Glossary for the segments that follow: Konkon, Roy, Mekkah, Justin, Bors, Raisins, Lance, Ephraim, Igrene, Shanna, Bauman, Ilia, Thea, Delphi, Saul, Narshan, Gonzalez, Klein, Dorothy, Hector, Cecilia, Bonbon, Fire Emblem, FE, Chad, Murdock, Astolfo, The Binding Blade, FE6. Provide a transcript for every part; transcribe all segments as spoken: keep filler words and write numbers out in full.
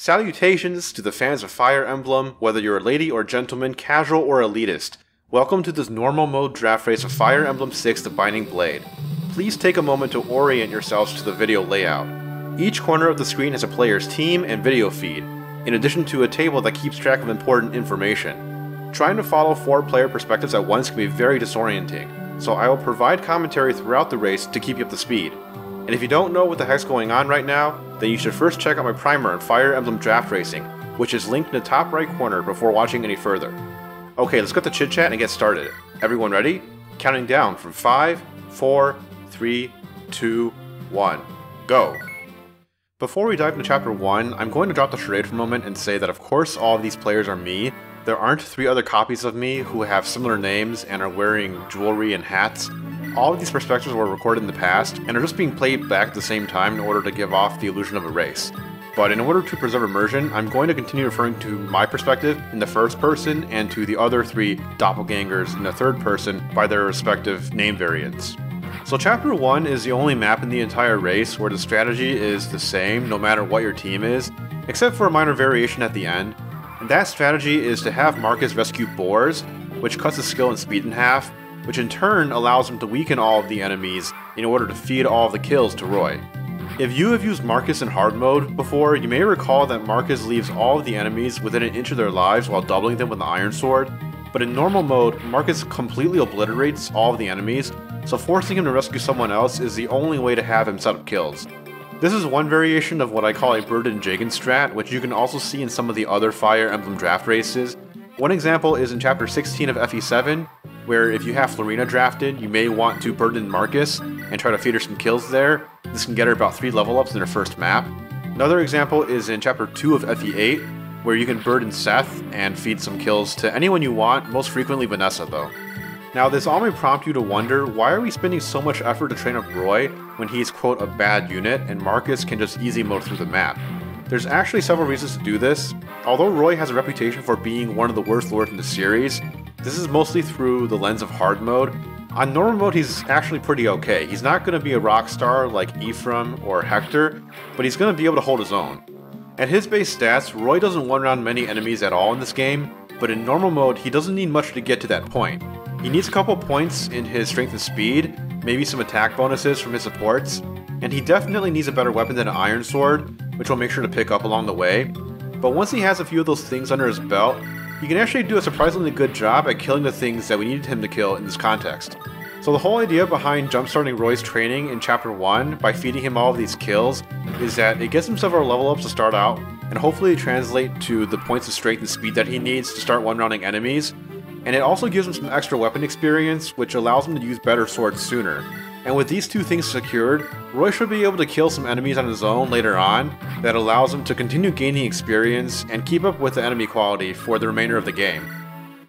Salutations to the fans of Fire Emblem, whether you're a lady or gentleman, casual or elitist. Welcome to this normal mode draft race of Fire Emblem six The Binding Blade. Please take a moment to orient yourselves to the video layout. Each corner of the screen has a player's team and video feed, in addition to a table that keeps track of important information. Trying to follow four player perspectives at once can be very disorienting, so I will provide commentary throughout the race to keep you up to speed. And if you don't know what the heck's going on right now, then you should first check out my primer on Fire Emblem Draft Racing, which is linked in the top right corner before watching any further. Okay, let's get the chit chat and get started. Everyone ready? Counting down from five, four, three, two, one, go! Before we dive into chapter one, I'm going to drop the charade for a moment and say that of course all of these players are me. There aren't three other copies of me who have similar names and are wearing jewelry and hats. All of these perspectives were recorded in the past, and are just being played back at the same time in order to give off the illusion of a race. But in order to preserve immersion, I'm going to continue referring to my perspective in the first person and to the other three doppelgangers in the third person by their respective name variants. So chapter one is the only map in the entire race where the strategy is the same no matter what your team is, except for a minor variation at the end, and that strategy is to have Marcus rescue Bors, which cuts his skill and speed in half, which in turn allows him to weaken all of the enemies in order to feed all of the kills to Roy. If you have used Marcus in hard mode before, you may recall that Marcus leaves all of the enemies within an inch of their lives while doubling them with the Iron Sword, but in normal mode, Marcus completely obliterates all of the enemies, so forcing him to rescue someone else is the only way to have him set up kills. This is one variation of what I call a Burden Jagan strat, which you can also see in some of the other Fire Emblem draft races. One example is in chapter sixteen of F E seven, where if you have Florina drafted, you may want to burden Marcus and try to feed her some kills there. This can get her about three level ups in her first map. Another example is in chapter two of F E eight, where you can burden Seth and feed some kills to anyone you want, most frequently Vanessa though. Now this all may prompt you to wonder, why are we spending so much effort to train up Roy when he's quote a bad unit and Marcus can just easy mode through the map? There's actually several reasons to do this. Although Roy has a reputation for being one of the worst lords in the series, this is mostly through the lens of hard mode. On normal mode, he's actually pretty okay. He's not going to be a rock star like Ephraim or Hector, but he's going to be able to hold his own. At his base stats, Roy doesn't one-round many enemies at all in this game, but in normal mode, he doesn't need much to get to that point. He needs a couple points in his strength and speed, maybe some attack bonuses from his supports, and he definitely needs a better weapon than an iron sword, which we'll make sure to pick up along the way. But once he has a few of those things under his belt, he can actually do a surprisingly good job at killing the things that we needed him to kill in this context. So the whole idea behind jumpstarting Roy's training in chapter one by feeding him all of these kills is that it gets him several level ups to start out and hopefully translate to the points of strength and speed that he needs to start one-rounding enemies, and it also gives him some extra weapon experience which allows him to use better swords sooner. And with these two things secured, Roy should be able to kill some enemies on his own later on that allows him to continue gaining experience and keep up with the enemy quality for the remainder of the game.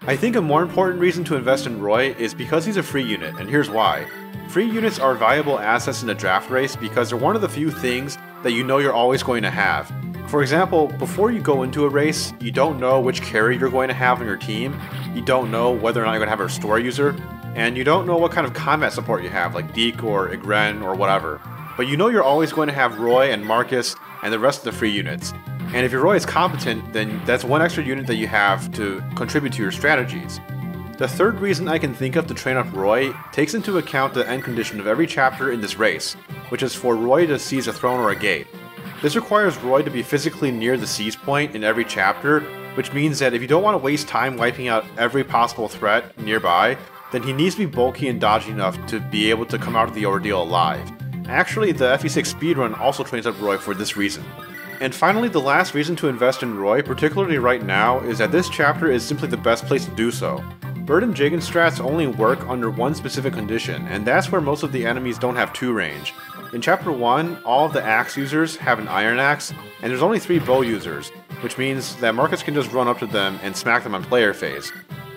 I think a more important reason to invest in Roy is because he's a free unit, and here's why. Free units are valuable assets in a draft race because they're one of the few things that you know you're always going to have. For example, before you go into a race, you don't know which carry you're going to have on your team, you don't know whether or not you're going to have a restore user, and you don't know what kind of combat support you have, like Deke or Igrene or whatever. But you know you're always going to have Roy and Marcus and the rest of the free units. And if your Roy is competent, then that's one extra unit that you have to contribute to your strategies. The third reason I can think of to train up Roy takes into account the end condition of every chapter in this race, which is for Roy to seize a throne or a gate. This requires Roy to be physically near the seize point in every chapter, which means that if you don't want to waste time wiping out every possible threat nearby, then he needs to be bulky and dodgy enough to be able to come out of the ordeal alive. Actually, the F E six speedrun also trains up Roy for this reason. And finally, the last reason to invest in Roy, particularly right now, is that this chapter is simply the best place to do so. Burden Jagan strats only work under one specific condition, and that's where most of the enemies don't have two range. In chapter one, all of the axe users have an iron axe, and there's only three bow users, which means that Marcus can just run up to them and smack them on player phase.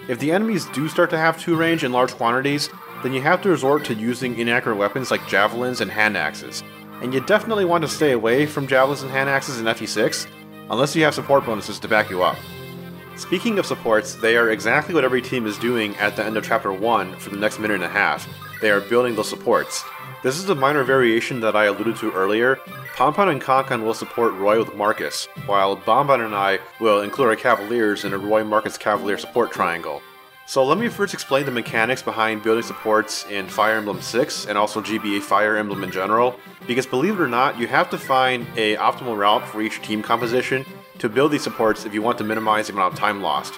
If the enemies do start to have two range in large quantities, then you have to resort to using inaccurate weapons like javelins and hand axes. And you definitely want to stay away from javelins and hand axes in F E six, unless you have support bonuses to back you up. Speaking of supports, they are exactly what every team is doing at the end of chapter one for the next minute and a half. They are building those supports. This is the minor variation that I alluded to earlier. Ponpon and Konkon will support Roy with Marcus, while Bonbon and I will include our Cavaliers in a Roy-Marcus Cavalier support triangle. So let me first explain the mechanics behind building supports in Fire Emblem six and also G B A Fire Emblem in general, because believe it or not, you have to find an optimal route for each team composition to build these supports if you want to minimize the amount of time lost.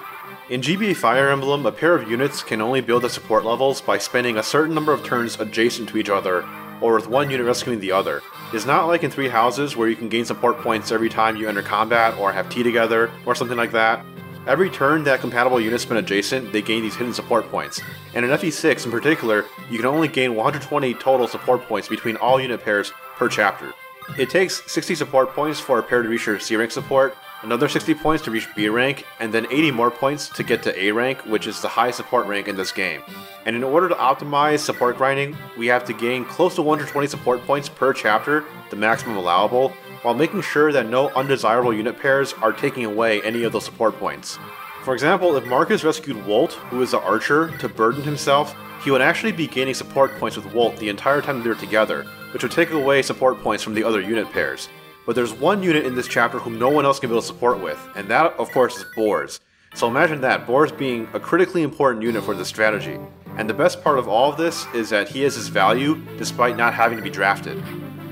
In G B A Fire Emblem, a pair of units can only build the support levels by spending a certain number of turns adjacent to each other, or with one unit rescuing the other. It's not like in Three Houses where you can gain support points every time you enter combat or have tea together or something like that. Every turn that compatible units spend adjacent, they gain these hidden support points. And in F E six in particular, you can only gain one hundred twenty total support points between all unit pairs per chapter. It takes sixty support points for a pair to reach your C rank support, another sixty points to reach B rank, and then eighty more points to get to A rank, which is the highest support rank in this game. And in order to optimize support grinding, we have to gain close to one hundred twenty support points per chapter, the maximum allowable, while making sure that no undesirable unit pairs are taking away any of those support points. For example, if Marcus rescued Walt, who is the archer, to burden himself, he would actually be gaining support points with Walt the entire time they're together, which would take away support points from the other unit pairs. But there's one unit in this chapter whom no one else can build support with, and that, of course, is Bors. So imagine that, Bors being a critically important unit for this strategy. And the best part of all of this is that he has his value, despite not having to be drafted.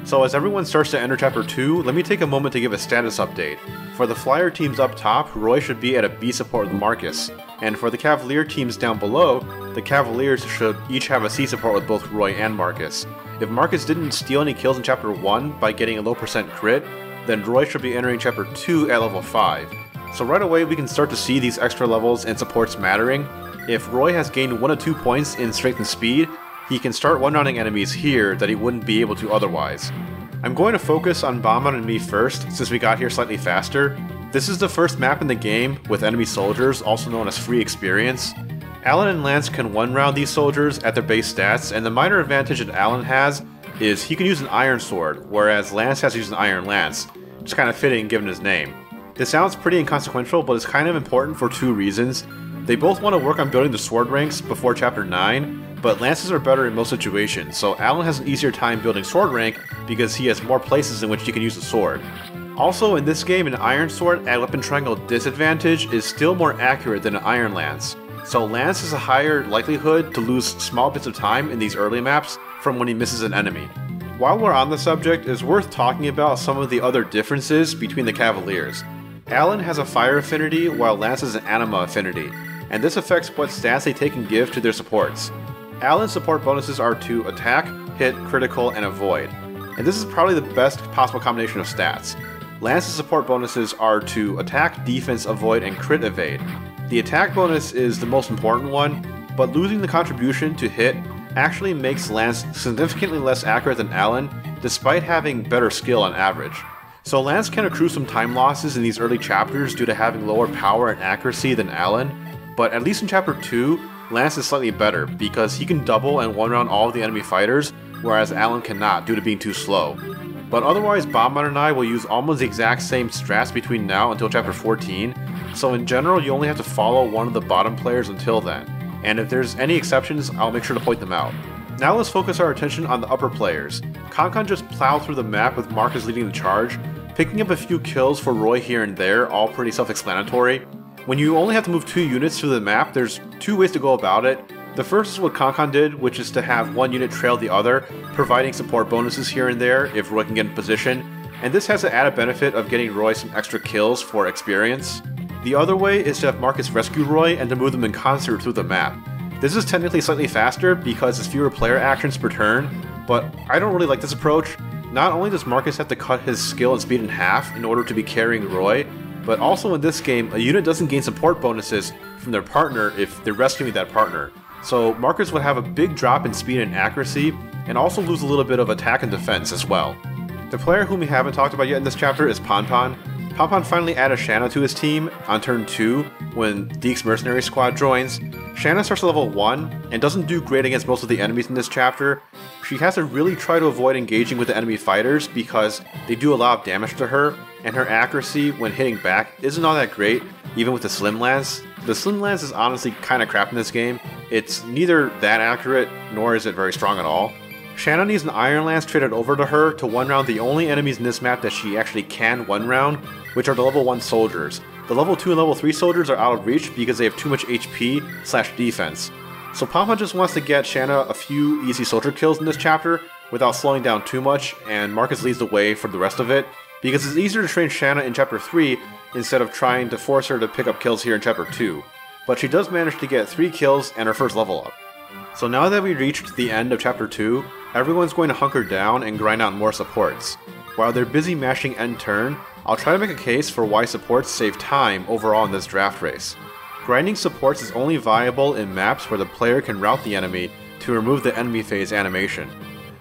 So as everyone starts to enter Chapter two, let me take a moment to give a status update. For the Flyer teams up top, Roy should be at a B support with Marcus, and for the Cavalier teams down below, the Cavaliers should each have a C support with both Roy and Marcus. If Marcus didn't steal any kills in Chapter one by getting a low percent crit, then Roy should be entering Chapter two at level five. So right away we can start to see these extra levels and supports mattering. If Roy has gained one or two points in strength and speed, he can start one-shotting enemies here that he wouldn't be able to otherwise. I'm going to focus on Bauman and me first, since we got here slightly faster. This is the first map in the game with enemy soldiers, also known as free experience. Alan and Lance can one-round these soldiers at their base stats, and the minor advantage that Alan has is he can use an iron sword, whereas Lance has to use an iron lance. Just kind of fitting given his name. This sounds pretty inconsequential, but it's kind of important for two reasons. They both want to work on building the sword ranks before Chapter nine, but lances are better in most situations, so Alan has an easier time building sword rank because he has more places in which he can use the sword. Also in this game, an iron sword at weapon triangle disadvantage is still more accurate than an iron lance, so Lance has a higher likelihood to lose small bits of time in these early maps from when he misses an enemy. While we're on the subject, it's worth talking about some of the other differences between the Cavaliers. Alan has a fire affinity while Lance has an anima affinity, and this affects what stats they take and give to their supports. Alan's support bonuses are to attack, hit, critical, and avoid, and this is probably the best possible combination of stats. Lance's support bonuses are to attack, defense, avoid, and crit evade. The attack bonus is the most important one, but losing the contribution to hit actually makes Lance significantly less accurate than Alan, despite having better skill on average. So Lance can accrue some time losses in these early chapters due to having lower power and accuracy than Alan, but at least in Chapter two, Lance is slightly better because he can double and one-round all of the enemy fighters, whereas Alan cannot due to being too slow. But otherwise, Bauman and I will use almost the exact same strats between now until Chapter fourteen, so in general you only have to follow one of the bottom players until then, and if there's any exceptions, I'll make sure to point them out. Now let's focus our attention on the upper players. Konkon just plowed through the map with Marcus leading the charge, picking up a few kills for Roy here and there, all pretty self-explanatory. When you only have to move two units through the map, there's two ways to go about it. The first is what Konkon did, which is to have one unit trail the other, providing support bonuses here and there if Roy can get in position, and this has the added benefit of getting Roy some extra kills for experience. The other way is to have Marcus rescue Roy and to move them in concert through the map. This is technically slightly faster because it's fewer player actions per turn, but I don't really like this approach. Not only does Marcus have to cut his skill and speed in half in order to be carrying Roy, but also in this game, a unit doesn't gain support bonuses from their partner if they're rescuing that partner. So Marcus would have a big drop in speed and accuracy, and also lose a little bit of attack and defense as well. The player whom we haven't talked about yet in this chapter is Ponpon. Ponpon finally added Shanna to his team on turn two when Deke's mercenary squad joins. Shanna starts at level one and doesn't do great against most of the enemies in this chapter. She has to really try to avoid engaging with the enemy fighters because they do a lot of damage to her, and her accuracy when hitting back isn't all that great, even with the Slim Lance. The Slim Lance is honestly kinda crap in this game. It's neither that accurate, nor is it very strong at all. Shanna needs an Iron Lance traded over to her to one round the only enemies in this map that she actually can one round, which are the level one soldiers. The level two and level three soldiers are out of reach because they have too much H P slash defense. So Ponpon just wants to get Shanna a few easy soldier kills in this chapter without slowing down too much, and Marcus leads the way for the rest of it, because it's easier to train Shanna in chapter three instead of trying to force her to pick up kills here in chapter two. But she does manage to get three kills and her first level up. So now that we reached the end of chapter two, everyone's going to hunker down and grind out more supports. While they're busy mashing end turn, I'll try to make a case for why supports save time overall in this draft race. Grinding supports is only viable in maps where the player can route the enemy to remove the enemy phase animation.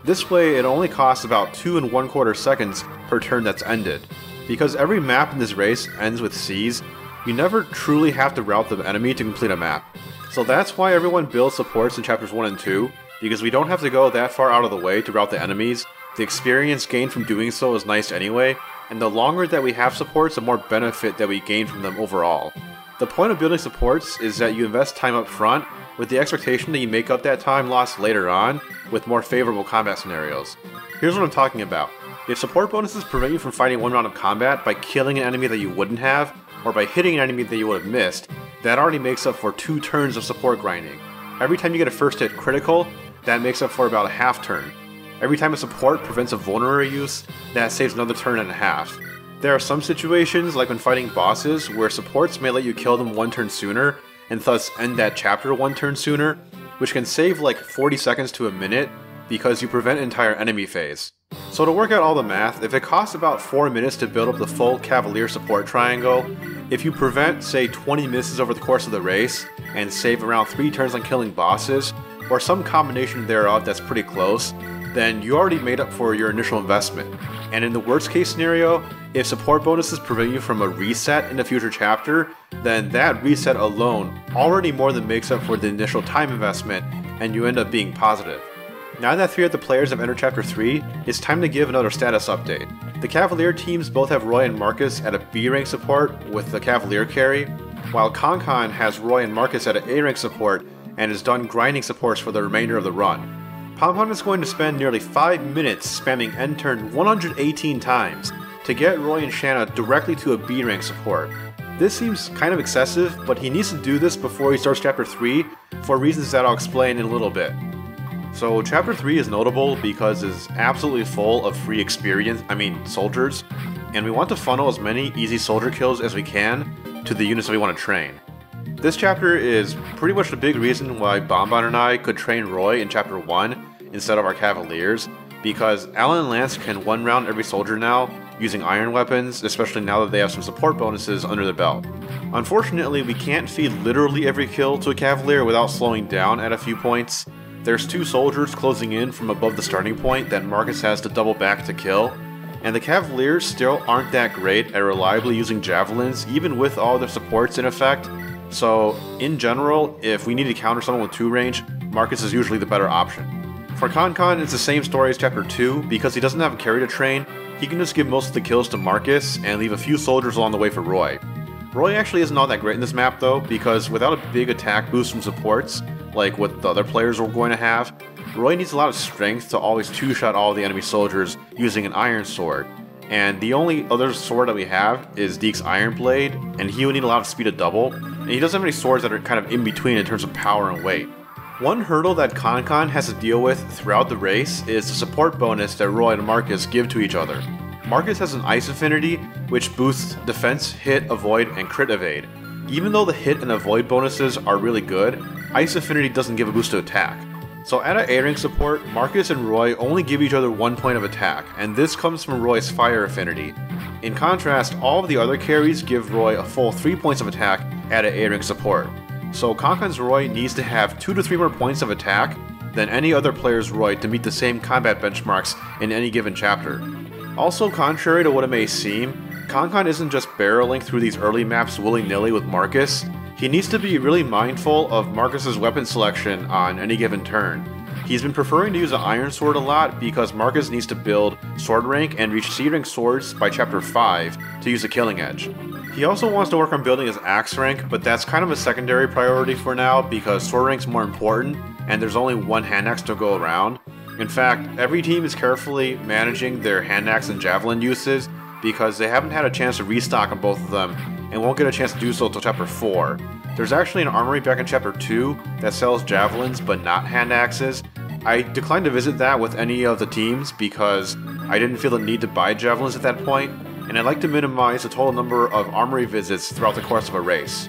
This way it only costs about two and one quarter seconds per turn that's ended. Because every map in this race ends with Cs, you never truly have to route the enemy to complete a map. So that's why everyone builds supports in chapters one and two, because we don't have to go that far out of the way to route the enemies, the experience gained from doing so is nice anyway, and the longer that we have supports, the more benefit that we gain from them overall. The point of building supports is that you invest time up front, with the expectation that you make up that time lost later on with more favorable combat scenarios. Here's what I'm talking about. If support bonuses prevent you from fighting one round of combat by killing an enemy that you wouldn't have, or by hitting an enemy that you would have missed, that already makes up for two turns of support grinding. Every time you get a first hit critical, that makes up for about a half turn. Every time a support prevents a vulnerary use, that saves another turn and a half. There are some situations, like when fighting bosses, where supports may let you kill them one turn sooner, and thus end that chapter one turn sooner, which can save like forty seconds to a minute because you prevent entire enemy phase. So to work out all the math, if it costs about four minutes to build up the full Cavalier support triangle, if you prevent say twenty misses over the course of the race and save around three turns on killing bosses, or some combination thereof that's pretty close, then you already made up for your initial investment. And in the worst case scenario, if support bonuses prevent you from a reset in a future chapter, then that reset alone already more than makes up for the initial time investment, and you end up being positive. Now that three of the players have entered chapter three, it's time to give another status update. The Cavalier teams both have Roy and Marcus at a B rank support with the Cavalier carry, while Konkon has Roy and Marcus at an A rank support and is done grinding supports for the remainder of the run. Ponpon is going to spend nearly five minutes spamming end turn one hundred eighteen times to get Roy and Shanna directly to a B rank support. This seems kind of excessive, but he needs to do this before he starts chapter three for reasons that I'll explain in a little bit. So chapter three is notable because it's absolutely full of free experience, I mean soldiers, and we want to funnel as many easy soldier kills as we can to the units that we want to train. This chapter is pretty much the big reason why Bonbon and I could train Roy in chapter one instead of our Cavaliers, because Alan and Lance can one round every soldier now using iron weapons, especially now that they have some support bonuses under their belt. Unfortunately, we can't feed literally every kill to a Cavalier without slowing down at a few points. There's two soldiers closing in from above the starting point that Marcus has to double back to kill, and the Cavaliers still aren't that great at reliably using javelins even with all their supports in effect, so in general, if we need to counter someone with two range, Marcus is usually the better option. For Konkon, it's the same story as chapter two, because he doesn't have a carry to train, he can just give most of the kills to Marcus and leave a few soldiers along the way for Roy. Roy actually isn't all that great in this map though, because without a big attack boost from supports, like what the other players were going to have, Roy needs a lot of strength to always two-shot all the enemy soldiers using an iron sword, and the only other sword that we have is Deke's Iron Blade, and he would need a lot of speed to double, and he doesn't have any swords that are kind of in between in terms of power and weight. One hurdle that Konkon has to deal with throughout the race is the support bonus that Roy and Marcus give to each other. Marcus has an Ice Affinity, which boosts defense, hit, avoid, and crit evade. Even though the hit and avoid bonuses are really good, Ice Affinity doesn't give a boost to attack. So at an A rank support, Marcus and Roy only give each other one point of attack, and this comes from Roy's Fire Affinity. In contrast, all of the other carries give Roy a full three points of attack at an A rank support. So Konkon's Roy needs to have two to three more points of attack than any other player's Roy to meet the same combat benchmarks in any given chapter. Also, contrary to what it may seem, Konkon isn't just barreling through these early maps willy-nilly with Marcus. He needs to be really mindful of Marcus's weapon selection on any given turn. He's been preferring to use an iron sword a lot because Marcus needs to build sword rank and reach C rank swords by chapter five to use the killing edge. He also wants to work on building his axe rank, but that's kind of a secondary priority for now because sword rank's more important and there's only one hand axe to go around. In fact, every team is carefully managing their hand axe and javelin uses because they haven't had a chance to restock on both of them and won't get a chance to do so until chapter four. There's actually an armory back in chapter two that sells javelins but not hand axes. I declined to visit that with any of the teams because I didn't feel the need to buy javelins at that point, and I'd like to minimize the total number of armory visits throughout the course of a race.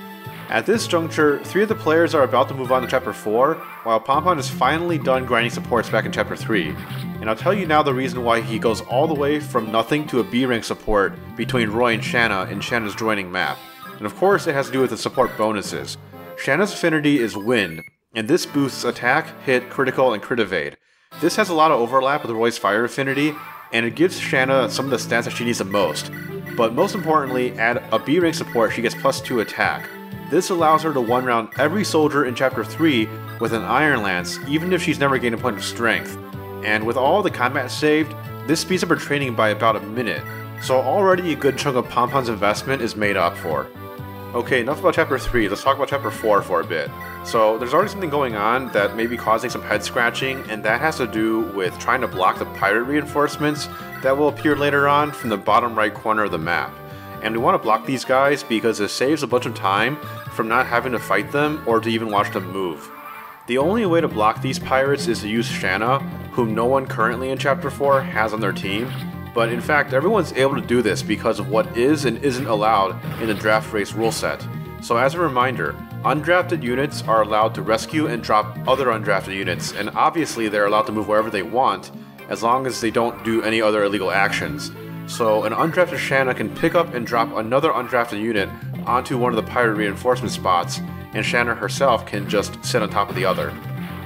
At this juncture, three of the players are about to move on to chapter four, while Ponpon is finally done grinding supports back in chapter three. And I'll tell you now the reason why he goes all the way from nothing to a B rank support between Roy and Shanna in Shanna's joining map. And of course it has to do with the support bonuses. Shanna's affinity is wind, and this boosts attack, hit, critical, and crit evade. This has a lot of overlap with Roy's fire affinity, and it gives Shanna some of the stats that she needs the most. But most importantly, at a B rank support she gets plus two attack. This allows her to one round every soldier in chapter three with an Iron Lance, even if she's never gained a point of strength. And with all the combat saved, this speeds up her training by about a minute, so already a good chunk of Ponpon's investment is made up for. Okay, enough about chapter three, let's talk about chapter four for a bit. So there's already something going on that may be causing some head scratching, and that has to do with trying to block the pirate reinforcements that will appear later on from the bottom right corner of the map. And we want to block these guys because it saves a bunch of time from not having to fight them or to even watch them move. The only way to block these pirates is to use Shanna, whom no one currently in chapter four has on their team, but in fact everyone's able to do this because of what is and isn't allowed in the draft race rule set. So as a reminder, undrafted units are allowed to rescue and drop other undrafted units, and obviously they're allowed to move wherever they want as long as they don't do any other illegal actions. So an undrafted Shanna can pick up and drop another undrafted unit onto one of the pirate reinforcement spots, and Shanna herself can just sit on top of the other.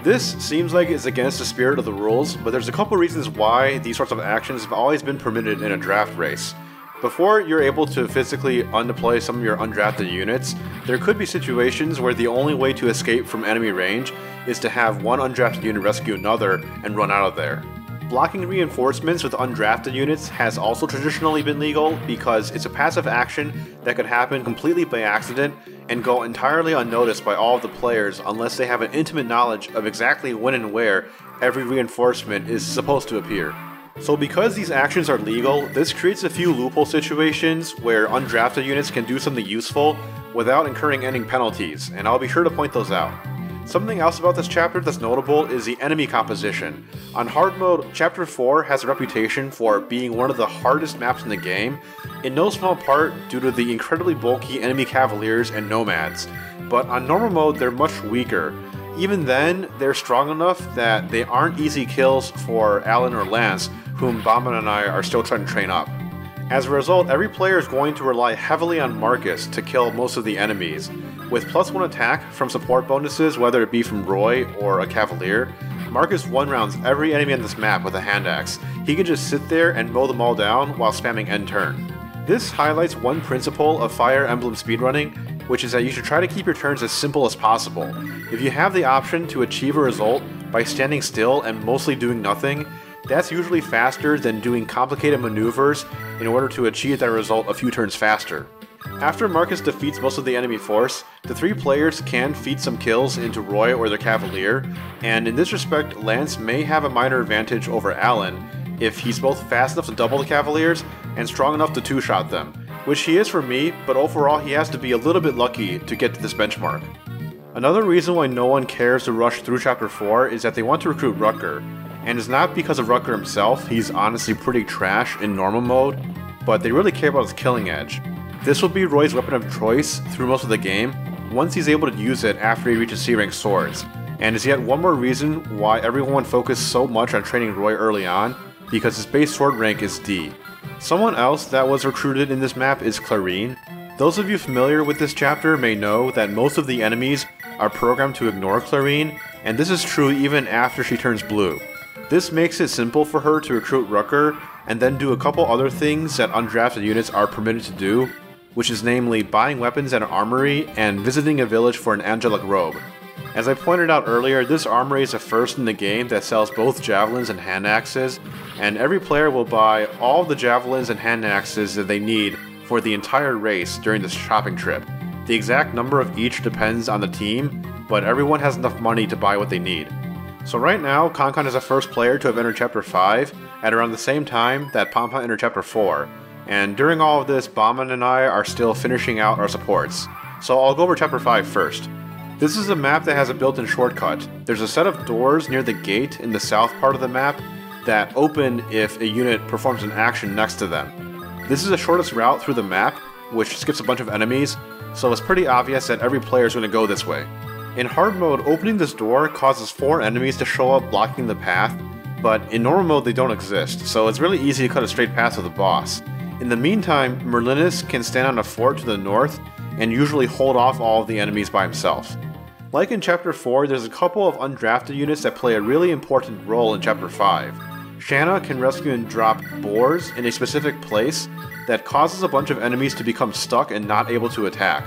This seems like it's against the spirit of the rules, but there's a couple reasons why these sorts of actions have always been permitted in a draft race. Before you're able to physically undeploy some of your undrafted units, there could be situations where the only way to escape from enemy range is to have one undrafted unit rescue another and run out of there. Blocking reinforcements with undrafted units has also traditionally been legal because it's a passive action that could happen completely by accident and go entirely unnoticed by all of the players unless they have an intimate knowledge of exactly when and where every reinforcement is supposed to appear. So because these actions are legal, this creates a few loophole situations where undrafted units can do something useful without incurring any penalties, and I'll be sure to point those out. Something else about this chapter that's notable is the enemy composition. On hard mode, chapter four has a reputation for being one of the hardest maps in the game, in no small part due to the incredibly bulky enemy cavaliers and nomads, but on normal mode they're much weaker. Even then, they're strong enough that they aren't easy kills for Alan or Lance, whom Bauman and I are still trying to train up. As a result, every player is going to rely heavily on Marcus to kill most of the enemies. With plus one attack from support bonuses, whether it be from Roy or a Cavalier, Marcus one rounds every enemy on this map with a hand axe. He can just sit there and mow them all down while spamming end turn. This highlights one principle of Fire Emblem speedrunning, which is that you should try to keep your turns as simple as possible. If you have the option to achieve a result by standing still and mostly doing nothing, that's usually faster than doing complicated maneuvers in order to achieve that result a few turns faster. After Marcus defeats most of the enemy force, the three players can feed some kills into Roy or their Cavalier, and in this respect Lance may have a minor advantage over Alan if he's both fast enough to double the Cavaliers and strong enough to two-shot them, which he is for me, but overall he has to be a little bit lucky to get to this benchmark. Another reason why no one cares to rush through chapter four is that they want to recruit Rucker. And it's not because of Rucker himself, he's honestly pretty trash in normal mode, but they really care about his killing edge. This will be Roy's weapon of choice through most of the game, once he's able to use it after he reaches C rank swords, and is yet one more reason why everyone focused so much on training Roy early on, because his base sword rank is D. Someone else that was recruited in this map is Clarine. Those of you familiar with this chapter may know that most of the enemies are programmed to ignore Clarine, and this is true even after she turns blue. This makes it simple for her to recruit Rucker and then do a couple other things that undrafted units are permitted to do, which is namely buying weapons at an armory and visiting a village for an angelic robe. As I pointed out earlier, this armory is the first in the game that sells both javelins and hand axes, and every player will buy all the javelins and hand axes that they need for the entire race during this shopping trip. The exact number of each depends on the team, but everyone has enough money to buy what they need. So right now, Konkon is the first player to have entered Chapter five, at around the same time that Ponpon entered Chapter four, and during all of this, Bauman and I are still finishing out our supports. So I'll go over Chapter five first. This is a map that has a built-in shortcut. There's a set of doors near the gate in the south part of the map that open if a unit performs an action next to them. This is the shortest route through the map, which skips a bunch of enemies, so it's pretty obvious that every player is going to go this way. In hard mode, opening this door causes four enemies to show up blocking the path, but in normal mode they don't exist, so it's really easy to cut a straight path to the boss. In the meantime, Merlinus can stand on a fort to the north and usually hold off all of the enemies by himself. Like in Chapter four, there's a couple of undrafted units that play a really important role in Chapter five. Shanna can rescue and drop Bors in a specific place that causes a bunch of enemies to become stuck and not able to attack.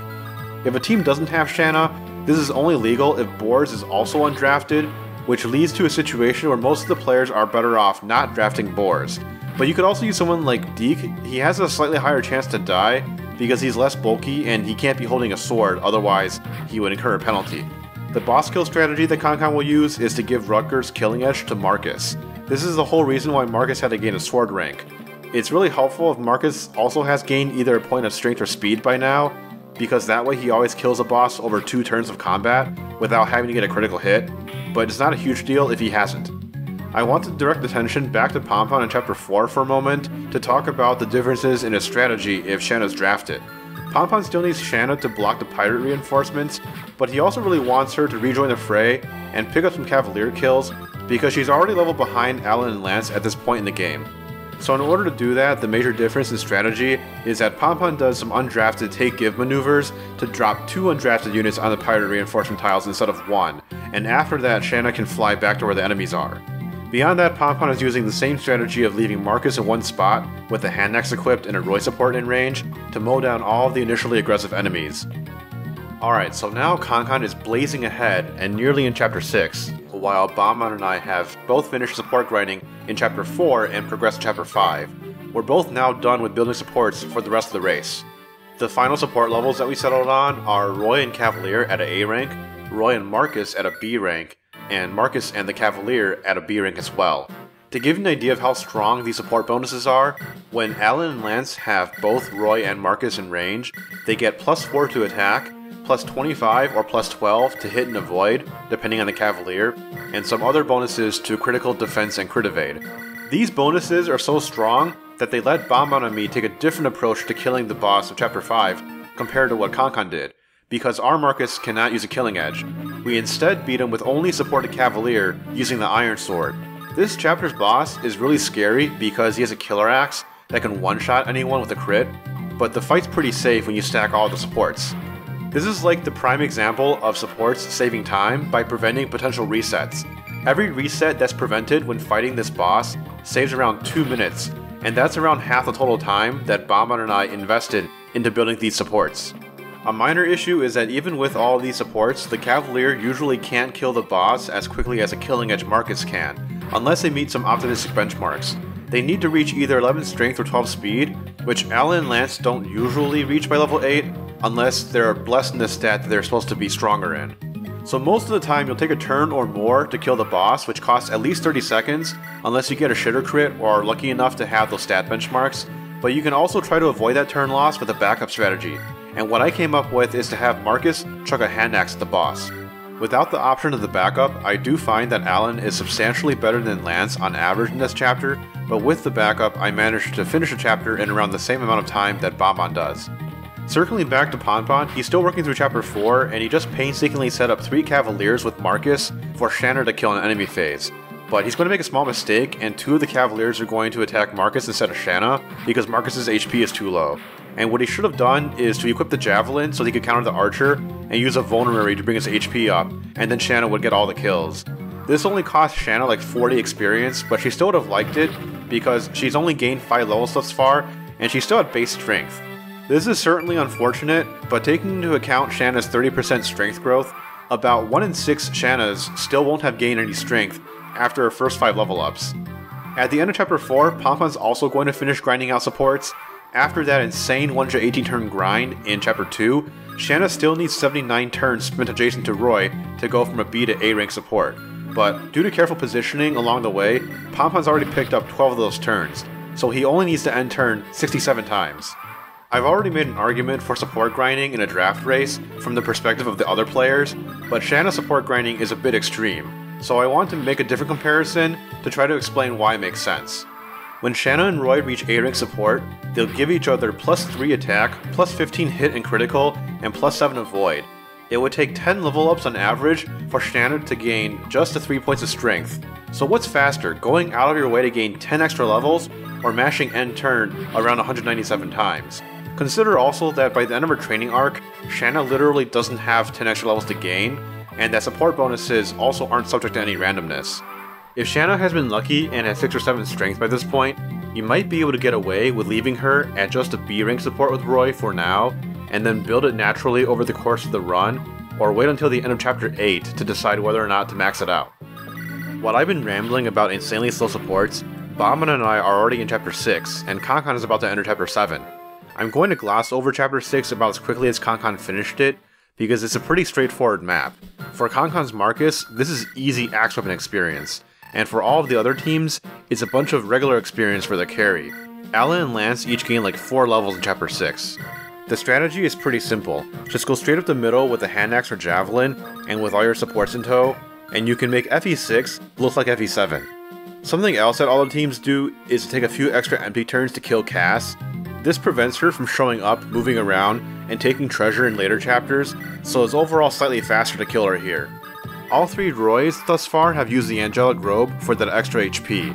If a team doesn't have Shanna, this is only legal if Bors is also undrafted, which leads to a situation where most of the players are better off not drafting Bors. But you could also use someone like Deke. He has a slightly higher chance to die because he's less bulky and he can't be holding a sword, otherwise he would incur a penalty. The boss kill strategy that Konkon will use is to give Rucker's killing edge to Marcus. This is the whole reason why Marcus had to gain a sword rank. It's really helpful if Marcus also has gained either a point of strength or speed by now, because that way he always kills a boss over two turns of combat without having to get a critical hit, but it's not a huge deal if he hasn't. I want to direct attention back to Ponpon in Chapter four for a moment to talk about the differences in his strategy if Shanna's drafted. Ponpon still needs Shanna to block the pirate reinforcements, but he also really wants her to rejoin the fray and pick up some cavalier kills because she's already level behind Alan and Lance at this point in the game. So in order to do that, the major difference in strategy is that Ponpon does some undrafted take-give maneuvers to drop two undrafted units on the pirate reinforcement tiles instead of one, and after that Shanna can fly back to where the enemies are. Beyond that, Ponpon is using the same strategy of leaving Marcus in one spot with the hand axe equipped and a Roy support in range to mow down all of the initially aggressive enemies. Alright, so now Konkon is blazing ahead and nearly in Chapter six, while Bauman and I have both finished support grinding in Chapter four and progressed to Chapter five. We're both now done with building supports for the rest of the race. The final support levels that we settled on are Roy and Cavalier at an A rank, Roy and Marcus at a B rank, and Marcus and the Cavalier at a B rank as well. To give you an idea of how strong these support bonuses are, when Alan and Lance have both Roy and Marcus in range, they get plus four to attack, plus twenty-five or plus twelve to hit and avoid, depending on the Cavalier, and some other bonuses to critical defense and crit evade. These bonuses are so strong that they let Bonbon and me take a different approach to killing the boss of Chapter five compared to what Konkon did, because our Marcus cannot use a killing edge. We instead beat him with only supported Cavalier using the Iron Sword. This chapter's boss is really scary because he has a killer axe that can one-shot anyone with a crit, but the fight's pretty safe when you stack all the supports. This is like the prime example of supports saving time by preventing potential resets. Every reset that's prevented when fighting this boss saves around two minutes, and that's around half the total time that Bauman and I invested into building these supports. A minor issue is that even with all these supports, the Cavalier usually can't kill the boss as quickly as a Killing Edge Marcus can, unless they meet some optimistic benchmarks. They need to reach either eleven strength or twelve speed, which Alan and Lance don't usually reach by level eight, unless they're blessed in the stat that they're supposed to be stronger in. So most of the time you'll take a turn or more to kill the boss, which costs at least thirty seconds, unless you get a shitter crit or are lucky enough to have those stat benchmarks, but you can also try to avoid that turn loss with a backup strategy, and what I came up with is to have Marcus chuck a hand axe at the boss. Without the option of the backup, I do find that Alan is substantially better than Lance on average in this chapter, but with the backup I managed to finish the chapter in around the same amount of time that Bonbon does. Circling back to Ponpon, he's still working through Chapter four and he just painstakingly set up three Cavaliers with Marcus for Shanna to kill an enemy phase, but he's going to make a small mistake and two of the Cavaliers are going to attack Marcus instead of Shanna because Marcus's H P is too low. And what he should have done is to equip the Javelin so he could counter the Archer and use a Vulnerary to bring his H P up, and then Shanna would get all the kills. This only cost Shanna like forty experience, but she still would have liked it because she's only gained five levels thus far and she's still at base strength. This is certainly unfortunate, but taking into account Shanna's thirty percent strength growth, about one in six Shannas still won't have gained any strength after her first five level ups. At the end of Chapter four, Ponpon's also going to finish grinding out supports. After that insane one hundred eighteen turn grind in Chapter two, Shanna still needs seventy-nine turns spent adjacent to Roy to go from a B to A rank support. but due to careful positioning along the way, Pompon's already picked up twelve of those turns, so he only needs to end turn sixty-seven times. I've already made an argument for support grinding in a draft race from the perspective of the other players, but Shanna's support grinding is a bit extreme, so I want to make a different comparison to try to explain why it makes sense. When Shanna and Roy reach A rank support, they'll give each other plus three attack, plus fifteen hit and critical, and plus seven avoid. It would take ten level ups on average for Shanna to gain just the three points of strength. So what's faster, going out of your way to gain ten extra levels, or mashing end turn around one hundred ninety-seven times? Consider also that by the end of her training arc, Shanna literally doesn't have ten extra levels to gain, and that support bonuses also aren't subject to any randomness. If Shanna has been lucky and has six or seven strength by this point, you might be able to get away with leaving her at just a B rank support with Roy for now, and then build it naturally over the course of the run, or wait until the end of chapter eight to decide whether or not to max it out. While I've been rambling about insanely slow supports, Bauman and I are already in chapter six, and Konkon is about to enter chapter seven. I'm going to gloss over chapter six about as quickly as Konkon finished it, because it's a pretty straightforward map. For Konkon's Marcus, this is easy axe weapon experience, and for all of the other teams, it's a bunch of regular experience for the carry. Alan and Lance each gain like four levels in chapter six. The strategy is pretty simple, just go straight up the middle with a hand axe or javelin, and with all your supports in tow, and you can make F E six look like F E seven. Something else that all the teams do is to take a few extra empty turns to kill Cass. This prevents her from showing up, moving around, and taking treasure in later chapters, so it's overall slightly faster to kill her here. All three Roys thus far have used the Angelic Robe for that extra H P.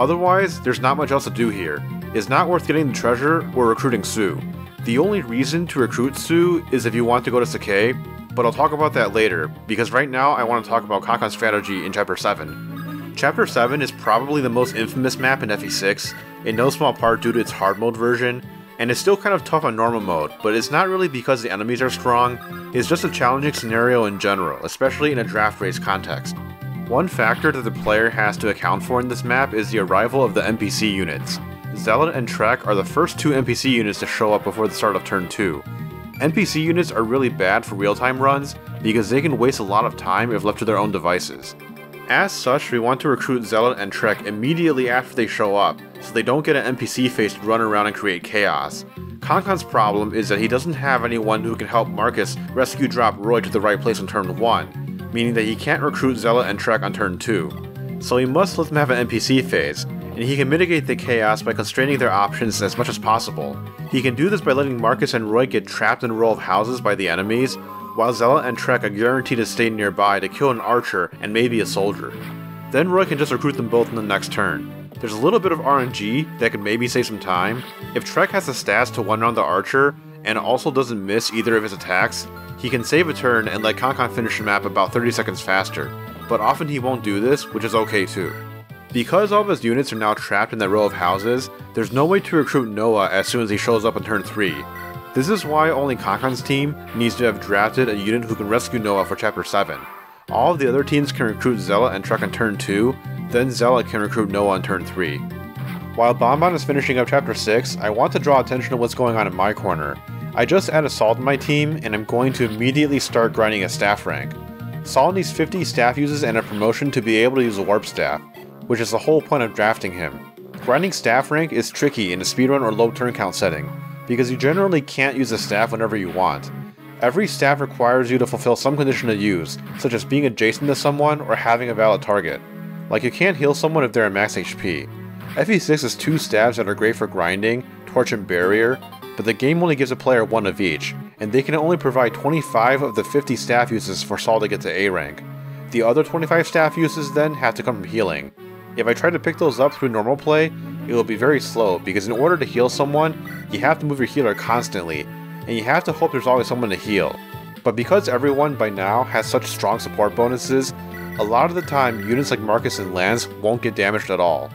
Otherwise, there's not much else to do here. It's not worth getting the treasure or recruiting Sue. The only reason to recruit Sue is if you want to go to Sakai, but I'll talk about that later, because right now I want to talk about Konkon's strategy in chapter seven. Chapter seven is probably the most infamous map in F E six, in no small part due to its hard mode version, and it's still kind of tough on normal mode, but it's not really because the enemies are strong, it's just a challenging scenario in general, especially in a draft race context. One factor that the player has to account for in this map is the arrival of the N P C units. Zealot and Treck are the first two N P C units to show up before the start of turn two. N P C units are really bad for real-time runs because they can waste a lot of time if left to their own devices. As such, we want to recruit Zealot and Treck immediately after they show up, so they don't get an N P C face to run around and create chaos. Konkon's problem is that he doesn't have anyone who can help Marcus rescue drop Roy to the right place on turn one, meaning that he can't recruit Zealot and Treck on turn two. So he must let them have an N P C phase, and he can mitigate the chaos by constraining their options as much as possible. He can do this by letting Marcus and Roy get trapped in a row of houses by the enemies, while Zealot and Treck are guaranteed to stay nearby to kill an archer and maybe a soldier. Then Roy can just recruit them both in the next turn. There's a little bit of R N G that could maybe save some time. If Treck has the stats to one round the archer, and also doesn't miss either of his attacks, he can save a turn and let Konkon finish the map about thirty seconds faster, but often he won't do this, which is okay too. Because all of his units are now trapped in that row of houses, there's no way to recruit Noah as soon as he shows up on turn three. This is why only Konkon's team needs to have drafted a unit who can rescue Noah for chapter seven. All of the other teams can recruit Zealot and Treck on turn two, then Zealot can recruit Noah on turn three. While Bonbon is finishing up chapter six, I want to draw attention to what's going on in my corner. I just added Saul to my team, and I'm going to immediately start grinding a staff rank. Saul needs fifty staff uses and a promotion to be able to use a warp staff, which is the whole point of drafting him. Grinding staff rank is tricky in a speedrun or low turn count setting, because you generally can't use the staff whenever you want. Every staff requires you to fulfill some condition to use, such as being adjacent to someone or having a valid target. Like you can't heal someone if they're at max H P. F E six has two staffs that are great for grinding, Torch and Barrier, but the game only gives a player one of each, and they can only provide twenty-five of the fifty staff uses for Saul to get to A rank. The other twenty-five staff uses then have to come from healing. If I try to pick those up through normal play, it will be very slow because in order to heal someone, you have to move your healer constantly, and you have to hope there's always someone to heal. But because everyone by now has such strong support bonuses, a lot of the time units like Marcus and Lance won't get damaged at all.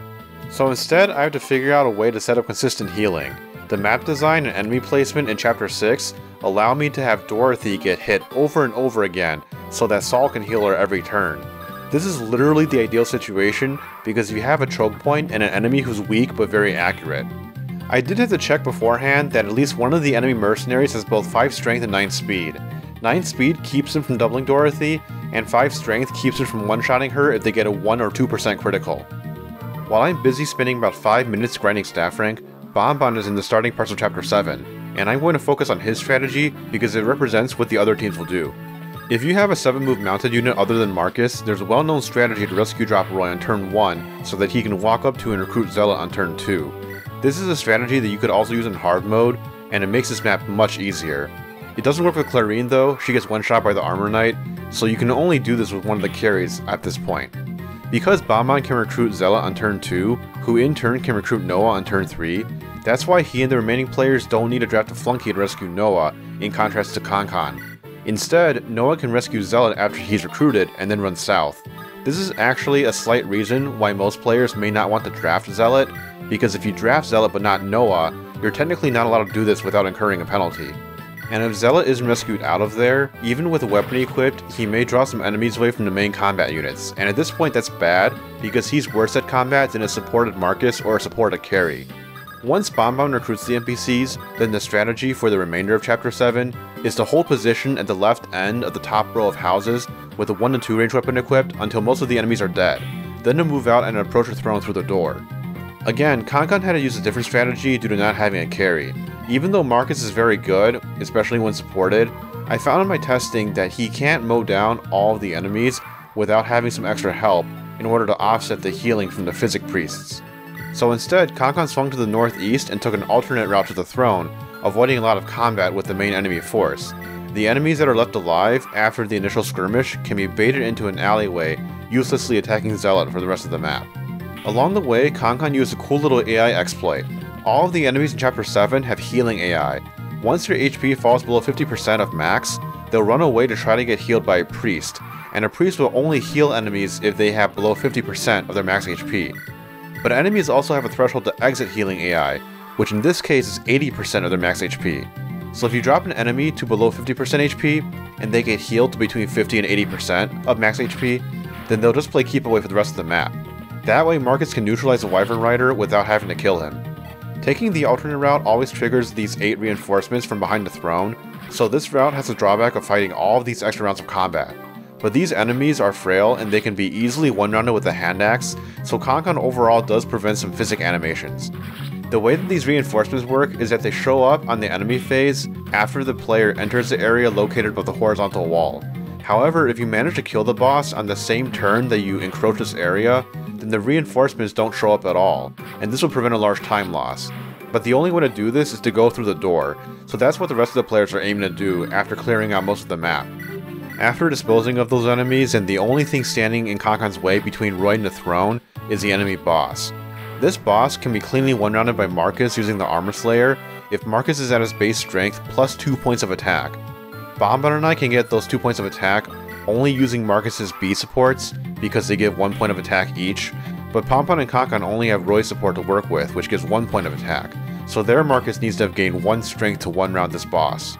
So instead I have to figure out a way to set up consistent healing. The map design and enemy placement in chapter six allow me to have Dorothy get hit over and over again so that Saul can heal her every turn. This is literally the ideal situation because you have a choke point and an enemy who's weak but very accurate. I did have to check beforehand that at least one of the enemy mercenaries has both five strength and nine speed. nine speed keeps him from doubling Dorothy, and five strength keeps it from one-shotting her if they get a one or two percent critical. While I'm busy spending about five minutes grinding staff rank, Bonbon is in the starting parts of chapter seven, and I'm going to focus on his strategy because it represents what the other teams will do. If you have a seven move mounted unit other than Marcus, there's a well-known strategy to rescue drop Roy on turn one so that he can walk up to and recruit Zealot on turn two. This is a strategy that you could also use in hard mode, and it makes this map much easier. It doesn't work with Clarine though, she gets one-shot by the Armor Knight, so you can only do this with one of the carries at this point. Because Bauman can recruit Zealot on turn two, who in turn can recruit Noah on turn three, that's why he and the remaining players don't need to draft a flunky to rescue Noah, in contrast to Konkon. Instead, Noah can rescue Zealot after he's recruited and then run south. This is actually a slight reason why most players may not want to draft Zealot, because if you draft Zealot but not Noah, you're technically not allowed to do this without incurring a penalty. And if Zealot isn't rescued out of there, even with a weapon equipped, he may draw some enemies away from the main combat units, and at this point that's bad, because he's worse at combat than a supported Marcus or a supported carry. Once Bonbon recruits the N P Cs, then the strategy for the remainder of chapter seven is to hold position at the left end of the top row of houses with a one to two range weapon equipped until most of the enemies are dead, then to move out and approach the throne through the door. Again, Konkon had to use a different strategy due to not having a carry. Even though Marcus is very good, especially when supported, I found in my testing that he can't mow down all of the enemies without having some extra help in order to offset the healing from the Physic Priests. So instead, Konkon swung to the northeast and took an alternate route to the throne, avoiding a lot of combat with the main enemy force. The enemies that are left alive after the initial skirmish can be baited into an alleyway, uselessly attacking Zealot for the rest of the map. Along the way, Konkon used a cool little A I exploit. All of the enemies in chapter seven have healing A I. Once their H P falls below fifty percent of max, they'll run away to try to get healed by a priest, and a priest will only heal enemies if they have below fifty percent of their max H P. But enemies also have a threshold to exit healing A I, which in this case is eighty percent of their max H P. So if you drop an enemy to below fifty percent H P, and they get healed to between fifty and eighty percent of max H P, then they'll just play keep away for the rest of the map. That way Marcus can neutralize a Wyvern Rider without having to kill him. Taking the alternate route always triggers these eight reinforcements from behind the throne, so this route has the drawback of fighting all of these extra rounds of combat. But these enemies are frail and they can be easily one-rounded with a hand axe, so Konkon overall does prevent some physic animations. The way that these reinforcements work is that they show up on the enemy phase after the player enters the area located above the horizontal wall. However, if you manage to kill the boss on the same turn that you encroach this area, then the reinforcements don't show up at all, and this will prevent a large time loss. But the only way to do this is to go through the door, so that's what the rest of the players are aiming to do after clearing out most of the map. After disposing of those enemies, and the only thing standing in Konkon's way between Roy and the throne is the enemy boss. This boss can be cleanly one-rounded by Marcus using the Armor Slayer if Marcus is at his base strength plus two points of attack. Bonbon and I can get those two points of attack only using Marcus's B supports, because they give one point of attack each, but Ponpon and Konkon only have Roy's support to work with, which gives one point of attack, so their Marcus needs to have gained one strength to one round this boss.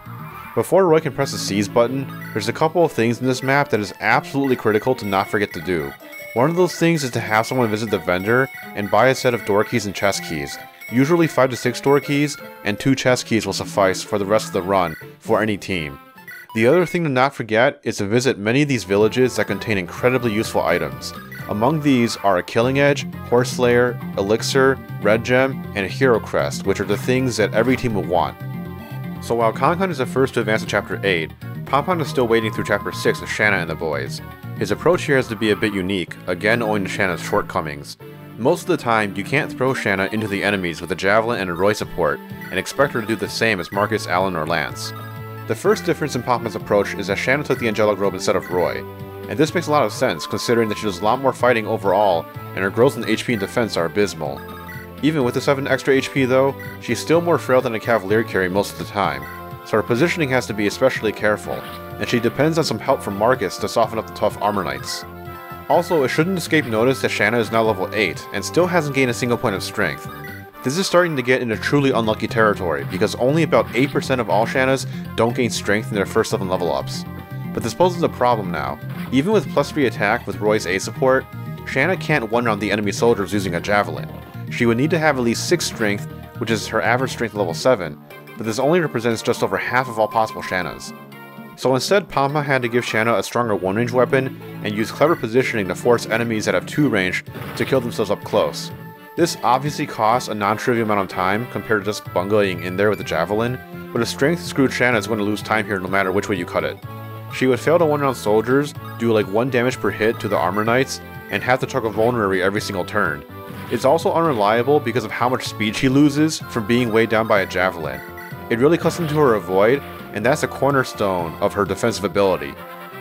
Before Roy can press the seize button, there's a couple of things in this map that is absolutely critical to not forget to do. One of those things is to have someone visit the vendor and buy a set of door keys and chest keys. Usually five to six door keys and two chest keys will suffice for the rest of the run for any team. The other thing to not forget is to visit many of these villages that contain incredibly useful items. Among these are a Killing Edge, Horse Slayer, Elixir, Red Gem, and a Hero Crest, which are the things that every team will want. So while Konkon is the first to advance to chapter eight, Ponpon is still waiting through chapter six with Shanna and the boys. His approach here has to be a bit unique, again owing to Shanna's shortcomings. Most of the time, you can't throw Shanna into the enemies with a Javelin and a Roy support, and expect her to do the same as Marcus, Alan, or Lance. The first difference in Ponpon's approach is that Shanna took the Angelic Robe instead of Roy, and this makes a lot of sense considering that she does a lot more fighting overall, and her growth in H P and defense are abysmal. Even with the seven extra H P though, she's still more frail than a Cavalier carry most of the time, so her positioning has to be especially careful, and she depends on some help from Marcus to soften up the tough Armor Knights. Also, it shouldn't escape notice that Shanna is now level eight, and still hasn't gained a single point of strength. This is starting to get into truly unlucky territory, because only about eight percent of all Shannas don't gain strength in their first seven level ups. But this poses a problem now. Even with plus three attack with Roy's A support, Shanna can't one-round the enemy soldiers using a Javelin. She would need to have at least six strength, which is her average strength level seven, but this only represents just over half of all possible Shannas. So instead, Ponpon had to give Shanna a stronger one-range weapon and use clever positioning to force enemies that have two range to kill themselves up close. This obviously costs a non-trivial amount of time compared to just bungling in there with the javelin, but if strength screwed Shanna is going to lose time here no matter which way you cut it. She would fail to one-round soldiers, do like one damage per hit to the armor knights, and have to chuck a vulnerary every single turn. It's also unreliable because of how much speed she loses from being weighed down by a javelin. It really cuts into her avoid, and that's a cornerstone of her defensive ability.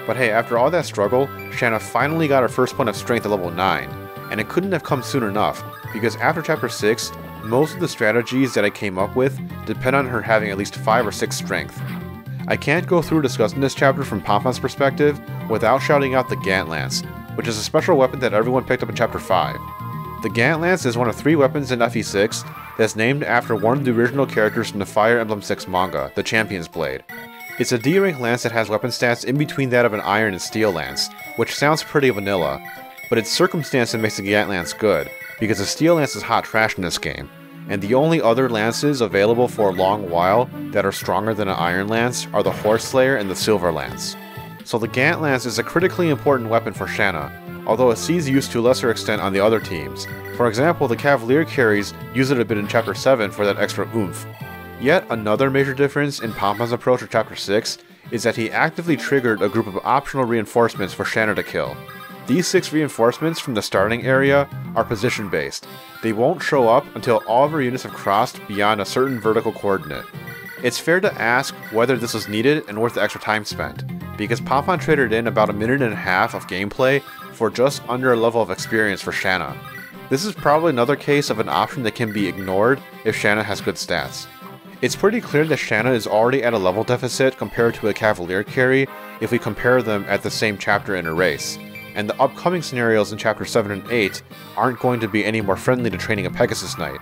But hey, after all that struggle, Shanna finally got her first point of strength at level nine, and it couldn't have come soon enough, because after chapter six, most of the strategies that I came up with depend on her having at least five or six strength. I can't go through discussing this chapter from Ponpon's perspective without shouting out the Gant Lance, which is a special weapon that everyone picked up in chapter five. The Gant Lance is one of three weapons in F E six that's named after one of the original characters from the Fire Emblem six manga, the Champion's Blade. It's a D rank lance that has weapon stats in between that of an iron and steel lance, which sounds pretty vanilla, but it's circumstance that makes the Gant Lance good, because the steel lance is hot trash in this game, and the only other lances available for a long while that are stronger than an iron lance are the Horse Slayer and the Silver Lance. So the Gant Lance is a critically important weapon for Shanna, although it sees use to a lesser extent on the other teams. For example, the Cavalier carries use it a bit in chapter seven for that extra oomph. Yet another major difference in Ponpon's approach to chapter six is that he actively triggered a group of optional reinforcements for Shanna to kill. These six reinforcements from the starting area are position based. They won't show up until all of her units have crossed beyond a certain vertical coordinate. It's fair to ask whether this was needed and worth the extra time spent, because Ponpon traded in about a minute and a half of gameplay for just under a level of experience for Shanna. This is probably another case of an option that can be ignored if Shanna has good stats. It's pretty clear that Shanna is already at a level deficit compared to a Cavalier carry if we compare them at the same chapter in a race, and the upcoming scenarios in chapter seven and eight aren't going to be any more friendly to training a Pegasus Knight.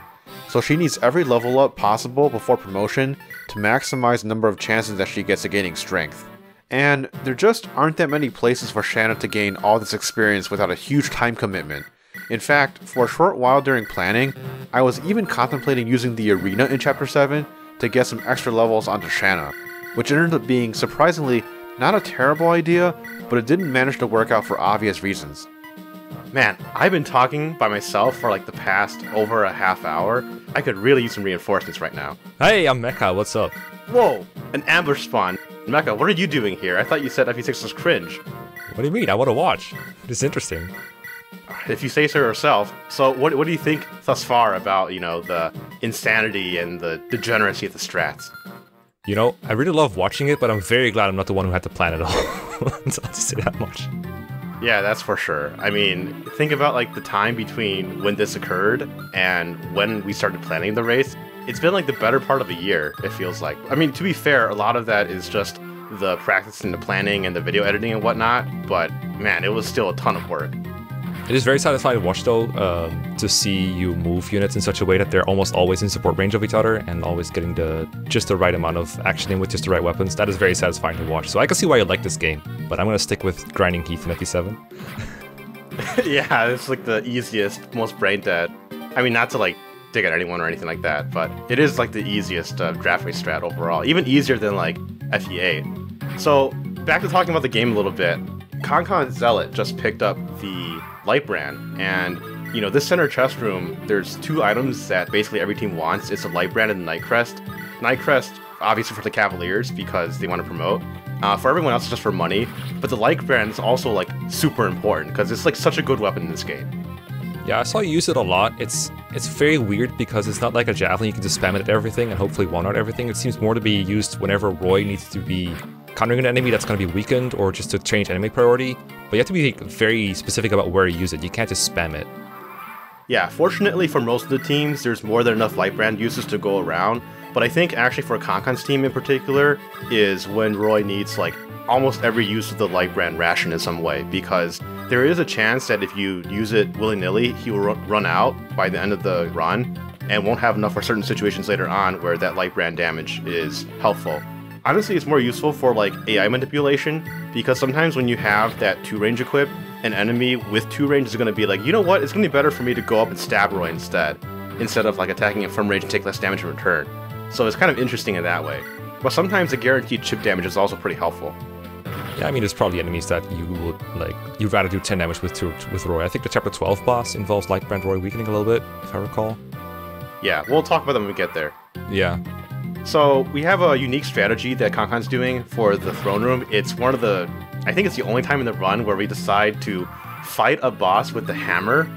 So she needs every level up possible before promotion to maximize the number of chances that she gets at gaining strength. And there just aren't that many places for Shanna to gain all this experience without a huge time commitment. In fact, for a short while during planning, I was even contemplating using the arena in chapter seven to get some extra levels onto Shanna, which ended up being surprisingly not a terrible idea, but it didn't manage to work out for obvious reasons. Man, I've been talking by myself for like the past over a half hour. I could really use some reinforcements right now. Hey, I'm Mekkah, what's up? Whoa, an ambush spawn. Mekkah, what are you doing here? I thought you said F E six was cringe. What do you mean? I want to watch. It's interesting. If you say so yourself. So what, what do you think thus far about, you know, the insanity and the degeneracy of the strats? You know, I really love watching it, but I'm very glad I'm not the one who had to plan it all. I'll just say that much. Yeah, that's for sure. I mean, think about like the time between when this occurred and when we started planning the race. It's been like the better part of a year, it feels like. I mean, to be fair, a lot of that is just the practice and the planning and the video editing and whatnot, but man, it was still a ton of work. It is very satisfying to watch though, um, to see you move units in such a way that they're almost always in support range of each other and always getting the just the right amount of action in with just the right weapons. That is very satisfying to watch. So I can see why you like this game, but I'm going to stick with grinding Heath in F E seven. Yeah, it's like the easiest, most brain dead. I mean, not to like dig at anyone or anything like that, but it is like the easiest uh, draft race strat overall, even easier than like F E eight. So back to talking about the game a little bit. Konkon Zealot just picked up the Light Brand, and you know, this center chest room, there's two items that basically every team wants. It's the Light Brand and the Night Crest. Night Crest, obviously for the Cavaliers because they want to promote. Uh, for everyone else, it's just for money. But the Light Brand is also like super important because it's like such a good weapon in this game. Yeah, I saw you use it a lot. It's it's very weird because it's not like a javelin. You can just spam it at everything and hopefully one-out everything. It seems more to be used whenever Roy needs to be countering an enemy that's going to be weakened or just to change enemy priority, but you have to be very specific about where you use it. You can't just spam it. Yeah, fortunately for most of the teams, there's more than enough Light Brand uses to go around, but I think actually for Konkon's team in particular is when Roy needs like almost every use of the Light Brand ration in some way, because there is a chance that if you use it willy-nilly, he will run out by the end of the run and won't have enough for certain situations later on where that Light Brand damage is helpful. Honestly, it's more useful for like A I manipulation, because sometimes when you have that two range equip, an enemy with two range is going to be like, you know what, it's going to be better for me to go up and stab Roy instead, instead of like attacking it from range and take less damage in return. So it's kind of interesting in that way. But sometimes the guaranteed chip damage is also pretty helpful. Yeah, I mean, there's probably enemies that you would, like, you'd rather do ten damage with to, with Roy. I think the chapter twelve boss involves Lightbrand Roy weakening a little bit, if I recall. Yeah, we'll talk about them when we get there. Yeah. So, we have a unique strategy that Konkon's doing for the throne room. It's one of the, I think it's the only time in the run where we decide to fight a boss with the hammer.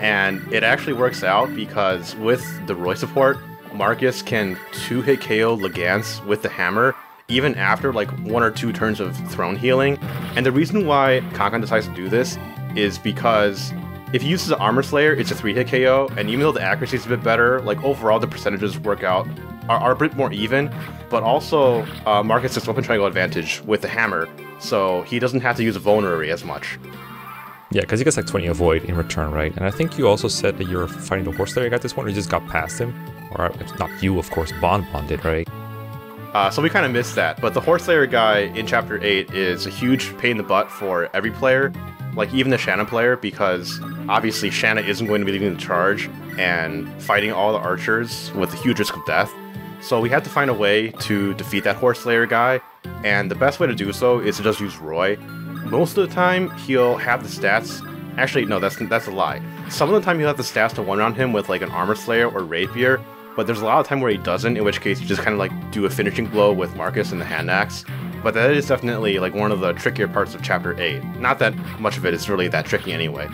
And it actually works out because with the Roy support, Marcus can two-hit K O Legance with the hammer, even after like one or two turns of throne healing. And the reason why Konkon decides to do this is because if he uses an Armor Slayer, it's a three-hit K O, and even though the accuracy is a bit better, like overall the percentages work out, are, are a bit more even, but also uh, Marcus has weapon triangle advantage with the hammer, so he doesn't have to use Vulnerary as much. Yeah, because he gets like twenty avoid in return, right? And I think you also said that you're fighting the horse there. You got this one, or you just got past him? Or it's not you, of course, Bonbon did, right? Uh, so we kind of missed that, but the Horse Slayer guy in Chapter eight is a huge pain in the butt for every player, like even the Shanna player, because obviously Shanna isn't going to be leading the charge and fighting all the archers with a huge risk of death. So we had to find a way to defeat that Horse Slayer guy, and the best way to do so is to just use Roy. Most of the time, he'll have the stats... Actually, no, that's that's a lie. Some of the time he'll have the stats to one-round him with like an Armor Slayer or Rapier, but there's a lot of time where he doesn't, in which case you just kind of like do a finishing blow with Marcus and the hand axe. But that is definitely like one of the trickier parts of Chapter eight. Not that much of it is really that tricky anyway.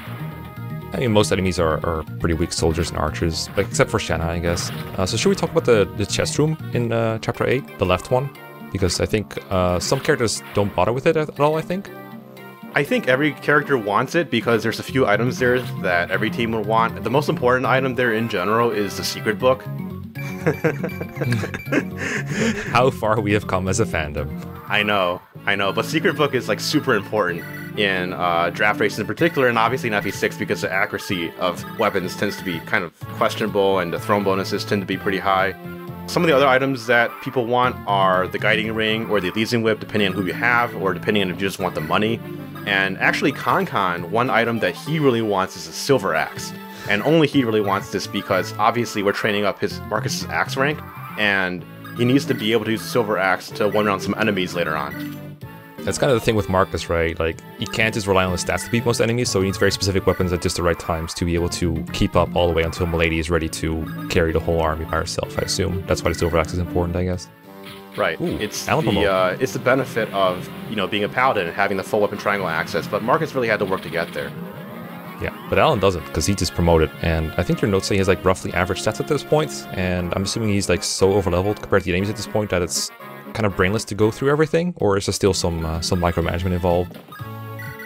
I mean, most enemies are, are pretty weak soldiers and archers, like, except for Shanna, I guess. Uh, so should we talk about the, the chest room in uh, Chapter eight, the left one? Because I think uh, some characters don't bother with it at, at all, I think. I think every character wants it because there's a few items there that every team will want. The most important item there in general is the secret book. How far we have come as a fandom. I know, I know, but secret book is like super important in uh, draft races in particular, and obviously not V six because the accuracy of weapons tends to be kind of questionable and the throne bonuses tend to be pretty high. Some of the other items that people want are the guiding ring or the Elysian whip, depending on who you have, or depending on if you just want the money. And actually, Konkon, one item that he really wants is a silver axe. And only he really wants this because obviously we're training up his Marcus's axe rank, and he needs to be able to use the silver axe to one-round some enemies later on. That's kind of the thing with Marcus, right? Like, he can't just rely on his stats to beat most enemies, so he needs very specific weapons at just the right times to be able to keep up all the way until Milady is ready to carry the whole army by herself, I assume. That's why the silver axe is important, I guess. Right. Ooh, it's the uh, it's the benefit of, you know, being a paladin and having the full weapon triangle access, but Marcus really had to work to get there. Yeah, but Alan doesn't, because he just promoted, and I think your notes say he has like roughly average stats at this point, and I'm assuming he's like so overleveled compared to the enemies at this point that it's kind of brainless to go through everything, or is there still some uh, some micromanagement involved?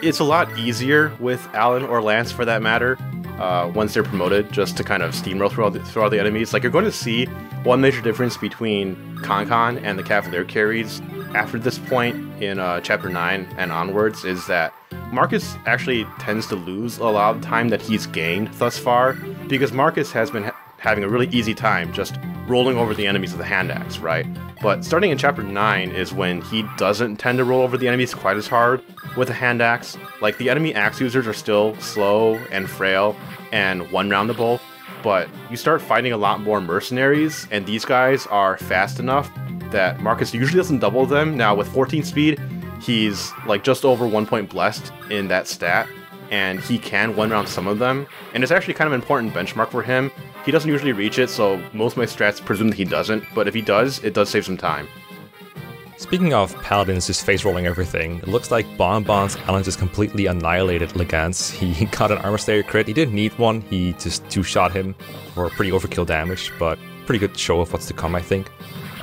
It's a lot easier with Alan or Lance, for that matter, uh, once they're promoted, just to kind of steamroll through all the, through all the enemies. Like, you're going to see one major difference between Konkon and the Cavalier carries after this point in uh, Chapter nine and onwards is that Marcus actually tends to lose a lot of time that he's gained thus far, because Marcus has been ha having a really easy time just rolling over the enemies with the hand axe, right? But starting in Chapter nine is when he doesn't tend to roll over the enemies quite as hard with a hand axe. Like, the enemy axe users are still slow and frail and one-roundable, but you start fighting a lot more mercenaries, and these guys are fast enough that Marcus usually doesn't double them. Now, with fourteen speed, he's like just over one point blessed in that stat, and he can one-round some of them, and it's actually kind of an important benchmark for him. He doesn't usually reach it, so most of my strats presume that he doesn't, but if he does, it does save some time. Speaking of paladins just face-rolling everything, it looks like Bonbon's Alan just completely annihilated Legance. He got an Armor Slayer crit, he didn't need one, he just two-shot him for pretty overkill damage, but pretty good show of what's to come, I think.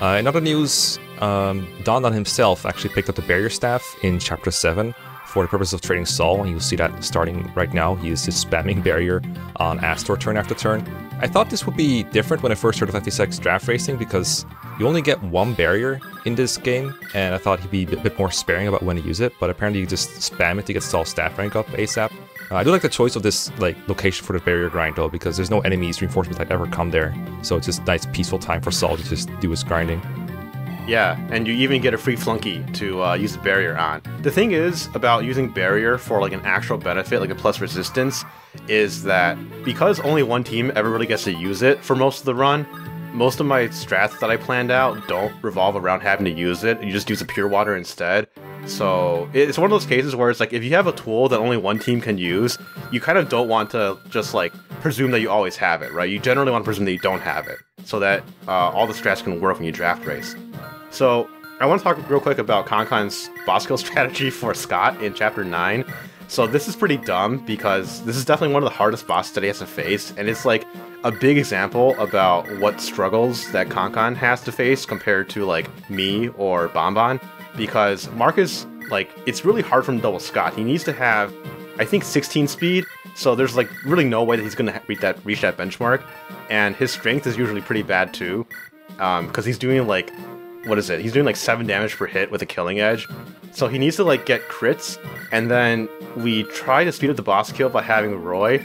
Uh, in other news, um, Dondan himself actually picked up the Barrier Staff in Chapter seven. For the purpose of trading Saul, and you'll see that starting right now, he is just spamming Barrier on Astor turn after turn. I thought this would be different when I first heard of F T six draft racing, because you only get one Barrier in this game, and I thought he'd be a bit more sparing about when to use it, but apparently you just spam it to get Saul's staff rank up ASAP. Uh, I do like the choice of this like location for the Barrier grind though, because there's no enemies, reinforcements that ever come there, so it's just nice peaceful time for Saul to just do his grinding. Yeah, and you even get a free flunky to uh, use the Barrier on. The thing is about using Barrier for like an actual benefit, like a plus resistance, is that because only one team ever really gets to use it for most of the run, most of my strats that I planned out don't revolve around having to use it. You just use a pure water instead. So it's one of those cases where it's like, if you have a tool that only one team can use, you kind of don't want to just like presume that you always have it, right? You generally want to presume that you don't have it so that uh, all the strats can work when you draft race. So I want to talk real quick about Konkon's boss kill strategy for Scott in chapter nine. So this is pretty dumb because this is definitely one of the hardest bosses that he has to face, and it's like a big example about what struggles that Konkon has to face compared to like me or Bonbon, because Marcus, like, it's really hard for him to double Scott. He needs to have, I think, sixteen speed, so there's like really no way that he's gonna reach that reach that benchmark, and his strength is usually pretty bad too, um, because he's doing like, what is it? He's doing like seven damage per hit with a killing edge. So he needs to like get crits, and then we try to speed up the boss kill by having Roy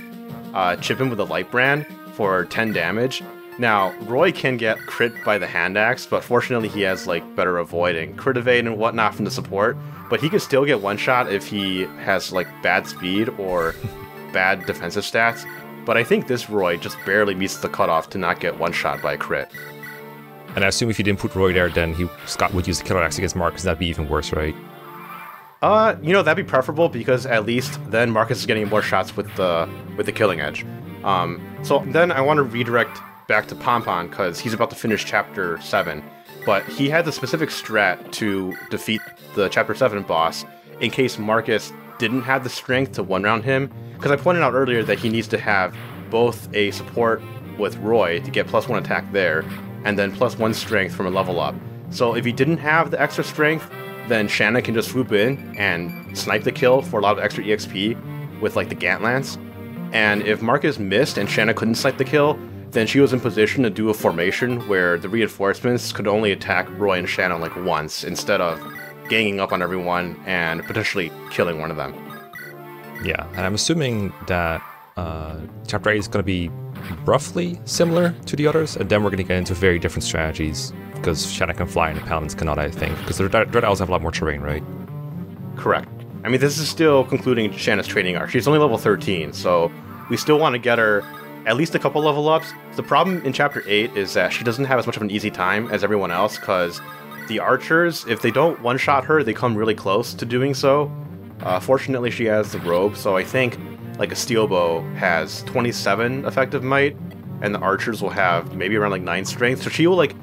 uh, chip him with a light brand for ten damage. Now, Roy can get crit by the hand axe, but fortunately he has like better avoid and crit evade and whatnot from the support, but he can still get one shot if he has like bad speed or bad defensive stats. But I think this Roy just barely meets the cutoff to not get one shot by a crit. And I assume if you didn't put Roy there, then he, Scott would use the killer axe against Marcus, and that'd be even worse, right? Uh, you know, that'd be preferable, because at least then Marcus is getting more shots with the with the killing edge. Um, so then I want to redirect back to Ponpon, because he's about to finish chapter seven. But he had the specific strat to defeat the chapter seven boss in case Marcus didn't have the strength to one-round him. Because I pointed out earlier that he needs to have both a support with Roy to get plus one attack there, and then plus one strength from a level up. So if he didn't have the extra strength, then Shanna can just swoop in and snipe the kill for a lot of extra E X P with like the Gant Lance. And if Marcus missed and Shanna couldn't snipe the kill, then she was in position to do a formation where the reinforcements could only attack Roy and Shanna like once, instead of ganging up on everyone and potentially killing one of them. Yeah, and I'm assuming that uh, chapter eight is going to be roughly similar to the others, and then we're going to get into very different strategies, because Shanna can fly and the Paladins cannot, I think, because the Dread Owls have a lot more terrain, right? Correct. I mean, this is still concluding Shanna's training arc. She's only level thirteen, so we still want to get her at least a couple level ups. The problem in chapter eight is that she doesn't have as much of an easy time as everyone else, because the archers, if they don't one-shot her, they come really close to doing so. Uh, fortunately, she has the robe, so I think like a steel bow has twenty-seven effective might, and the archers will have maybe around like nine strength, so she will like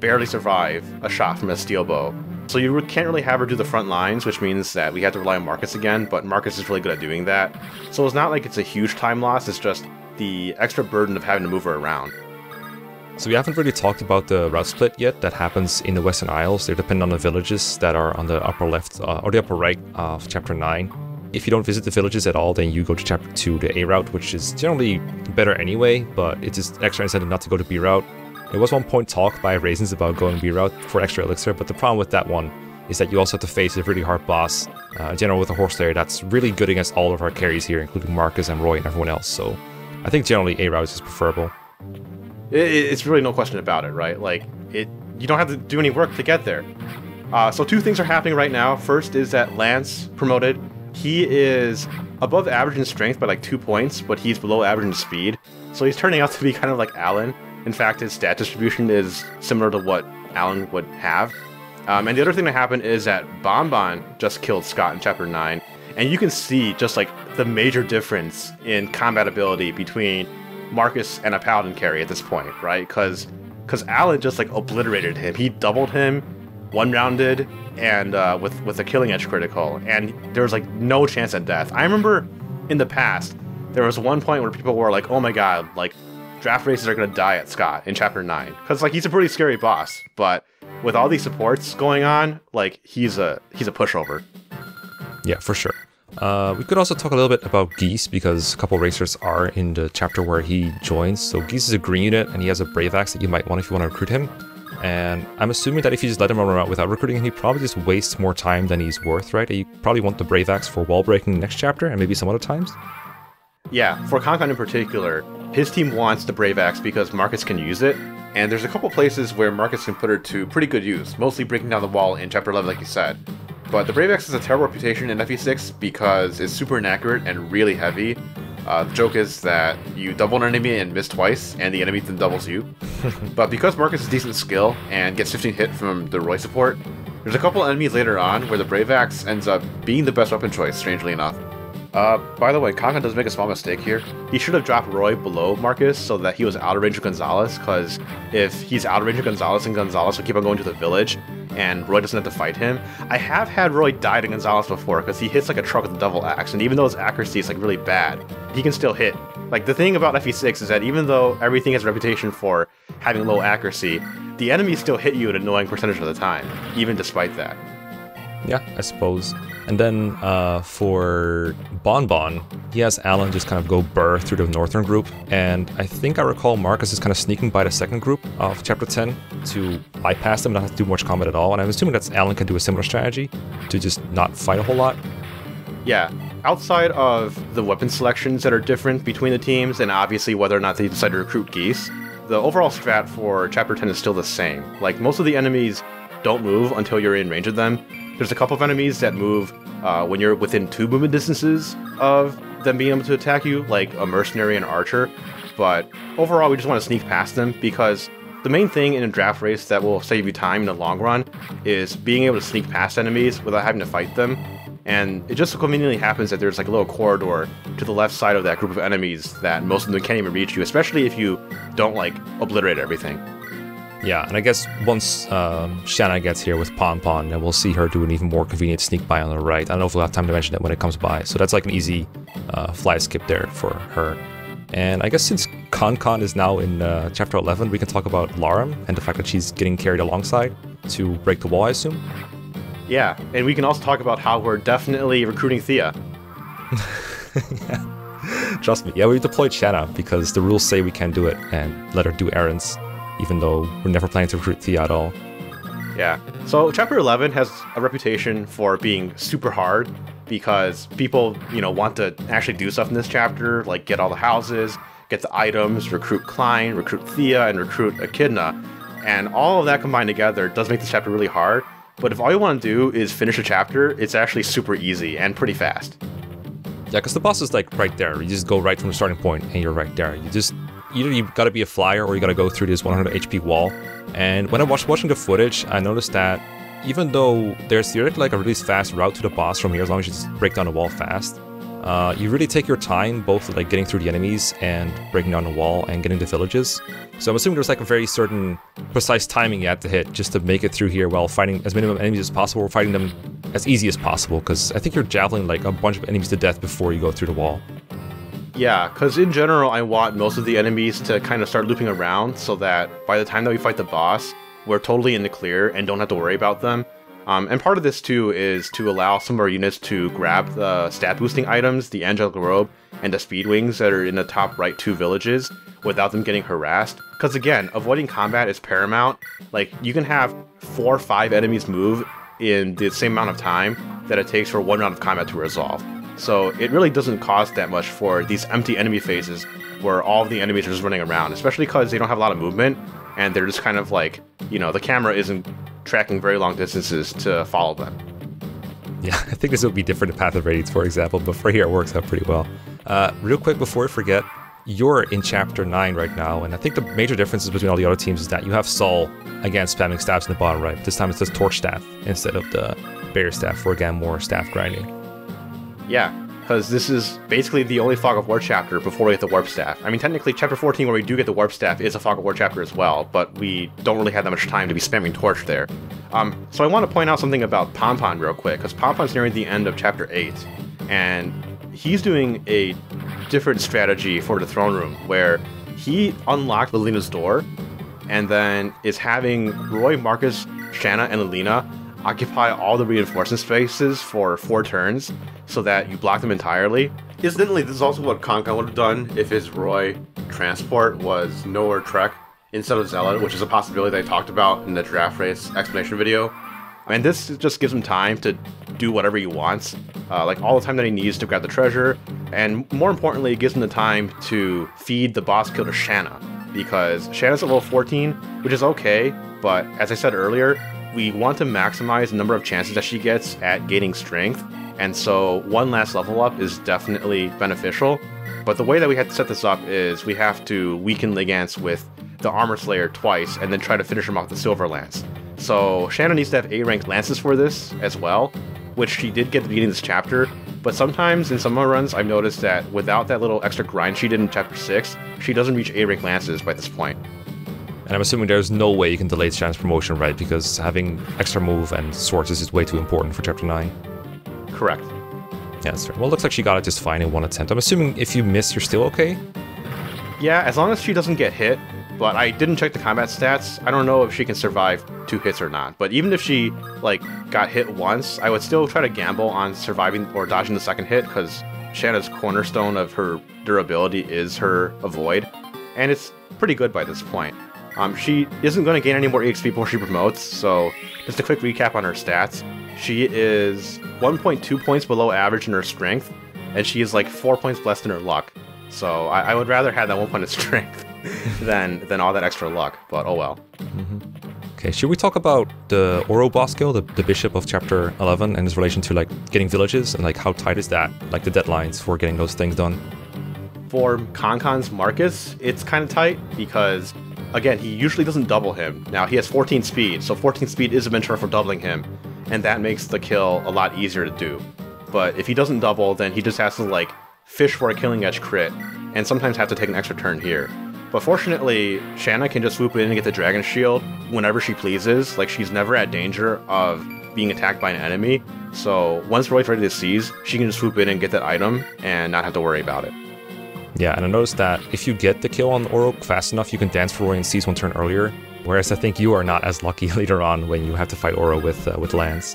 barely survive a shot from a steel bow. So you can't really have her do the front lines, which means that we have to rely on Marcus again, but Marcus is really good at doing that. So it's not like it's a huge time loss, it's just the extra burden of having to move her around. So we haven't really talked about the route split yet that happens in the Western Isles. They're dependent on the villages that are on the upper left, uh, or the upper right of chapter nine. If you don't visit the villages at all, then you go to chapter two, the A route, which is generally better anyway, but it's just extra incentive not to go to B route. There was one point talk by Raisins about going B route for extra elixir, but the problem with that one is that you also have to face a really hard boss, uh, in general with a horse layer that's really good against all of our carries here, including Marcus and Roy and everyone else, so I think generally A route is preferable. It's really no question about it, right? Like, it, you don't have to do any work to get there. Uh, so two things are happening right now. First is that Lance promoted. He is above average in strength by like two points, but he's below average in speed. So he's turning out to be kind of like Alan. In fact, his stat distribution is similar to what Alan would have. Um, and the other thing that happened is that Bonbon just killed Scott in chapter nine. And you can see just like the major difference in combat ability between Marcus and a Paladin carry at this point, right? Because because Alan just like obliterated him. He doubled him, one-rounded, and uh, with, with a killing edge critical, and there was like no chance at death. I remember in the past, there was one point where people were like, oh my god, like, draft races are gonna die at Scott in chapter nine. Because like, he's a pretty scary boss, but with all these supports going on, like, he's a, he's a pushover. Yeah, for sure. Uh, we could also talk a little bit about Geese, because a couple racers are in the chapter where he joins. So Geese is a green unit, and he has a Brave Axe that you might want if you want to recruit him. And I'm assuming that if you just let him run around without recruiting him, he probably just wastes more time than he's worth, right? You probably want the Brave Axe for wall breaking next chapter, and maybe some other times. Yeah, for Konkon in particular, his team wants the Brave Axe because Marcus can use it, and there's a couple places where Marcus can put her to pretty good use, mostly breaking down the wall in chapter eleven, like you said. But the Brave Axe has a terrible reputation in F E six because it's super inaccurate and really heavy, Uh, the joke is that you double an enemy and miss twice, and the enemy then doubles you. But because Marcus is decent skill and gets fifteen hit from the Roy support, there's a couple enemies later on where the Brave Axe ends up being the best weapon choice, strangely enough. Uh, by the way, Konkon does make a small mistake here. He should have dropped Roy below Marcus so that he was out of range of Gonzalez, because if he's out of range of Gonzalez and Gonzalez will keep on going to the village, and Roy doesn't have to fight him. I have had Roy die to Gonzalez before because he hits like a truck with a double axe, and even though his accuracy is like really bad, he can still hit. Like, the thing about F E six is that even though everything has a reputation for having low accuracy, the enemies still hit you at an annoying percentage of the time, even despite that. Yeah, I suppose. And then uh, for Bonbon, he has Alan just kind of go burr through the northern group. And I think I recall Marcus is kind of sneaking by the second group of chapter ten to bypass them and not have to do much combat at all. And I'm assuming that Alan can do a similar strategy to just not fight a whole lot. Yeah, outside of the weapon selections that are different between the teams and obviously whether or not they decide to recruit geese, the overall strat for chapter ten is still the same. Like, most of the enemies don't move until you're in range of them. There's a couple of enemies that move uh, when you're within two movement distances of them being able to attack you, like a mercenary and archer. But overall, we just want to sneak past them because the main thing in a draft race that will save you time in the long run is being able to sneak past enemies without having to fight them. And it just so conveniently happens that there's like a little corridor to the left side of that group of enemies that most of them can't even reach you, especially if you don't like obliterate everything. Yeah, and I guess once uh, Shanna gets here with Ponpon, then we'll see her do an even more convenient sneak by on the right. I don't know if we'll have time to mention that when it comes by. So that's like an easy uh, fly skip there for her. And I guess since Konkon is now in uh, chapter eleven, we can talk about Larum and the fact that she's getting carried alongside to break the wall, I assume. Yeah, and we can also talk about how we're definitely recruiting Thea. Yeah. Trust me. Yeah, we deployed Shanna because the rules say we can do it and let her do errands, even though we're never planning to recruit Thea at all. Yeah, so chapter eleven has a reputation for being super hard because people, you know, want to actually do stuff in this chapter, like get all the houses, get the items, recruit Klein, recruit Thea, and recruit Echidna. And all of that combined together does make this chapter really hard, but if all you want to do is finish a chapter, it's actually super easy and pretty fast. Yeah, because the boss is like right there. You just go right from the starting point and you're right there. You just... Either you've got to be a flyer or you got to go through this one hundred H P wall. And when I was watching the footage, I noticed that even though there's theoretically like a really fast route to the boss from here, as long as you just break down the wall fast, uh, you really take your time both with, like, getting through the enemies and breaking down the wall and getting to villages. So I'm assuming there's like a very certain precise timing you have to hit just to make it through here while fighting as many enemies as possible or fighting them as easy as possible, because I think you're javeling like a bunch of enemies to death before you go through the wall. Yeah, because in general, I want most of the enemies to kind of start looping around so that by the time that we fight the boss, we're totally in the clear and don't have to worry about them. Um, and part of this, too, is to allow some of our units to grab the stat-boosting items, the Angelical Robe, and the Speed Wings that are in the top right two villages without them getting harassed. Because again, avoiding combat is paramount. Like, you can have four or five enemies move in the same amount of time that it takes for one round of combat to resolve. So it really doesn't cost that much for these empty enemy phases where all of the enemies are just running around, especially because they don't have a lot of movement and they're just kind of like, you know, the camera isn't tracking very long distances to follow them. Yeah, I think this would be different in Path of Radiance, for example, but for here it works out pretty well. Uh, real quick before I forget, you're in chapter nine right now, and I think the major differences between all the other teams is that you have Saul, again, spamming staffs in the bottom right. This time it says Torch Staff instead of the Bear Staff for, again, more staff grinding. Yeah, because this is basically the only Fog of War chapter before we get the Warp Staff. I mean, technically, chapter fourteen, where we do get the Warp Staff, is a Fog of War chapter as well, but we don't really have that much time to be spamming Torch there. Um, so I want to point out something about Ponpon real quick, because Ponpon's nearing the end of chapter eight, and he's doing a different strategy for the Throne Room, where he unlocked Lelena's door, and then is having Roy, Marcus, Shanna, and Lelena occupy all the reinforcement spaces for four turns, so that you block them entirely. Incidentally, this is also what Konkon would have done if his Roy transport was Noah or Treck instead of Zealot, which is a possibility they talked about in the draft race explanation video. And this just gives him time to do whatever he wants, uh, like all the time that he needs to grab the treasure, and more importantly, it gives him the time to feed the boss killer Shanna, because Shanna's at level fourteen, which is okay, but as I said earlier, we want to maximize the number of chances that she gets at gaining strength, and so one last level up is definitely beneficial. But the way that we have to set this up is we have to weaken Legance with the Armor Slayer twice and then try to finish him off with the Silver Lance. So Shanna needs to have A-ranked Lances for this as well, which she did get at the beginning of this chapter. But sometimes in some of her runs, I've noticed that without that little extra grind she did in chapter six, she doesn't reach A-ranked Lances by this point. And I'm assuming there's no way you can delay Shanna's promotion, right? Because having extra move and sources is way too important for chapter nine. Correct. Yeah, that's right. Well, it looks like she got it just fine in one attempt. I'm assuming if you miss, you're still okay? Yeah, as long as she doesn't get hit. But I didn't check the combat stats. I don't know if she can survive two hits or not. But even if she, like, got hit once, I would still try to gamble on surviving or dodging the second hit, because Shanna's cornerstone of her durability is her avoid. And it's pretty good by this point. Um, she isn't going to gain any more E X P before she promotes, so just a quick recap on her stats. She is one point two points below average in her strength, and she is like four points less in her luck. So I, I would rather have that one point of strength than than all that extra luck, but oh well. Mm-hmm. Okay, should we talk about the Oro boss kill, the, the bishop of chapter eleven, and his relation to like getting villages, and like how tight is that, like the deadlines for getting those things done? For Konkon's Marcus, it's kind of tight because, again, he usually doesn't double him. Now he has fourteen speed, so fourteen speed is a mentor for doubling him, and that makes the kill a lot easier to do. But if he doesn't double, then he just has to like fish for a killing edge crit, and sometimes have to take an extra turn here. But fortunately, Shanna can just swoop in and get the Dragon Shield whenever she pleases. Like, she's never at danger of being attacked by an enemy. So once Roy's ready to seize, she can just swoop in and get that item and not have to worry about it. Yeah, and I noticed that if you get the kill on Oro fast enough, you can dance for Roy and seize one turn earlier. Whereas I think you are not as lucky later on when you have to fight Oro with, uh, with Lance.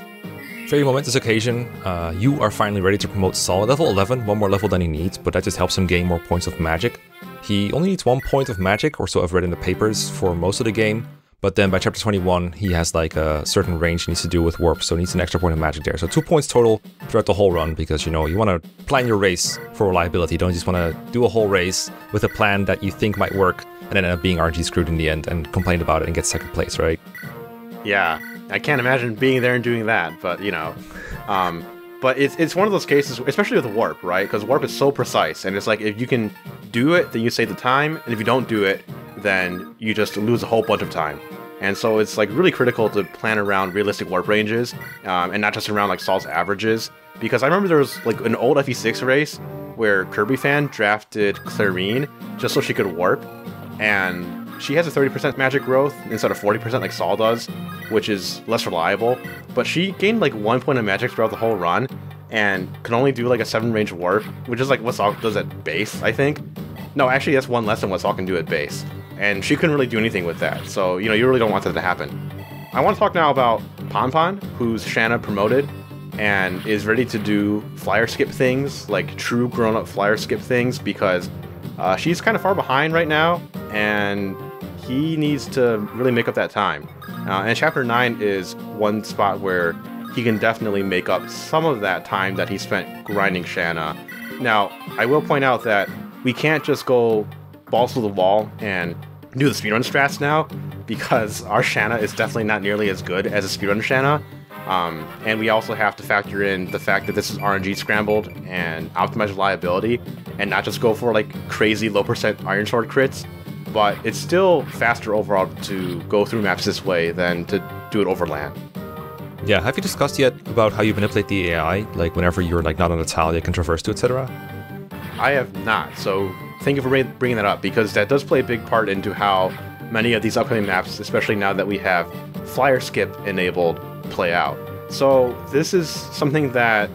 Very momentous occasion, uh, you are finally ready to promote Saul at level eleven, one more level than he needs, but that just helps him gain more points of magic. He only needs one point of magic, or so I've read in the papers, for most of the game, but then by chapter twenty-one, he has like a certain range he needs to do with warp, so he needs an extra point of magic there. So two points total throughout the whole run, because you know, you want to plan your race for reliability. You don't just want to do a whole race with a plan that you think might work, and then end up being R N G screwed in the end, and complain about it and get second place, right? Yeah, I can't imagine being there and doing that, but you know. Um, But it's, it's one of those cases, especially with warp, right? Because warp is so precise, and it's like, if you can do it, then you save the time, and if you don't do it, then you just lose a whole bunch of time. And so it's like really critical to plan around realistic warp ranges, um, and not just around like Saul's averages. Because I remember there was like an old F E six race where Kirby fan drafted Clarine just so she could warp, and she has a thirty percent magic growth instead of forty percent like Saul does, which is less reliable. But she gained like one point of magic throughout the whole run and can only do like a seven range warp, which is like what Saul does at base, I think. No, actually that's one less than what Saul can do at base. And she couldn't really do anything with that. So, you know, you really don't want that to happen. I want to talk now about Ponpon, who's Shanna promoted and is ready to do flyer skip things, like true grown-up flyer skip things, because uh, she's kind of far behind right now, and he needs to really make up that time. Uh, and chapter nine is one spot where he can definitely make up some of that time that he spent grinding Shanna. Now, I will point out that we can't just go balls to the wall and do the speedrun strats now, because our Shanna is definitely not nearly as good as a speedrun Shanna. Um, and we also have to factor in the fact that this is R N G scrambled and optimized reliability, and not just go for like crazy low percent Iron Sword crits. But it's still faster overall to go through maps this way than to do it overland. Yeah, have you discussed yet about how you manipulate the A I, like whenever you're like not on a tile, you can traverse to, et cetera? I have not, so thank you for bringing that up, because that does play a big part into how many of these upcoming maps, especially now that we have flyer skip enabled, play out. So this is something that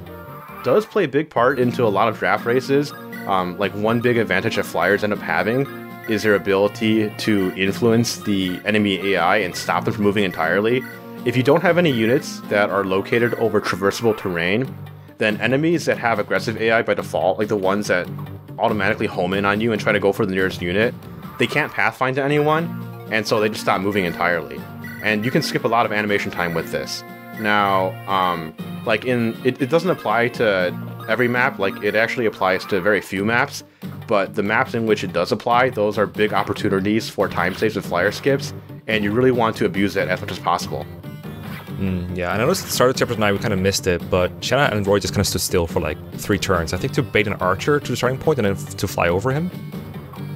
does play a big part into a lot of draft races. Um, like one big advantage that flyers end up having is their ability to influence the enemy A I and stop them from moving entirely. If you don't have any units that are located over traversable terrain, then enemies that have aggressive A I by default, like the ones that automatically home in on you and try to go for the nearest unit, they can't pathfind to anyone, and so they just stop moving entirely. And you can skip a lot of animation time with this. Now, um, like in, it, it doesn't apply to every map, like it actually applies to very few maps, but the maps in which it does apply, those are big opportunities for time saves with flyer skips, and you really want to abuse that as much as possible. Mm, yeah, and I noticed at the start of chapter nine we kind of missed it, but Shanna and Roy just kind of stood still for like three turns, I think, to bait an archer to the starting point and then to fly over him.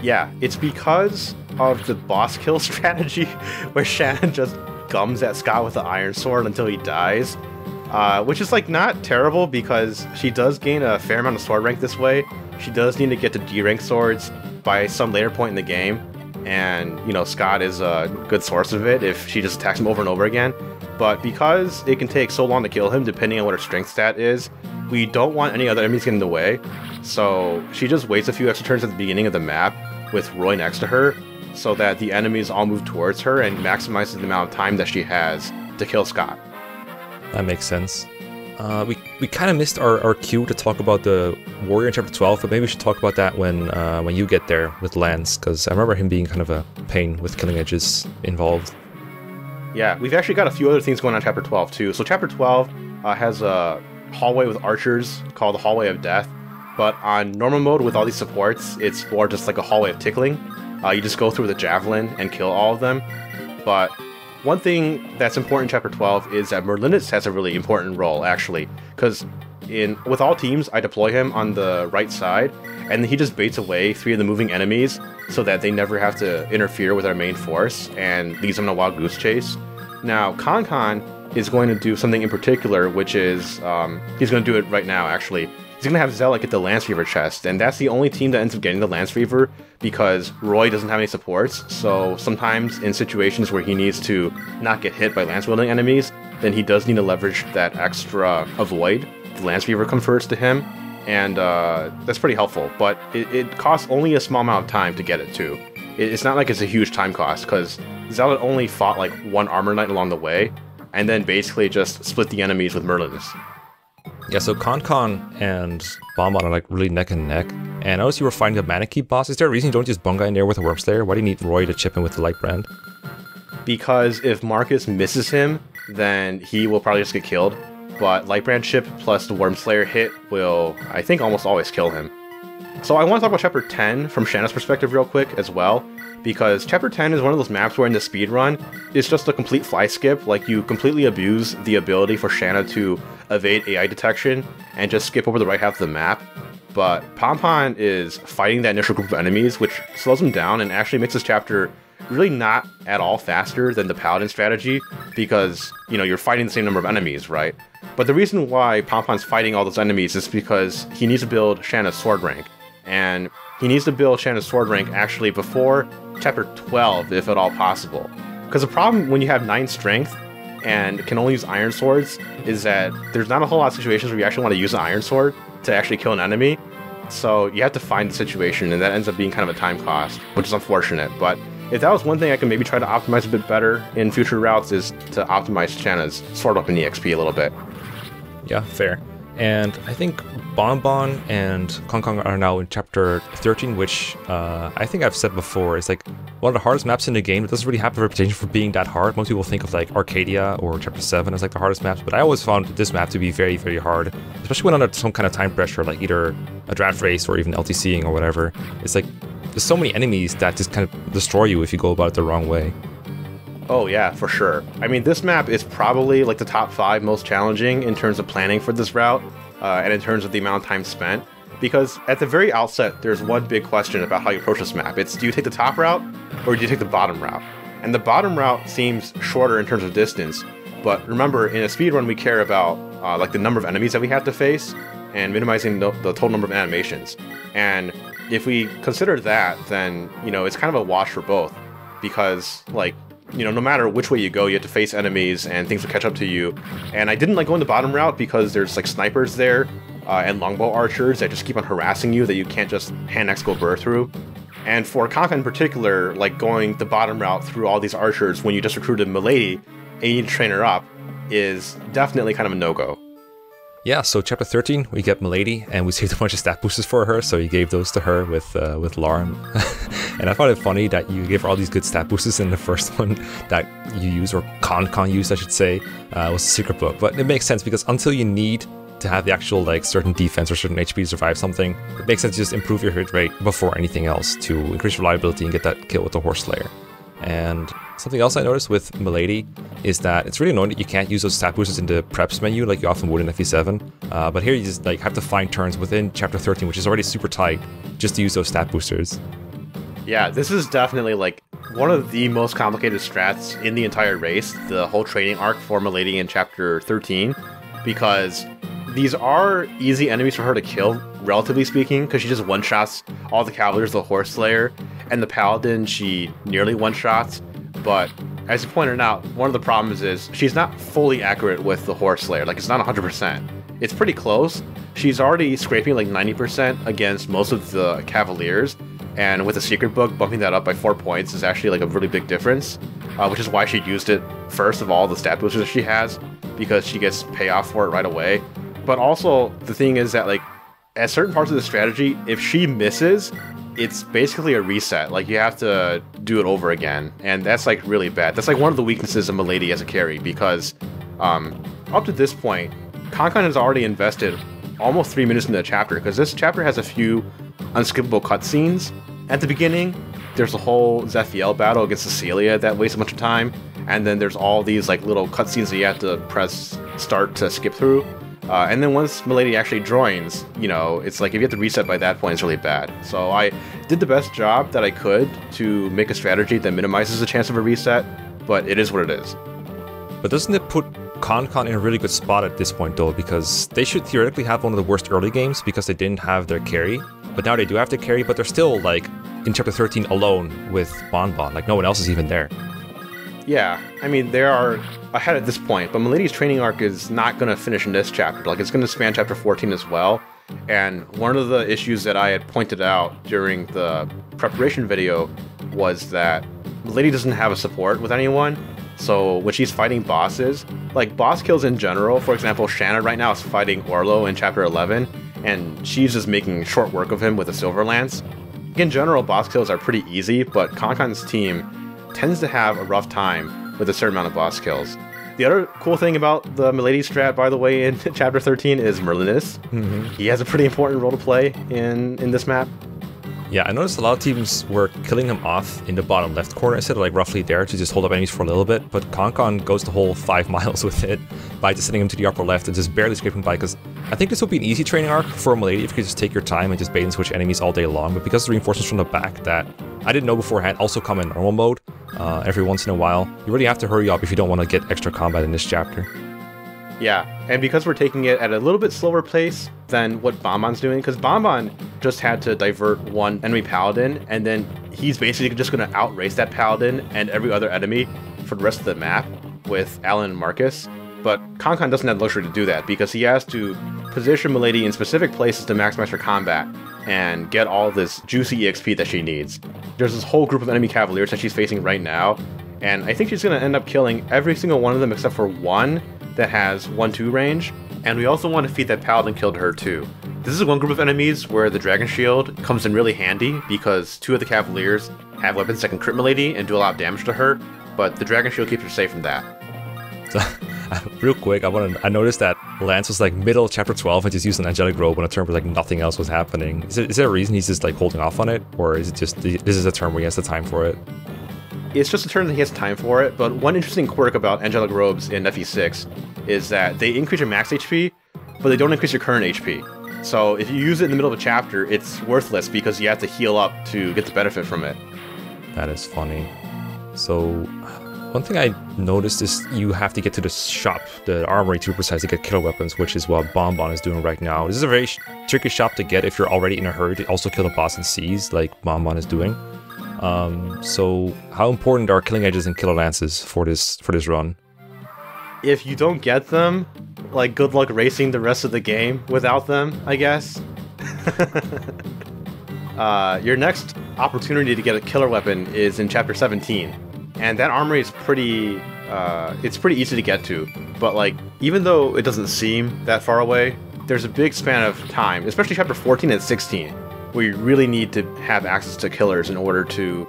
Yeah, it's because of the boss kill strategy where Shanna just gums at Scott with the iron sword until he dies, uh, which is like not terrible because she does gain a fair amount of sword rank this way. She does need to get to D rank swords by some later point in the game, and you know, Scott is a good source of it if she just attacks him over and over again. But because it can take so long to kill him, depending on what her strength stat is, we don't want any other enemies getting in the way. So she just waits a few extra turns at the beginning of the map with Roy next to her so that the enemies all move towards her and maximizes the amount of time that she has to kill Scott. That makes sense. Uh, we we kind of missed our, our cue to talk about the warrior in chapter twelve, but maybe we should talk about that when uh, when you get there with Lance, because I remember him being kind of a pain with killing edges involved. Yeah, we've actually got a few other things going on in chapter twelve, too. So chapter twelve uh, has a hallway with archers called the Hallway of Death, but on normal mode with all these supports, it's more just like a hallway of tickling. Uh, you just go through with a javelin and kill all of them. But one thing that's important in chapter twelve is that Merlinus has a really important role, actually, because in with all teams, I deploy him on the right side, and he just baits away three of the moving enemies so that they never have to interfere with our main force and leaves them in a wild goose chase. Now, Konkon is going to do something in particular, which is, um, he's going to do it right now, actually. He's going to have Zealot get the Lance Reaver chest, and that's the only team that ends up getting the Lance Reaver because Roy doesn't have any supports, so sometimes in situations where he needs to not get hit by Lance-wielding enemies, then he does need to leverage that extra avoid. The Lance Reaver confers to him, and uh, that's pretty helpful, but it, it costs only a small amount of time to get it too. It, it's not like it's a huge time cost, because Zealot only fought like one armor knight along the way, and then basically just split the enemies with Merlinus. Yeah, so Konkon and Bonbon are like really neck and neck, and I noticed you were fighting the Maneki boss. Is there a reason you don't just Bunga in there with a Worm Slayer? Why do you need Roy to chip in with the Light Brand? Because if Marcus misses him, then he will probably just get killed. But Lightbrand chip plus the Worm Slayer hit will, I think, almost always kill him. So I want to talk about chapter ten from Shanna's perspective real quick as well, because chapter ten is one of those maps where in the speedrun, it's just a complete fly skip. Like, you completely abuse the ability for Shanna to evade A I detection and just skip over the right half of the map. But Ponpon is fighting that initial group of enemies, which slows him down and actually makes this chapter really not at all faster than the Paladin strategy, because, you know, you're fighting the same number of enemies, right? But the reason why Ponpon's fighting all those enemies is because he needs to build Shanna's sword rank. And he needs to build Shanna's sword rank actually before chapter twelve, if at all possible. Because the problem when you have nine strength and can only use iron swords is that there's not a whole lot of situations where you actually want to use an iron sword to actually kill an enemy. So you have to find the situation, and that ends up being kind of a time cost, which is unfortunate. But if that was one thing I could maybe try to optimize a bit better in future routes, is to optimize Shanna's sword up in E X P a little bit. Yeah, fair. And I think Bonbon and Konkon are now in chapter thirteen, which uh, I think I've said before is like one of the hardest maps in the game. It doesn't really have a reputation for being that hard. Most people think of like Arcadia or chapter seven as like the hardest maps, but I always found this map to be very, very hard, especially when under some kind of time pressure, like either a draft race or even L T C ing or whatever. It's like there's so many enemies that just kind of destroy you if you go about it the wrong way. Oh yeah, for sure. I mean, this map is probably like the top five most challenging in terms of planning for this route, uh, and in terms of the amount of time spent. Because at the very outset, there's one big question about how you approach this map. It's, do you take the top route, or do you take the bottom route? And the bottom route seems shorter in terms of distance, but remember, in a speedrun, we care about uh, like the number of enemies that we have to face, and minimizing the, the total number of animations. And if we consider that, then, you know, it's kind of a wash for both, because, like, you know, no matter which way you go, you have to face enemies and things will catch up to you. And I didn't like going the bottom route because there's like snipers there uh, and longbow archers that just keep on harassing you that you can't just hand axe go burr through. And for Konkon in particular, like going the bottom route through all these archers when you just recruited Milady and you need to train her up is definitely kind of a no-go. Yeah, so chapter thirteen, we get Milady, and we saved a bunch of stat boosters for her, so you gave those to her with uh, with Larm. And I found it funny that you gave her all these good stat boosters, and the first one that you use, or Konkon used, I should say, uh, was the secret book. But it makes sense, because until you need to have the actual like certain defense or certain H P to survive something, it makes sense to just improve your hit rate before anything else to increase reliability and get that kill with the Horse Slayer. And Something else I noticed with Milady is that it's really annoying that you can't use those stat boosters in the preps menu like you often would in F E seven. Uh, but here you just like have to find turns within chapter thirteen, which is already super tight, just to use those stat boosters. Yeah, this is definitely like one of the most complicated strats in the entire race, the whole training arc for Milady in chapter thirteen, because these are easy enemies for her to kill, relatively speaking, because she just one-shots all the Cavaliers, the Horse Slayer, and the Paladin she nearly one-shots. But as you pointed out, one of the problems is she's not fully accurate with the Horse Slayer. Like, it's not one hundred percent. It's pretty close. She's already scraping like ninety percent against most of the Cavaliers, and with the Secret Book, bumping that up by four points is actually like a really big difference, uh, which is why she used it first of all the stat boosters she has, because she gets payoff for it right away. But also, the thing is that, like, at certain parts of the strategy, if she misses, it's basically a reset. Like, you have to do it over again, and that's, like, really bad. That's, like, one of the weaknesses of Milady as a carry, because um, up to this point, Konkon has already invested almost three minutes into the chapter, because this chapter has a few unskippable cutscenes. At the beginning, there's the whole Zephiel battle against Cecilia that wastes a bunch of time, and then there's all these, like, little cutscenes that you have to press start to skip through. Uh, and then once Milady actually joins, you know, it's like if you have to reset by that point, it's really bad. So I did the best job that I could to make a strategy that minimizes the chance of a reset, but it is what it is. But doesn't it put Konkon in a really good spot at this point, though? Because they should theoretically have one of the worst early games because they didn't have their carry. But now they do have their carry, but they're still, like, in chapter thirteen alone with Bonbon. Like, no one else is even there. Yeah, I mean, they are ahead at this point, but Milady's training arc is not going to finish in this chapter. Like, it's going to span chapter fourteen as well. And one of the issues that I had pointed out during the preparation video was that Milady doesn't have a support with anyone. So when she's fighting bosses, like boss kills in general, for example, Shanna right now is fighting Orlo in chapter eleven, and she's just making short work of him with a Silver Lance. In general, boss kills are pretty easy, but Konkon's team tends to have a rough time with a certain amount of boss kills. The other cool thing about the Milady strat, by the way, in chapter thirteen is Merlinus. Mm-hmm. He has a pretty important role to play in, in this map. Yeah, I noticed a lot of teams were killing him off in the bottom left corner instead of like roughly there to just hold up enemies for a little bit, but Konkon goes the whole five miles with it by just sending him to the upper left and just barely scraping by, because I think this would be an easy training arc for Milady if you could just take your time and just bait and switch enemies all day long, but because the reinforcements from the back that I didn't know beforehand also come in normal mode uh, every once in a while, you really have to hurry up if you don't want to get extra combat in this chapter. Yeah, and because we're taking it at a little bit slower pace than what Bonbon's doing, because Bonbon just had to divert one enemy Paladin, and then he's basically just going to outrace that Paladin and every other enemy for the rest of the map with Alan and Marcus. But Konkon doesn't have the luxury to do that, because he has to position Milady in specific places to maximize her combat and get all this juicy E X P that she needs. There's this whole group of enemy Cavaliers that she's facing right now, and I think she's going to end up killing every single one of them except for one that has one two range, and we also want to feed that Paladin kill to her too. This is one group of enemies where the Dragon Shield comes in really handy, because two of the Cavaliers have weapons that can crit Milady and do a lot of damage to her, but the Dragon Shield keeps her safe from that. So, real quick, I want to. I noticed that Lance was like middle of chapter twelve and just used an angelic robe on a term where like nothing else was happening. Is, it, is there a reason he's just like holding off on it, or is it just the, this is a term where he has the time for it? It's just a turn that he has time for it, but one interesting quirk about angelic robes in F E six is that they increase your max H P, but they don't increase your current H P. So if you use it in the middle of a chapter, it's worthless because you have to heal up to get the benefit from it. That is funny. So one thing I noticed is you have to get to the shop, the armory to be precise, to get killer weapons, which is what Bonbon is doing right now. This is a very sh tricky shop to get if you're already in a hurry to also kill the boss and seize, like Bonbon is doing. Um, so how important are killing edges and killer lances for this for this run? If you don't get them, like, good luck racing the rest of the game without them, I guess. uh, your next opportunity to get a killer weapon is in chapter seventeen, and that armory is pretty uh, it's pretty easy to get to. But like, even though it doesn't seem that far away, there's a big span of time, especially chapter fourteen and sixteen. We really need to have access to killers in order to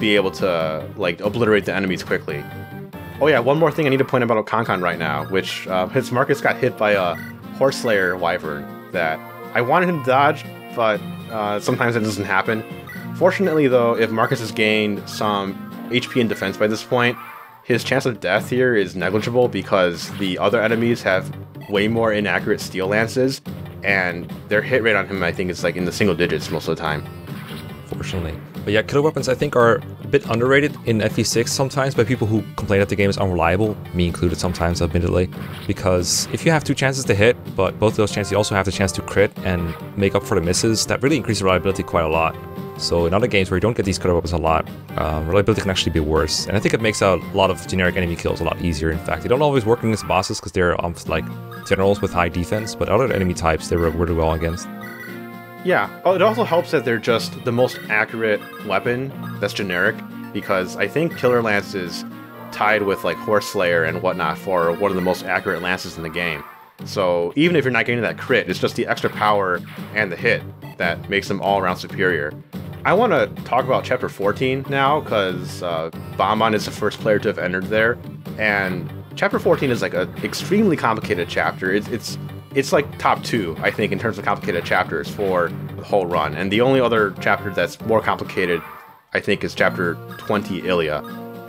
be able to, like, obliterate the enemies quickly. Oh yeah, one more thing I need to point out about Konkon right now, which uh, his Marcus got hit by a Horse Slayer Wyvern that I wanted him to dodge, but uh, sometimes it doesn't happen. Fortunately though, if Marcus has gained some H P and defense by this point. His chance of death here is negligible because the other enemies have way more inaccurate steel lances, and their hit rate on him, I think, is like in the single digits most of the time. Fortunately. But yeah, killer weapons I think are a bit underrated in F E six sometimes by people who complain that the game is unreliable, me included sometimes, admittedly, because if you have two chances to hit, but both of those chances you also have the chance to crit and make up for the misses, that really increases reliability quite a lot. So in other games where you don't get these killer weapons a lot, um, reliability can actually be worse, and I think it makes a lot of generic enemy kills a lot easier. In fact, they don't always work against bosses because they're um, like generals with high defense, but other enemy types they work really well against. Yeah, oh, it also helps that they're just the most accurate weapon that's generic, because I think killer lance is tied with like Horseslayer and whatnot for one of the most accurate lances in the game. So even if you're not getting that crit, it's just the extra power and the hit that makes them all around superior. I want to talk about Chapter fourteen now, because uh, Bauman is the first player to have entered there, and Chapter fourteen is like an extremely complicated chapter. It's, it's It's like top two, I think, in terms of complicated chapters for the whole run. And the only other chapter that's more complicated, I think, is Chapter twenty, Ilia.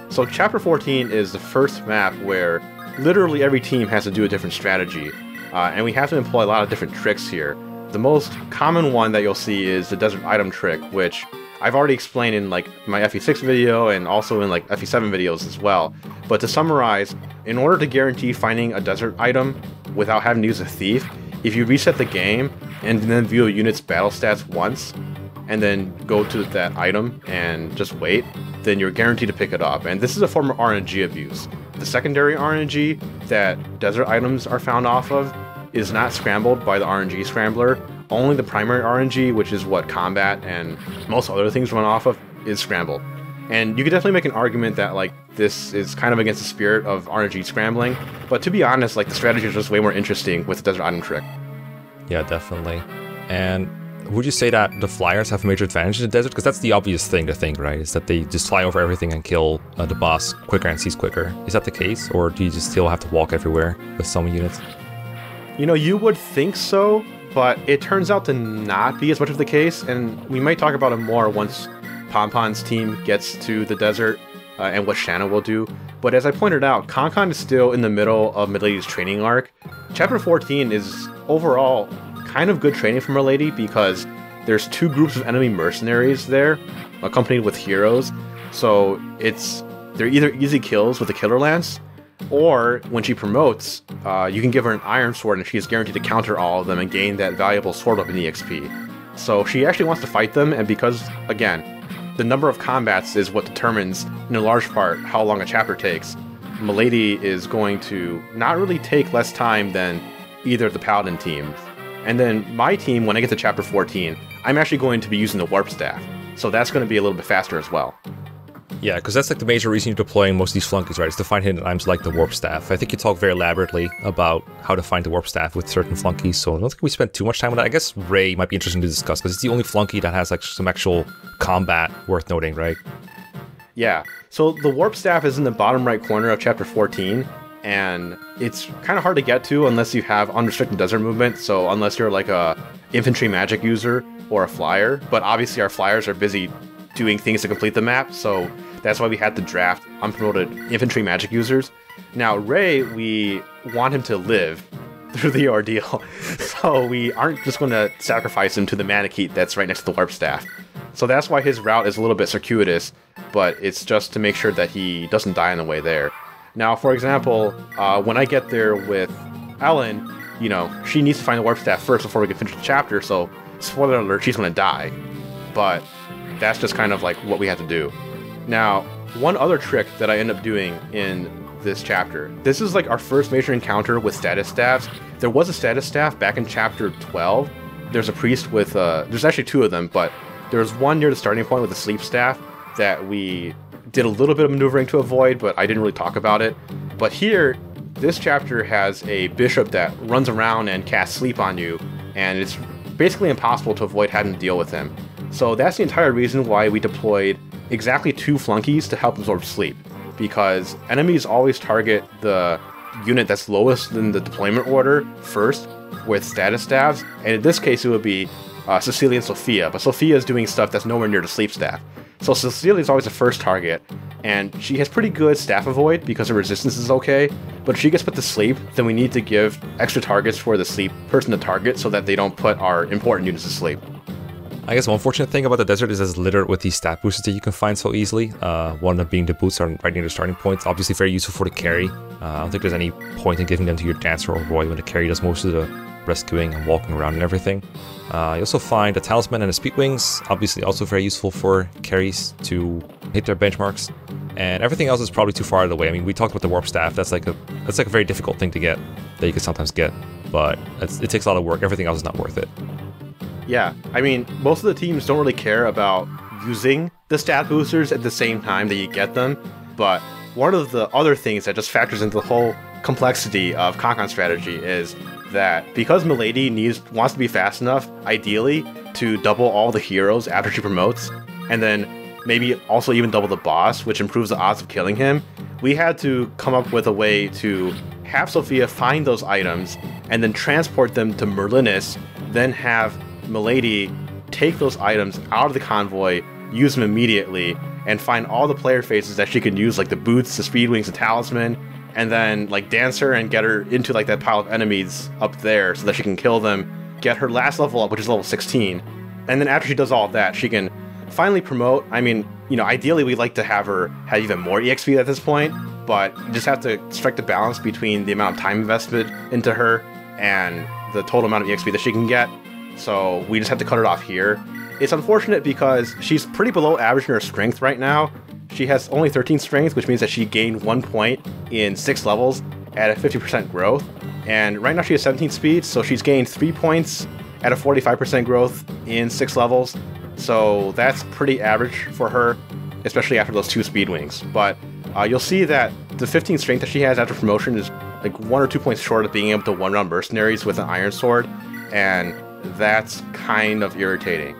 So Chapter fourteen is the first map where literally every team has to do a different strategy. Uh, and we have to employ a lot of different tricks here. The most common one that you'll see is the desert item trick, which I've already explained in like my F E six video and also in like F E seven videos as well. But to summarize, in order to guarantee finding a desert item without having to use a thief, if you reset the game and then view a unit's battle stats once and then go to that item and just wait, then you're guaranteed to pick it up. And this is a form of R N G abuse. The secondary R N G that desert items are found off of is not scrambled by the R N G scrambler. Only the primary R N G, which is what combat and most other things run off of, is scrambled. And you could definitely make an argument that like this is kind of against the spirit of R N G scrambling, but to be honest, like the strategy is just way more interesting with the desert item trick. Yeah, definitely. And would you say that the flyers have a major advantage in the desert? Because that's the obvious thing to think, right? Is that they just fly over everything and kill uh, the boss quicker and cease quicker. Is that the case, or do you just still have to walk everywhere with some units? You know, you would think so, but it turns out to not be as much of the case, and we might talk about it more once Ponpon's team gets to the desert uh, and what Shanna will do. But as I pointed out, Konkon is still in the middle of Milady's training arc. Chapter fourteen is overall kind of good training for Milady because there's two groups of enemy mercenaries there, accompanied with heroes. So it's they're either easy kills with a killer lance, or when she promotes, uh, you can give her an iron sword and she is guaranteed to counter all of them and gain that valuable sword weapon E X P. So she actually wants to fight them, and because, again, the number of combats is what determines, in a large part, how long a chapter takes, Milady is going to not really take less time than either of the Paladin teams. And then my team, when I get to Chapter fourteen, I'm actually going to be using the Warp Staff, so that's going to be a little bit faster as well. Yeah, because that's like the major reason you're deploying most of these flunkies, right? It's to find hidden items like the Warp Staff. I think you talk very elaborately about how to find the Warp Staff with certain flunkies, so I don't think we spent too much time on that. I guess Ray might be interesting to discuss, because it's the only flunky that has like some actual combat worth noting, right? Yeah, so the Warp Staff is in the bottom right corner of Chapter fourteen, and it's kind of hard to get to unless you have unrestricted desert movement, so unless you're like a infantry magic user or a flyer, but obviously our flyers are busy doing things to complete the map, so that's why we had to draft unpromoted infantry magic users. Now, Ray, we want him to live through the ordeal, so we aren't just going to sacrifice him to the Manakite that's right next to the Warp Staff. So that's why his route is a little bit circuitous, but it's just to make sure that he doesn't die on the way there. Now, for example, uh, when I get there with Alan, you know, she needs to find the Warp Staff first before we can finish the chapter, so spoiler alert, she's going to die. But that's just kind of like what we had to do. Now, one other trick that I end up doing in this chapter, this is like our first major encounter with status staffs. There was a status staff back in chapter twelve. There's a priest with, uh, there's actually two of them, but there's one near the starting point with a sleep staff that we did a little bit of maneuvering to avoid, but I didn't really talk about it. But here, this chapter has a bishop that runs around and casts sleep on you, and it's basically impossible to avoid having to deal with him. So that's the entire reason why we deployed exactly two flunkies to help absorb sleep, because enemies always target the unit that's lowest in the deployment order first with status staffs, and in this case it would be uh, Cecilia and Sophia, but Sophia is doing stuff that's nowhere neer the sleep staff. So Cecilia is always the first target, and she has pretty good staff avoid because her resistance is okay, but if she gets put to sleep, then we need to give extra targets for the sleep person to target so that they don't put our important units to sleep. I guess one fortunate thing about the desert is it's littered with these stat boosters that you can find so easily. Uh, one of them being the boots are right near the starting points, obviously very useful for the carry. Uh, I don't think there's any point in giving them to your dancer or Roy when the carry does most of the rescuing and walking around and everything. Uh, you also find the talisman and the speed wings, obviously also very useful for carries to hit their benchmarks. And everything else is probably too far out of the way. I mean, we talked about the warp staff. That's like a that's like a very difficult thing to get that you can sometimes get, but it's, it takes a lot of work. Everything else is not worth it. Yeah, I mean, most of the teams don't really care about using the stat boosters at the same time that you get them, but one of the other things that just factors into the whole complexity of Konkon strategy is that because Milady needs wants to be fast enough, ideally, to double all the heroes after she promotes, and then maybe also even double the boss, which improves the odds of killing him, we had to come up with a way to have Sophia find those items and then transport them to Merlinus, then have Milady take those items out of the convoy, use them immediately, and find all the player faces that she can use, like the boots, the speed wings, the talisman, and then like dance her and get her into like that pile of enemies up there so that she can kill them, get her last level up, which is level sixteen. And then after she does all of that, she can finally promote. I mean, you know, ideally we'd like to have her have even more E X P at this point, but you just have to strike the balance between the amount of time invested into her and the total amount of E X P that she can get. So we just have to cut it off here. It's unfortunate because she's pretty below average in her strength right now. She has only thirteen strength, which means that she gained one point in six levels at a fifty percent growth. And right now she has seventeen speed, so she's gained three points at a forty-five percent growth in six levels. So that's pretty average for her, especially after those two speed wings. But uh, you'll see that the fifteen strength that she has after promotion is like one or two points short of being able to one-round mercenaries with an iron sword. And that's kind of irritating.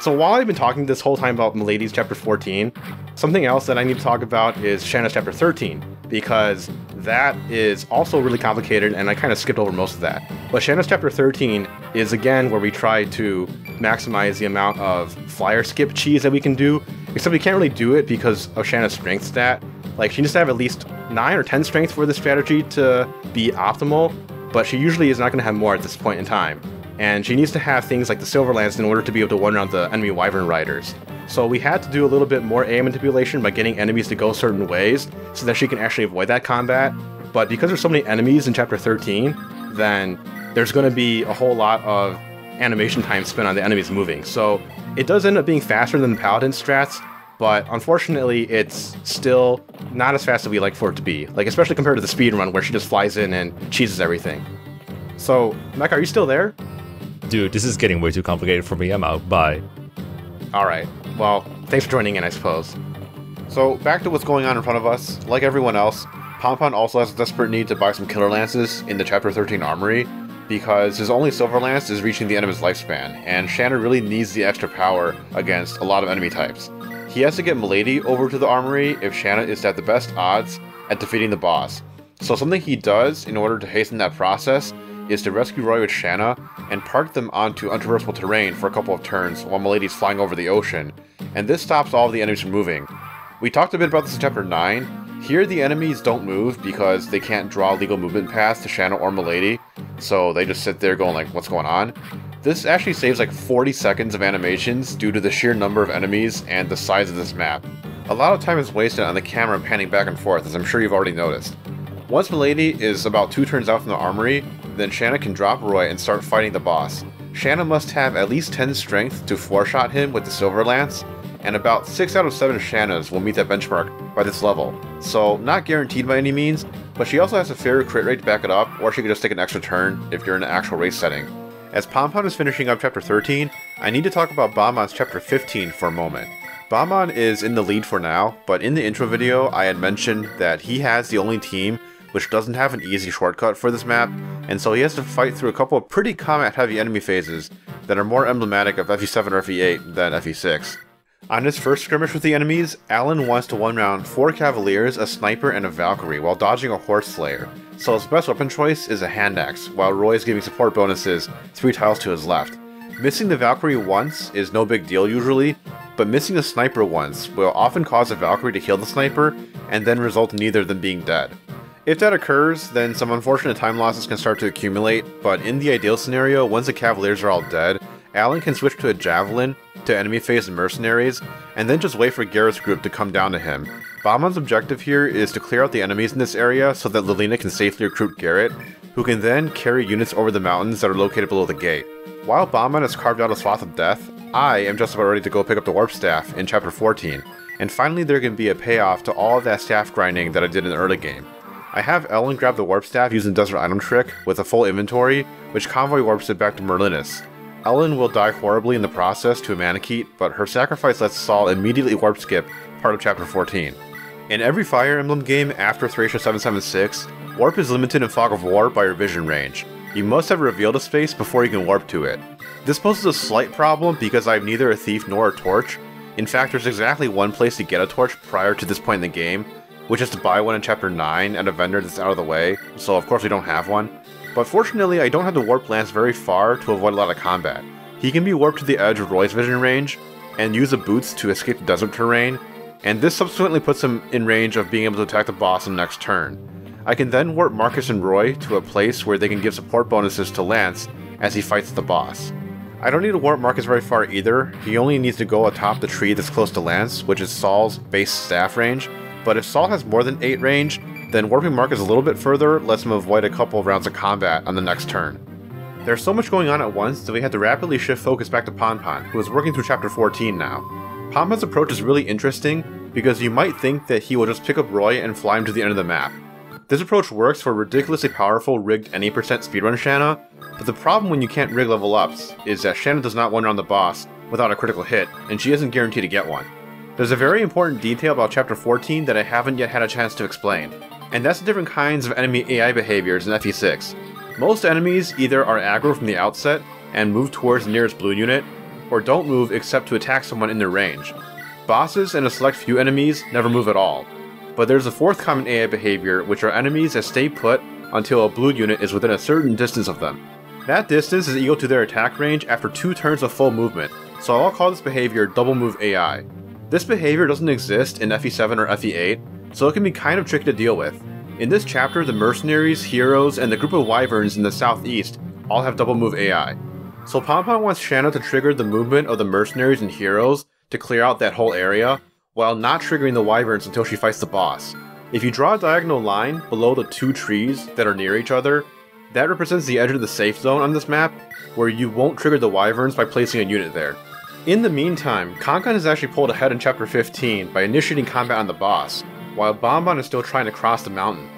So while I've been talking this whole time about Milady's chapter fourteen, something else that I need to talk about is Shanna's chapter thirteen, because that is also really complicated and I kind of skipped over most of that. But Shanna's chapter thirteen is again where we try to maximize the amount of flyer skip cheese that we can do, except we can't really do it because of Shanna's strength stat. Like she needs to have at least nine or ten strength for this strategy to be optimal, but she usually is not going to have more at this point in time. And she needs to have things like the Silver Lance in order to be able to one-round the enemy Wyvern Riders. So we had to do a little bit more A I manipulation by getting enemies to go certain ways so that she can actually avoid that combat. But because there's so many enemies in Chapter thirteen, then there's going to be a whole lot of animation time spent on the enemies moving. So it does end up being faster than the Paladin strats, but unfortunately it's still not as fast as we like for it to be. Like especially compared to the speed run where she just flies in and cheeses everything. So, Mekkah, are you still there? Dude, this is getting way too complicated for me. I'm out. Bye. Alright. Well, thanks for joining in, I suppose. So, back to what's going on in front of us. Like everyone else, Ponpon also has a desperate need to buy some killer lances in the Chapter thirteen armory, because his only Silver Lance is reaching the end of his lifespan, and Shanna really needs the extra power against a lot of enemy types. He has to get Milady over to the armory if Shanna is to have the best odds at defeating the boss. So something he does in order to hasten that process is to rescue Roy with Shanna and park them onto untraversable terrain for a couple of turns while Milady's flying over the ocean, and this stops all of the enemies from moving. We talked a bit about this in Chapter nine. Here the enemies don't move because they can't draw legal movement paths to Shanna or Milady, so they just sit there going like, what's going on? This actually saves like forty seconds of animations due to the sheer number of enemies and the size of this map. A lot of time is wasted on the camera panning back and forth, as I'm sure you've already noticed. Once Milady is about two turns out from the armory, then Shanna can drop Roy and start fighting the boss. Shanna must have at least ten strength to four-shot him with the Silver Lance, and about six out of seven Shannas will meet that benchmark by this level. So, not guaranteed by any means, but she also has a fair crit rate to back it up, or she could just take an extra turn if you're in an actual race setting. As Ponpon is finishing up Chapter thirteen, I need to talk about Bauman's Chapter fifteen for a moment. Bauman is in the lead for now, but in the intro video I had mentioned that he has the only team which doesn't have an easy shortcut for this map, and so he has to fight through a couple of pretty combat-heavy enemy phases that are more emblematic of F E seven or F E eight than F E six. On his first skirmish with the enemies, Alan wants to one-round four Cavaliers, a Sniper, and a Valkyrie while dodging a Horse Slayer, so his best weapon choice is a hand axe, while Roy is giving support bonuses three tiles to his left. Missing the Valkyrie once is no big deal usually, but missing the sniper once will often cause a Valkyrie to heal the sniper and then result in either of them being dead. If that occurs, then some unfortunate time losses can start to accumulate, but in the ideal scenario, once the Cavaliers are all dead, Alan can switch to a Javelin, to enemy phase mercenaries, and then just wait for Garrus' group to come down to him. Bauman's objective here is to clear out the enemies in this area so that Lelina can safely recruit Garrett, who can then carry units over the mountains that are located below the gate. While Bauman has carved out a swath of death, I am just about ready to go pick up the Warp Staff in Chapter fourteen, and finally there can be a payoff to all of that staff grinding that I did in the early game. I have Ellen grab the Warp Staff using Desert Item Trick with a full inventory, which convoy warps it back to Merlinus. Ellen will die horribly in the process to a Manakite, but her sacrifice lets Saul immediately warp skip part of Chapter fourteen. In every Fire Emblem game after Thracia seven seventy-six, warp is limited in Fog of War by your vision range. You must have revealed a space before you can warp to it. This poses a slight problem because I have neither a thief nor a torch. In fact, there's exactly one place to get a torch prior to this point in the game, which is to buy one in Chapter nine at a vendor that's out of the way, so of course we don't have one. But fortunately, I don't have to warp Lance very far to avoid a lot of combat. He can be warped to the edge of Roy's vision range, and use the boots to escape the desert terrain, and this subsequently puts him in range of being able to attack the boss on the next turn. I can then warp Marcus and Roy to a place where they can give support bonuses to Lance as he fights the boss. I don't need to warp Marcus very far either, he only needs to go atop the tree that's close to Lance, which is Saul's base staff range, but if Saul has more than eight range, then warping Marcus a little bit further lets him avoid a couple of rounds of combat on the next turn. There's so much going on at once that we had to rapidly shift focus back to Ponpon, who is working through Chapter fourteen now. Ponpon's approach is really interesting because you might think that he will just pick up Roy and fly him to the end of the map. This approach works for ridiculously powerful rigged any percent speedrun Shanna, but the problem when you can't rig level ups is that Shanna does not one round the boss without a critical hit, and she isn't guaranteed to get one. There's a very important detail about Chapter fourteen that I haven't yet had a chance to explain, and that's the different kinds of enemy A I behaviors in F E six. Most enemies either are aggro from the outset and move towards the nearest blue unit, or don't move except to attack someone in their range. Bosses and a select few enemies never move at all. But there's a fourth common A I behavior, which are enemies that stay put until a blue unit is within a certain distance of them. That distance is equal to their attack range after two turns of full movement, so I'll call this behavior double move A I. This behavior doesn't exist in F E seven or F E eight, so it can be kind of tricky to deal with. In this chapter, the mercenaries, heroes, and the group of wyverns in the southeast all have double move A I. So Ponpon wants Shanna to trigger the movement of the mercenaries and heroes to clear out that whole area, while not triggering the wyverns until she fights the boss. If you draw a diagonal line below the two trees that are near each other, that represents the edge of the safe zone on this map, where you won't trigger the wyverns by placing a unit there. In the meantime, Konkon is actually pulled ahead in Chapter fifteen by initiating combat on the boss, while Bonbon is still trying to cross the mountain.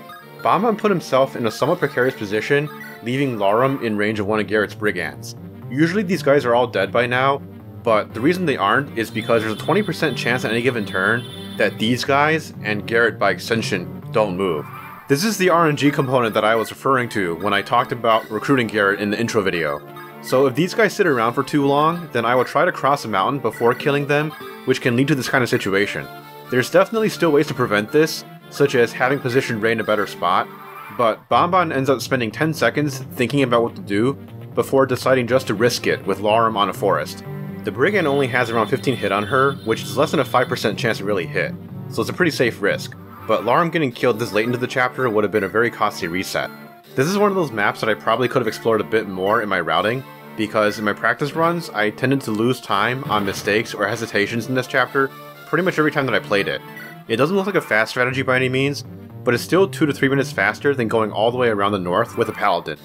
Bonbon put himself in a somewhat precarious position, leaving Larum in range of one of Garrett's brigands. Usually these guys are all dead by now, but the reason they aren't is because there's a twenty percent chance on any given turn that these guys, and Garrett by extension, don't move. This is the R N G component that I was referring to when I talked about recruiting Garrett in the intro video. So if these guys sit around for too long, then I will try to cross a mountain before killing them, which can lead to this kind of situation. There's definitely still ways to prevent this, such as having positioned Ray in a better spot, but Bonbon ends up spending ten seconds thinking about what to do before deciding just to risk it with Larum on a forest. The brigand only has around fifteen hit on her, which is less than a five percent chance to really hit, so it's a pretty safe risk, but Larum getting killed this late into the chapter would have been a very costly reset. This is one of those maps that I probably could have explored a bit more in my routing, because in my practice runs I tended to lose time on mistakes or hesitations in this chapter pretty much every time that I played it. It doesn't look like a fast strategy by any means, but it's still two to three minutes faster than going all the way around the north with a paladin.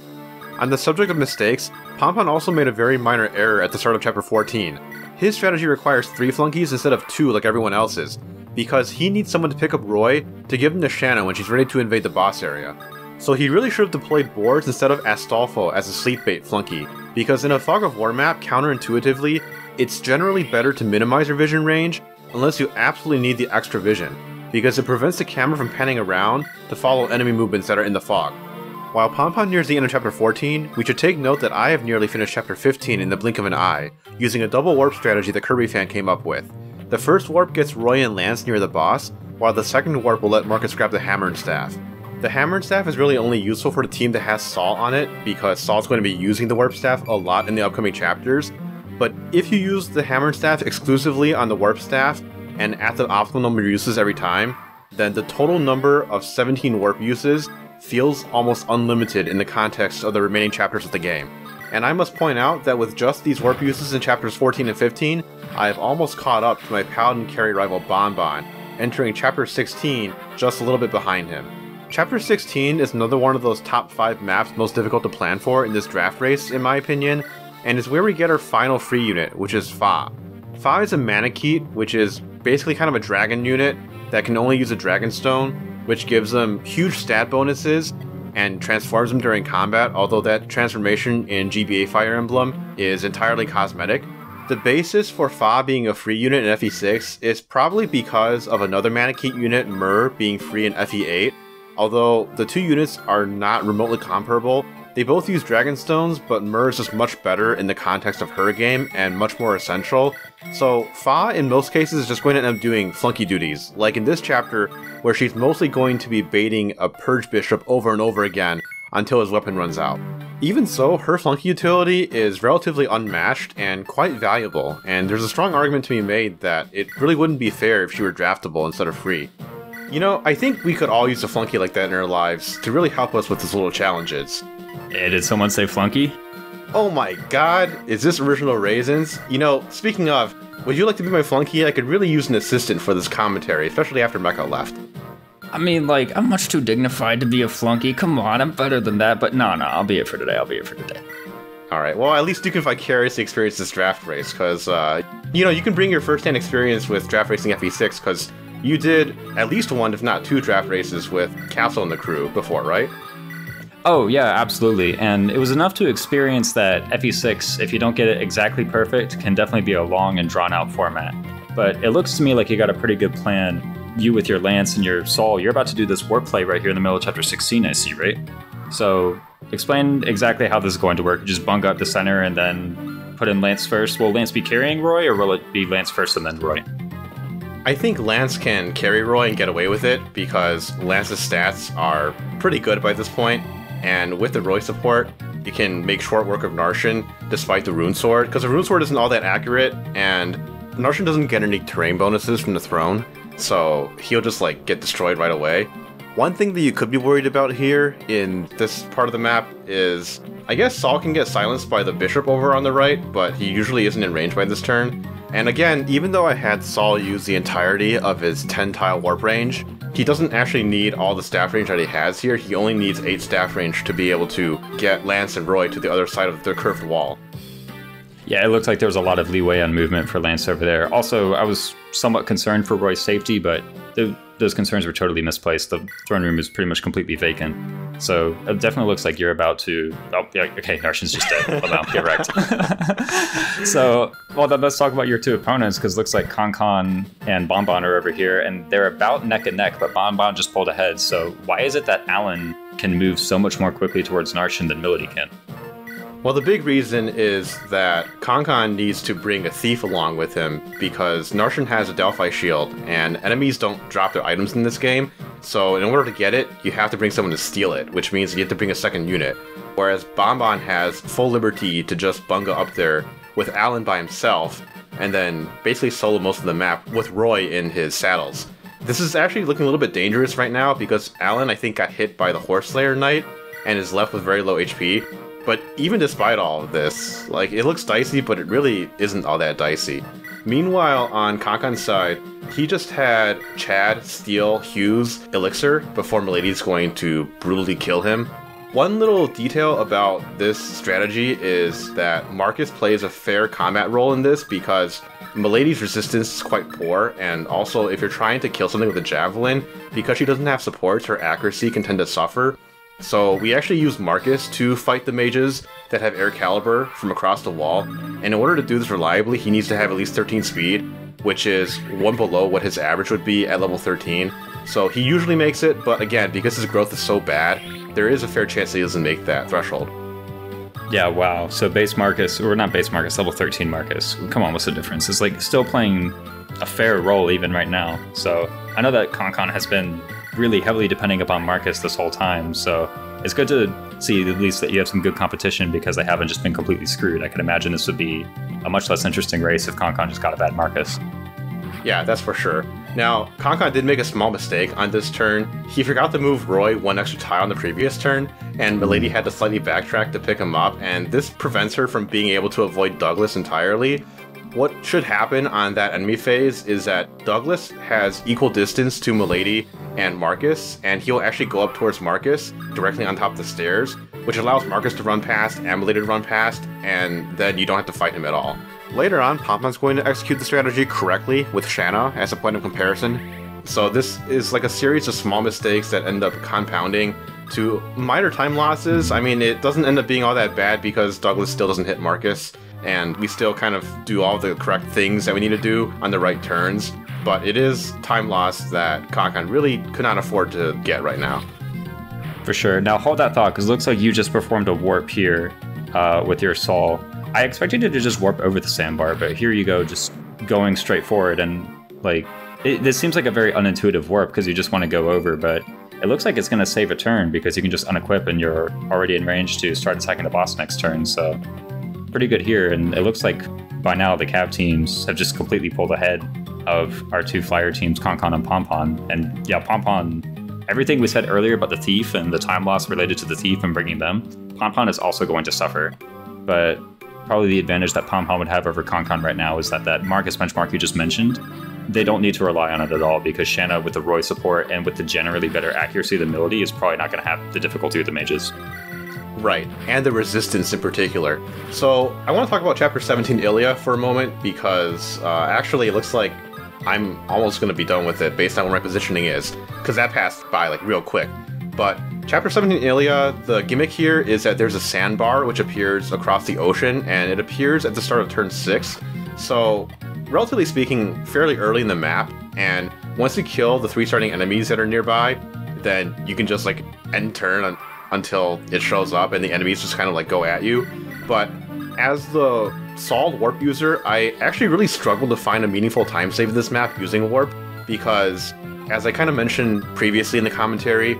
On the subject of mistakes, Ponpon also made a very minor error at the start of Chapter fourteen. His strategy requires three flunkies instead of two like everyone else's, because he needs someone to pick up Roy to give him to Shanna when she's ready to invade the boss area. So he really should have deployed Bors instead of Astolfo as a sleep bait flunky, because in a Fog of War map, counterintuitively, it's generally better to minimize your vision range, unless you absolutely need the extra vision, because it prevents the camera from panning around to follow enemy movements that are in the fog. While Ponpon nears the end of Chapter fourteen, we should take note that I have nearly finished Chapter fifteen in the blink of an eye, using a double warp strategy that Kirby Fan came up with. The first warp gets Roy and Lance near the boss, while the second warp will let Marcus grab the hammer and staff. The hammer and staff is really only useful for the team that has Saul on it, because Saul's going to be using the warp staff a lot in the upcoming chapters, but if you use the hammer staff exclusively on the warp staff, and at the optimal number of uses every time, then the total number of seventeen warp uses feels almost unlimited in the context of the remaining chapters of the game. And I must point out that with just these warp uses in chapters fourteen and fifteen, I have almost caught up to my paladin carry rival Bonbon, entering chapter sixteen just a little bit behind him. Chapter sixteen is another one of those top five maps most difficult to plan for in this draft race, in my opinion, and is where we get our final free unit, which is Fae. Fae is a Manakite, which is basically kind of a dragon unit that can only use a dragon stone, which gives them huge stat bonuses and transforms them during combat, although that transformation in G B A Fire Emblem is entirely cosmetic. The basis for Fae being a free unit in F E six is probably because of another Manakite unit, Mur, being free in F E eight. Although the two units are not remotely comparable, they both use dragon stones, but Mur is just much better in the context of her game and much more essential. So Fae in most cases is just going to end up doing flunky duties, like in this chapter where she's mostly going to be baiting a purge bishop over and over again until his weapon runs out. Even so, her flunky utility is relatively unmatched and quite valuable, and there's a strong argument to be made that it really wouldn't be fair if she were draftable instead of free. You know, I think we could all use a flunky like that in our lives to really help us with these little challenges. Hey, did someone say flunky? Oh my god, is this original Raisins? You know, speaking of, would you like to be my flunky? I could really use an assistant for this commentary, especially after Mekkah left. I mean, like, I'm much too dignified to be a flunky. Come on, I'm better than that, but no, no, I'll be it for today, I'll be it for today. Alright, well, at least you can vicariously experience this draft race, because, uh, you know, you can bring your first-hand experience with draft racing F E six, because you did at least one, if not two, draft races with Castle and the crew before, right? Oh, yeah, absolutely. And it was enough to experience that F E six, if you don't get it exactly perfect, can definitely be a long and drawn-out format. But it looks to me like you got a pretty good plan. You with your Lance and your Saul, you're about to do this warp play right here in the middle of Chapter sixteen, I see, right? So explain exactly how this is going to work. Just bung up the center and then put in Lance first. Will Lance be carrying Roy, or will it be Lance first and then Roy? I think Lance can carry Roy and get away with it because Lance's stats are pretty good by this point, and with the Roy support, you can make short work of Narshan despite the Rune Sword, because the Rune Sword isn't all that accurate, and Narshan doesn't get any terrain bonuses from the throne, so he'll just like get destroyed right away. One thing that you could be worried about here in this part of the map is, I guess Saul can get silenced by the Bishop over on the right, but he usually isn't in range by this turn. And again, even though I had Saul use the entirety of his ten tile warp range, he doesn't actually need all the staff range that he has here. He only needs eight staff range to be able to get Lance and Roy to the other side of the curved wall. Yeah, it looked like there was a lot of leeway on movement for Lance over there. Also, I was somewhat concerned for Roy's safety, but th those concerns were totally misplaced. The throne room is pretty much completely vacant. So it definitely looks like you're about to... Oh, yeah, okay, Narshan's just dead. Hold on, get wrecked. So, well, then let's talk about your two opponents, because it looks like Konkon and Bonbon are over here, and they're about neck and neck, but Bonbon just pulled ahead. So why is it that Alan can move so much more quickly towards Narshan than Milady can? Well, the big reason is that Konkon needs to bring a thief along with him because Narshan has a Delphi shield, and enemies don't drop their items in this game, so in order to get it, you have to bring someone to steal it, which means you have to bring a second unit, whereas Bonbon has full liberty to just bunga up there with Alan by himself, and then basically solo most of the map with Roy in his saddles. This is actually looking a little bit dangerous right now because Alan, I think, got hit by the Horse Slayer Knight and is left with very low H P. But even despite all of this, like, it looks dicey, but it really isn't all that dicey. Meanwhile, on Konkon's side, he just had Chad steal Hugh's elixir before Milady's going to brutally kill him. One little detail about this strategy is that Marcus plays a fair combat role in this because Milady's resistance is quite poor, and also if you're trying to kill something with a javelin, because she doesn't have supports, her accuracy can tend to suffer. So we actually use Marcus to fight the mages that have air caliber from across the wall, and in order to do this reliably, he needs to have at least thirteen speed, which is one below what his average would be at level thirteen. So he usually makes it, but again, because his growth is so bad, there is a fair chance that he doesn't make that threshold. Yeah, wow. So base Marcus, or not base Marcus, level thirteen Marcus. Come on, what's the difference? It's like still playing a fair role even right now. So I know that Konkon has been really heavily depending upon Marcus this whole time, so it's good to see at least that you have some good competition because they haven't just been completely screwed. I can imagine this would be a much less interesting race if Konkon just got a bad Marcus. Yeah, that's for sure. Now, Konkon did make a small mistake on this turn. He forgot to move Roy one extra tile on the previous turn, and Milady had to slightly backtrack to pick him up, and this prevents her from being able to avoid Douglas entirely. What should happen on that enemy phase is that Douglas has equal distance to Milady and Marcus, and he'll actually go up towards Marcus, directly on top of the stairs, which allows Marcus to run past and Milady to run past, and then you don't have to fight him at all. Later on, Ponpon's going to execute the strategy correctly with Shanna as a point of comparison. So this is like a series of small mistakes that end up compounding to minor time losses. I mean, it doesn't end up being all that bad because Douglas still doesn't hit Marcus, and we still kind of do all the correct things that we need to do on the right turns. But it is time loss that Konkon really could not afford to get right now. For sure. Now hold that thought, because it looks like you just performed a warp here uh, with your Saul. I expected it to just warp over the sandbar, but here you go, just going straight forward, and like, it, this seems like a very unintuitive warp because you just want to go over, but it looks like it's going to save a turn because you can just unequip and you're already in range to start attacking the boss next turn, so pretty good here, and it looks like by now the Cav teams have just completely pulled ahead of our two flyer teams, Konkon and Ponpon, and yeah, Ponpon, everything we said earlier about the thief and the time loss related to the thief and bringing them, Ponpon is also going to suffer, but probably the advantage that Ponpon would have over Konkon right now is that that Marcus benchmark you just mentioned, they don't need to rely on it at all because Shanna with the Roy support and with the generally better accuracy than Milady is probably not going to have the difficulty with the mages. Right, and the resistance in particular. So I want to talk about Chapter seventeen Ilya for a moment because uh, actually it looks like I'm almost going to be done with it based on what my positioning is, because that passed by like real quick. But Chapter seventeen Ilya, the gimmick here is that there's a sandbar which appears across the ocean, and it appears at the start of turn six. So, relatively speaking, fairly early in the map, and once you kill the three starting enemies that are nearby, then you can just like end turn un until it shows up and the enemies just kind of like go at you. But as the Saul warp user, I actually really struggled to find a meaningful time save in this map using warp, because as I kind of mentioned previously in the commentary,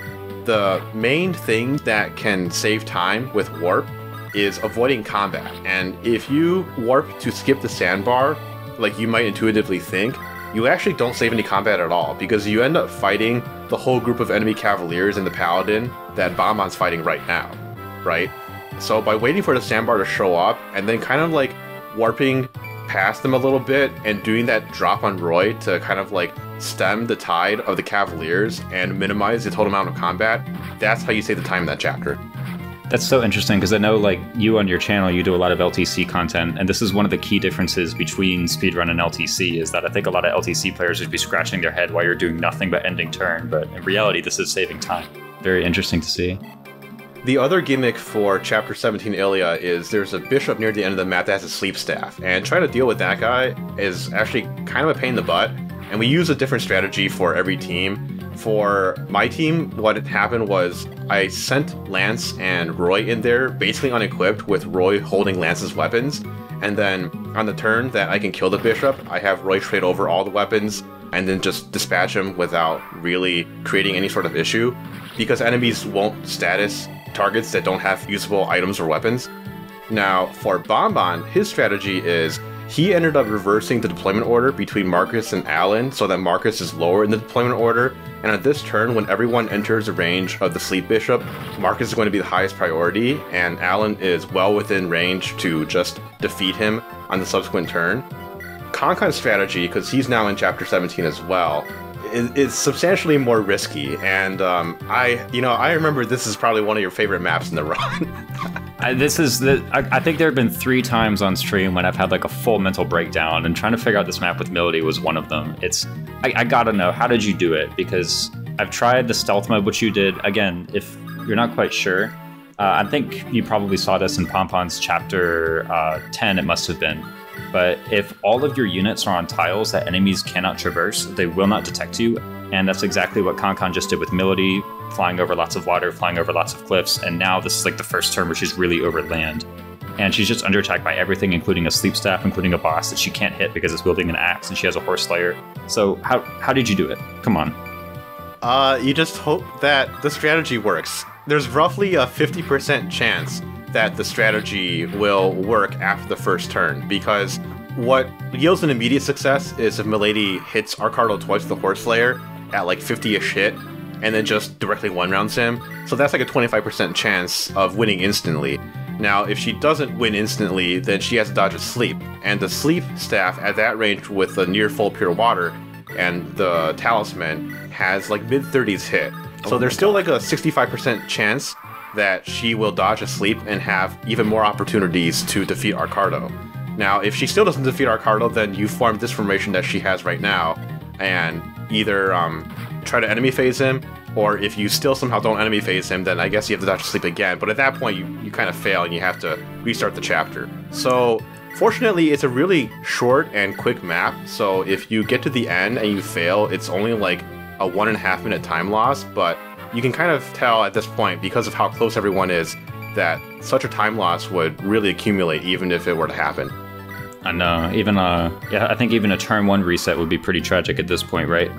the main thing that can save time with warp is avoiding combat. And if you warp to skip the sandbar, like you might intuitively think, you actually don't save any combat at all, because you end up fighting the whole group of enemy cavaliers and the paladin that Bauman's fighting right now, right? So by waiting for the sandbar to show up and then kind of like warping past them a little bit and doing that drop on Roy to kind of like stem the tide of the cavaliers and minimize the total amount of combat, that's how you save the time in that chapter. That's so interesting, because I know like you on your channel, you do a lot of L T C content, and this is one of the key differences between speedrun and L T C is that I think a lot of L T C players would be scratching their head while you're doing nothing but ending turn, but in reality this is saving time. Very interesting to see. The other gimmick for Chapter seventeen Ilya is there's a bishop near the end of the map that has a sleep staff, and trying to deal with that guy is actually kind of a pain in the butt, and we use a different strategy for every team. For my team, what had happened was I sent Lance and Roy in there basically unequipped with Roy holding Lance's weapons, and then on the turn that I can kill the bishop, I have Roy trade over all the weapons and then just dispatch him without really creating any sort of issue, because enemies won't status targets that don't have usable items or weapons. Now, for Bonbon, his strategy is he ended up reversing the deployment order between Marcus and Alan so that Marcus is lower in the deployment order, and at this turn, when everyone enters the range of the Sleep Bishop, Marcus is going to be the highest priority, and Alan is well within range to just defeat him on the subsequent turn. Konkon's strategy, because he's now in Chapter seventeen as well, it's substantially more risky, and um, I, you know, I remember this is probably one of your favorite maps in the run. I, this is, the, I, I think there have been three times on stream when I've had like a full mental breakdown, and trying to figure out this map with Milady was one of them. It's, I, I gotta know, how did you do it? Because I've tried the stealth mode, which you did. Again, if you're not quite sure, uh, I think you probably saw this in Ponpon's Chapter uh, ten, it must have been. But if all of your units are on tiles that enemies cannot traverse, they will not detect you. And that's exactly what Konkon just did with Milady, flying over lots of water, flying over lots of cliffs. And now this is like the first turn where she's really over land. And she's just under attack by everything, including a sleep staff, including a boss that she can't hit because it's wielding an axe and she has a horse slayer. So how, how did you do it? Come on. Uh, you just hope that the strategy works. there's roughly a fifty percent chance that the strategy will work after the first turn, because what yields an immediate success is if Milady hits Arcardo twice the Horse Slayer at like fifty-ish hit, and then just directly one-rounds him. So that's like a twenty-five percent chance of winning instantly. Now, if she doesn't win instantly, then she has to dodge a sleep. And the sleep staff at that range with the near full pure water and the talisman has like mid thirties hit. So oh there's still God. like a sixty-five percent chance that she will dodge a sleep and have even more opportunities to defeat Arcardo. Now, if she still doesn't defeat Arcardo, then you form this formation that she has right now and either um, try to enemy phase him, or if you still somehow don't enemy phase him, then I guess you have to dodge sleep again. But at that point, you, you kind of fail and you have to restart the chapter. So fortunately, it's a really short and quick map. So if you get to the end and you fail, it's only like a one and a half minute time loss. But you can kind of tell at this point, because of how close everyone is, that such a time loss would really accumulate even if it were to happen. And uh, even uh, yeah, I think even a turn one reset would be pretty tragic at this point, right?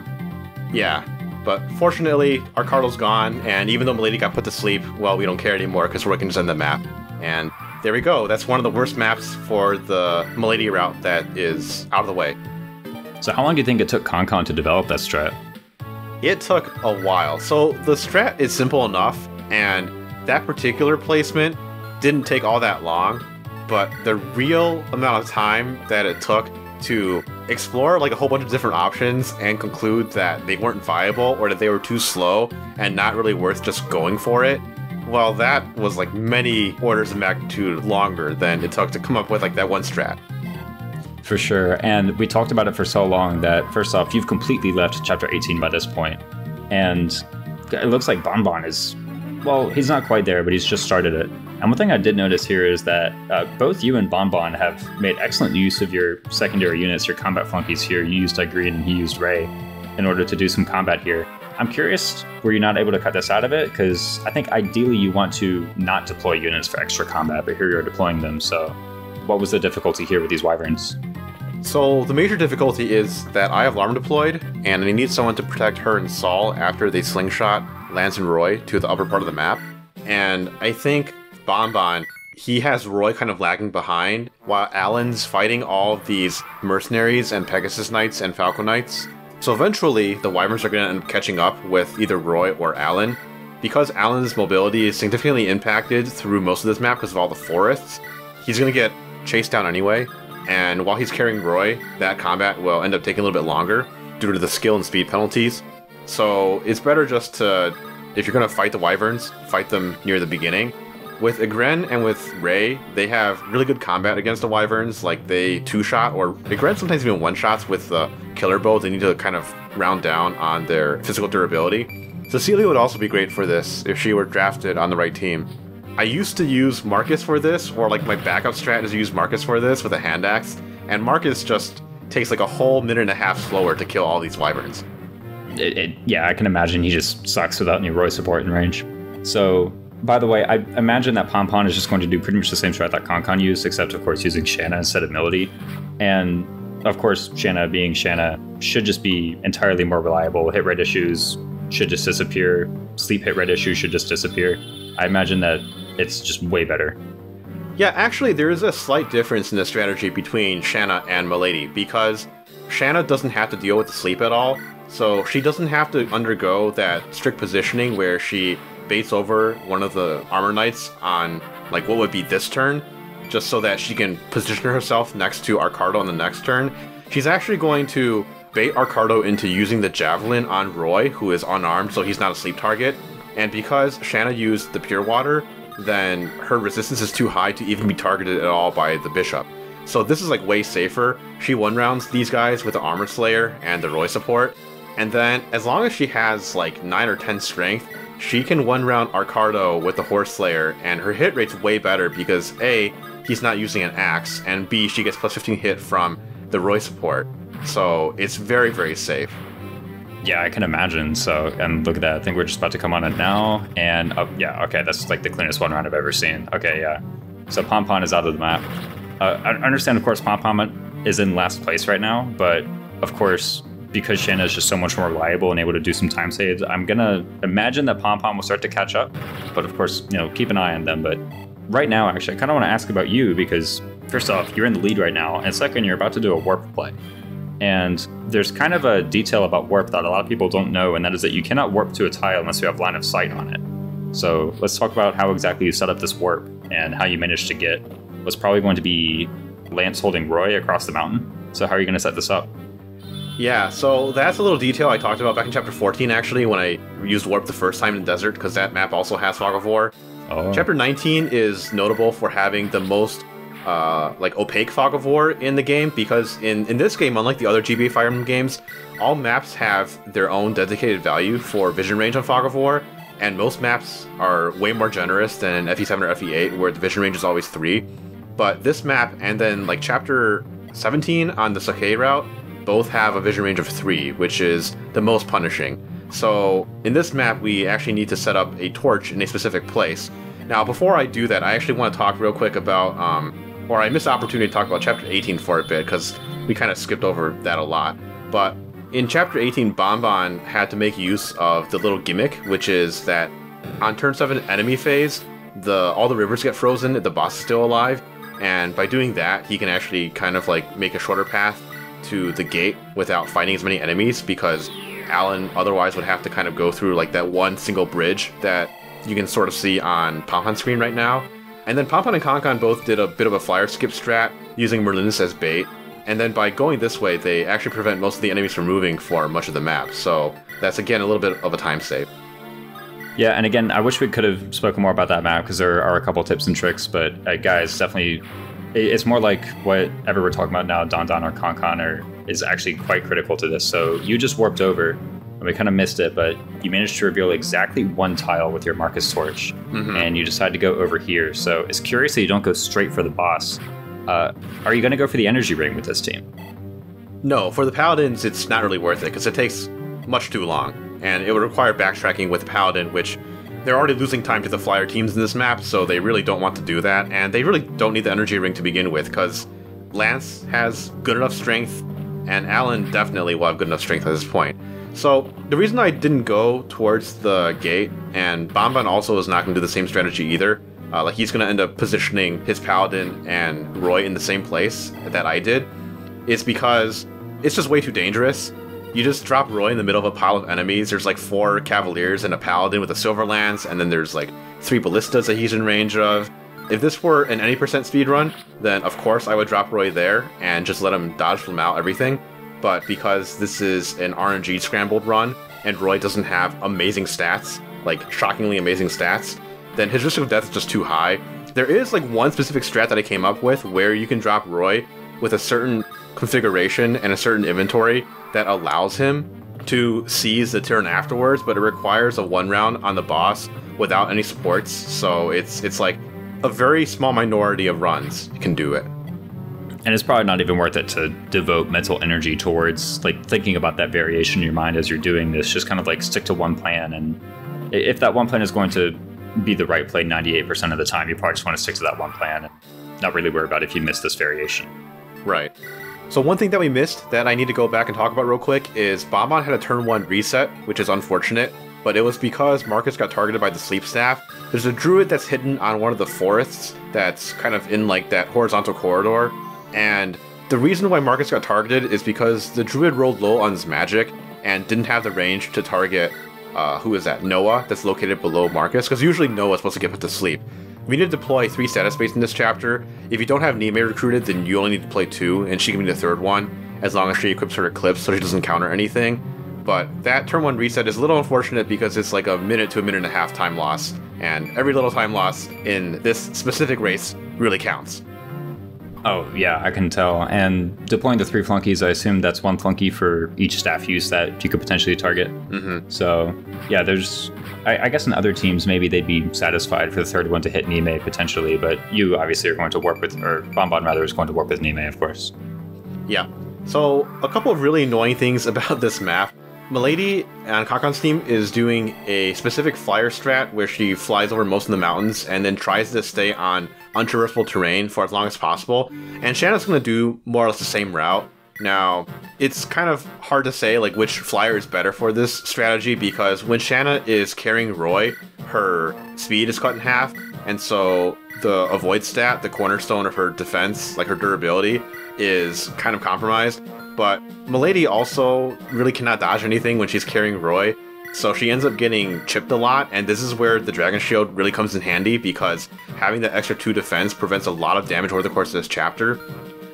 Yeah. But fortunately, Arcardo's gone, and even though Milady got put to sleep, well, we don't care anymore because we're looking to end the map. And there we go. That's one of the worst maps for the Milady route that is out of the way. So how long do you think it took Konkon to develop that strat? It took a while. So the strat is simple enough, and that particular placement didn't take all that long, but the real amount of time that it took to explore like a whole bunch of different options and conclude that they weren't viable or that they were too slow and not really worth just going for it, well, that was like many orders of magnitude longer than it took to come up with like that one strat. For sure, and we talked about it for so long that, first off, you've completely left chapter eighteen by this point, and it looks like Bonbon is, well, he's not quite there, but he's just started it. And one thing I did notice here is that uh, both you and Bonbon have made excellent use of your secondary units, your combat flunkies here. You used Igrene and he used Ray in order to do some combat here. I'm curious, were you not able to cut this out of it? Because I think ideally you want to not deploy units for extra combat, but here you're deploying them. So what was the difficulty here with these wyverns? So the major difficulty is that I have Larm deployed, and I need someone to protect her and Saul after they slingshot Lance and Roy to the upper part of the map. And I think Bonbon, he has Roy kind of lagging behind while Alan's fighting all of these mercenaries and Pegasus Knights and Falcon Knights. So eventually the wyverns are going to end up catching up with either Roy or Alan. Because Alan's mobility is significantly impacted through most of this map because of all the forests, he's going to get chased down anyway. And while he's carrying Roy, that combat will end up taking a little bit longer due to the skill and speed penalties. So it's better just to, if you're going to fight the wyverns, fight them near the beginning. With Igrene and with Ray, they have really good combat against the wyverns. Like, they two-shot, or Igrene sometimes even one-shots with the killer bow. They need to kind of round down on their physical durability. Cecilia would also be great for this if she were drafted on the right team. I used to use Marcus for this, or like my backup strat is to use Marcus for this with a hand axe, and Marcus just takes like a whole minute and a half slower to kill all these wyverns. It, it, yeah, I can imagine he just sucks without any Roy support in range. So, by the way, I imagine that Ponpon is just going to do pretty much the same strat that Konkon used, except, of course, using Shanna instead of Milady. And, of course, Shanna being Shanna should just be entirely more reliable. Hit rate issues should just disappear. Sleep hit rate issues should just disappear. I imagine that it's just way better. Yeah, actually, there is a slight difference in the strategy between Shanna and Milady, because Shanna doesn't have to deal with the sleep at all, so she doesn't have to undergo that strict positioning where she baits over one of the armor knights on like what would be this turn, just so that she can position herself next to Arcardo on the next turn. She's actually going to bait Arcardo into using the javelin on Roy, who is unarmed, so he's not a sleep target. And because Shanna used the pure water, then her resistance is too high to even be targeted at all by the bishop. So this is like way safer. She one-rounds these guys with the armor slayer and the Roy support. And then as long as she has like nine or ten strength, she can one-round Arcardo with the Horse Slayer, and her hit rate's way better because A, he's not using an axe, and B, she gets plus fifteen hit from the Roy support. So it's very, very safe. Yeah, I can imagine. So, and look at that. I think we're just about to come on it now. And, oh, yeah, okay, that's like the cleanest one round I've ever seen. Okay, yeah. So Ponpon is out of the map. Uh, I understand, of course, Ponpon is in last place right now, but, of course, because Shanna is just so much more reliable and able to do some time saves, I'm going to imagine that Ponpon will start to catch up. But of course, you know, keep an eye on them. But right now, actually, I kind of want to ask about you because, first off, you're in the lead right now. And second, you're about to do a warp play. And there's kind of a detail about warp that a lot of people don't know, and that is that you cannot warp to a tile unless you have line of sight on it. So let's talk about how exactly you set up this warp and how you managed to get what's probably going to be Lance holding Roy across the mountain. So how are you going to set this up? Yeah, so that's a little detail I talked about back in chapter fourteen, actually, when I used warp the first time in the desert, because that map also has Fog of War. Oh. Chapter nineteen is notable for having the most Uh, like opaque Fog of War in the game, because in, in this game, unlike the other G B A Fire Emblem games, all maps have their own dedicated value for vision range on Fog of War, and most maps are way more generous than F E seven or F E eight, where the vision range is always three. But this map and then like chapter seventeen on the Sakai route both have a vision range of three, which is the most punishing. So in this map, we actually need to set up a torch in a specific place. Now, before I do that, I actually want to talk real quick about um, or I missed the opportunity to talk about chapter eighteen for a bit, because we kind of skipped over that a lot. But in chapter eighteen, Bonbon had to make use of the little gimmick, which is that on turn seven enemy phase, the all the rivers get frozen, the boss is still alive, and by doing that, he can actually kind of like make a shorter path to the gate without fighting as many enemies, because Alan otherwise would have to kind of go through like that one single bridge that you can sort of see on Ponpon's screen right now. And then Ponpon and Konkon both did a bit of a flyer skip strat using Merlinus as bait. And then by going this way, they actually prevent most of the enemies from moving for much of the map. So that's, again, a little bit of a time save. Yeah, and again, I wish we could have spoken more about that map because there are a couple tips and tricks. But uh, guys, definitely, it's more like whatever we're talking about now, Don Don or Konkon or is actually quite critical to this. So you just warped over. We kind of missed it, but you managed to reveal exactly one tile with your Marcus torch, mm-hmm. and you decide to go over here. So it's curious that you don't go straight for the boss. Uh, are you going to go for the energy ring with this team? No, for the paladins, it's not really worth it because it takes much too long, and it would require backtracking with the paladin, which they're already losing time to the flyer teams in this map, so they really don't want to do that, and they really don't need the energy ring to begin with because Lance has good enough strength, and Alan definitely will have good enough strength at this point. So the reason I didn't go towards the gate, and Bonbon also is not going to do the same strategy either. Uh, like he's going to end up positioning his paladin and Roy in the same place that I did. It's because it's just way too dangerous. You just drop Roy in the middle of a pile of enemies. There's like four cavaliers and a paladin with a silver lance, and then there's like three ballistas that he's in range of. If this were an any percent speedrun, then of course I would drop Roy there and just let him dodge them out everything. But because this is an R N G scrambled run, and Roy doesn't have amazing stats, like shockingly amazing stats, then his risk of death is just too high. There is like one specific strat that I came up with where you can drop Roy with a certain configuration and a certain inventory that allows him to seize the turn afterwards, but it requires a one round on the boss without any supports, so it's, it's like a very small minority of runs can do it. And it's probably not even worth it to devote mental energy towards like thinking about that variation in your mind as you're doing this. Just kind of like stick to one plan. And if that one plan is going to be the right play ninety-eight percent of the time, you probably just want to stick to that one plan and not really worry about if you miss this variation. Right. So one thing that we missed that I need to go back and talk about real quick is Bauman had a turn one reset, which is unfortunate, but it was because Marcus got targeted by the Sleep Staff. There's a druid that's hidden on one of the forests that's kind of in like that horizontal corridor. And the reason why Marcus got targeted is because the druid rolled low on his magic and didn't have the range to target, uh, who is that, Noah, that's located below Marcus, because usually Noah's supposed to get put to sleep. We need to deploy three status baits in this chapter. If you don't have Nime recruited, then you only need to play two, and she can be the third one, as long as she equips her Eclipse so she doesn't counter anything. But that turn one reset is a little unfortunate because it's like a minute to a minute and a half time loss, and every little time loss in this specific race really counts. Oh, yeah, I can tell. And deploying the three flunkies, I assume that's one flunky for each staff use that you could potentially target. Mm-hmm. So, yeah, there's... I, I guess in other teams, maybe they'd be satisfied for the third one to hit Nime, potentially. But you, obviously, are going to warp with... Or Bonbon, rather, is going to warp with Nime, of course. Yeah. So, a couple of really annoying things about this map. Milady on Kakon's team is doing a specific flyer strat where she flies over most of the mountains and then tries to stay on untraversable terrain for as long as possible, and Shanna's going to do more or less the same route, Now, it's kind of hard to say like which flyer is better for this strategy, because when Shanna is carrying Roy, her speed is cut in half, and so the avoid stat, the cornerstone of her defense, like her durability, is kind of compromised. But Milady also really cannot dodge anything when she's carrying Roy, so she ends up getting chipped a lot, and this is where the Dragon Shield really comes in handy, because having that extra two defense prevents a lot of damage over the course of this chapter.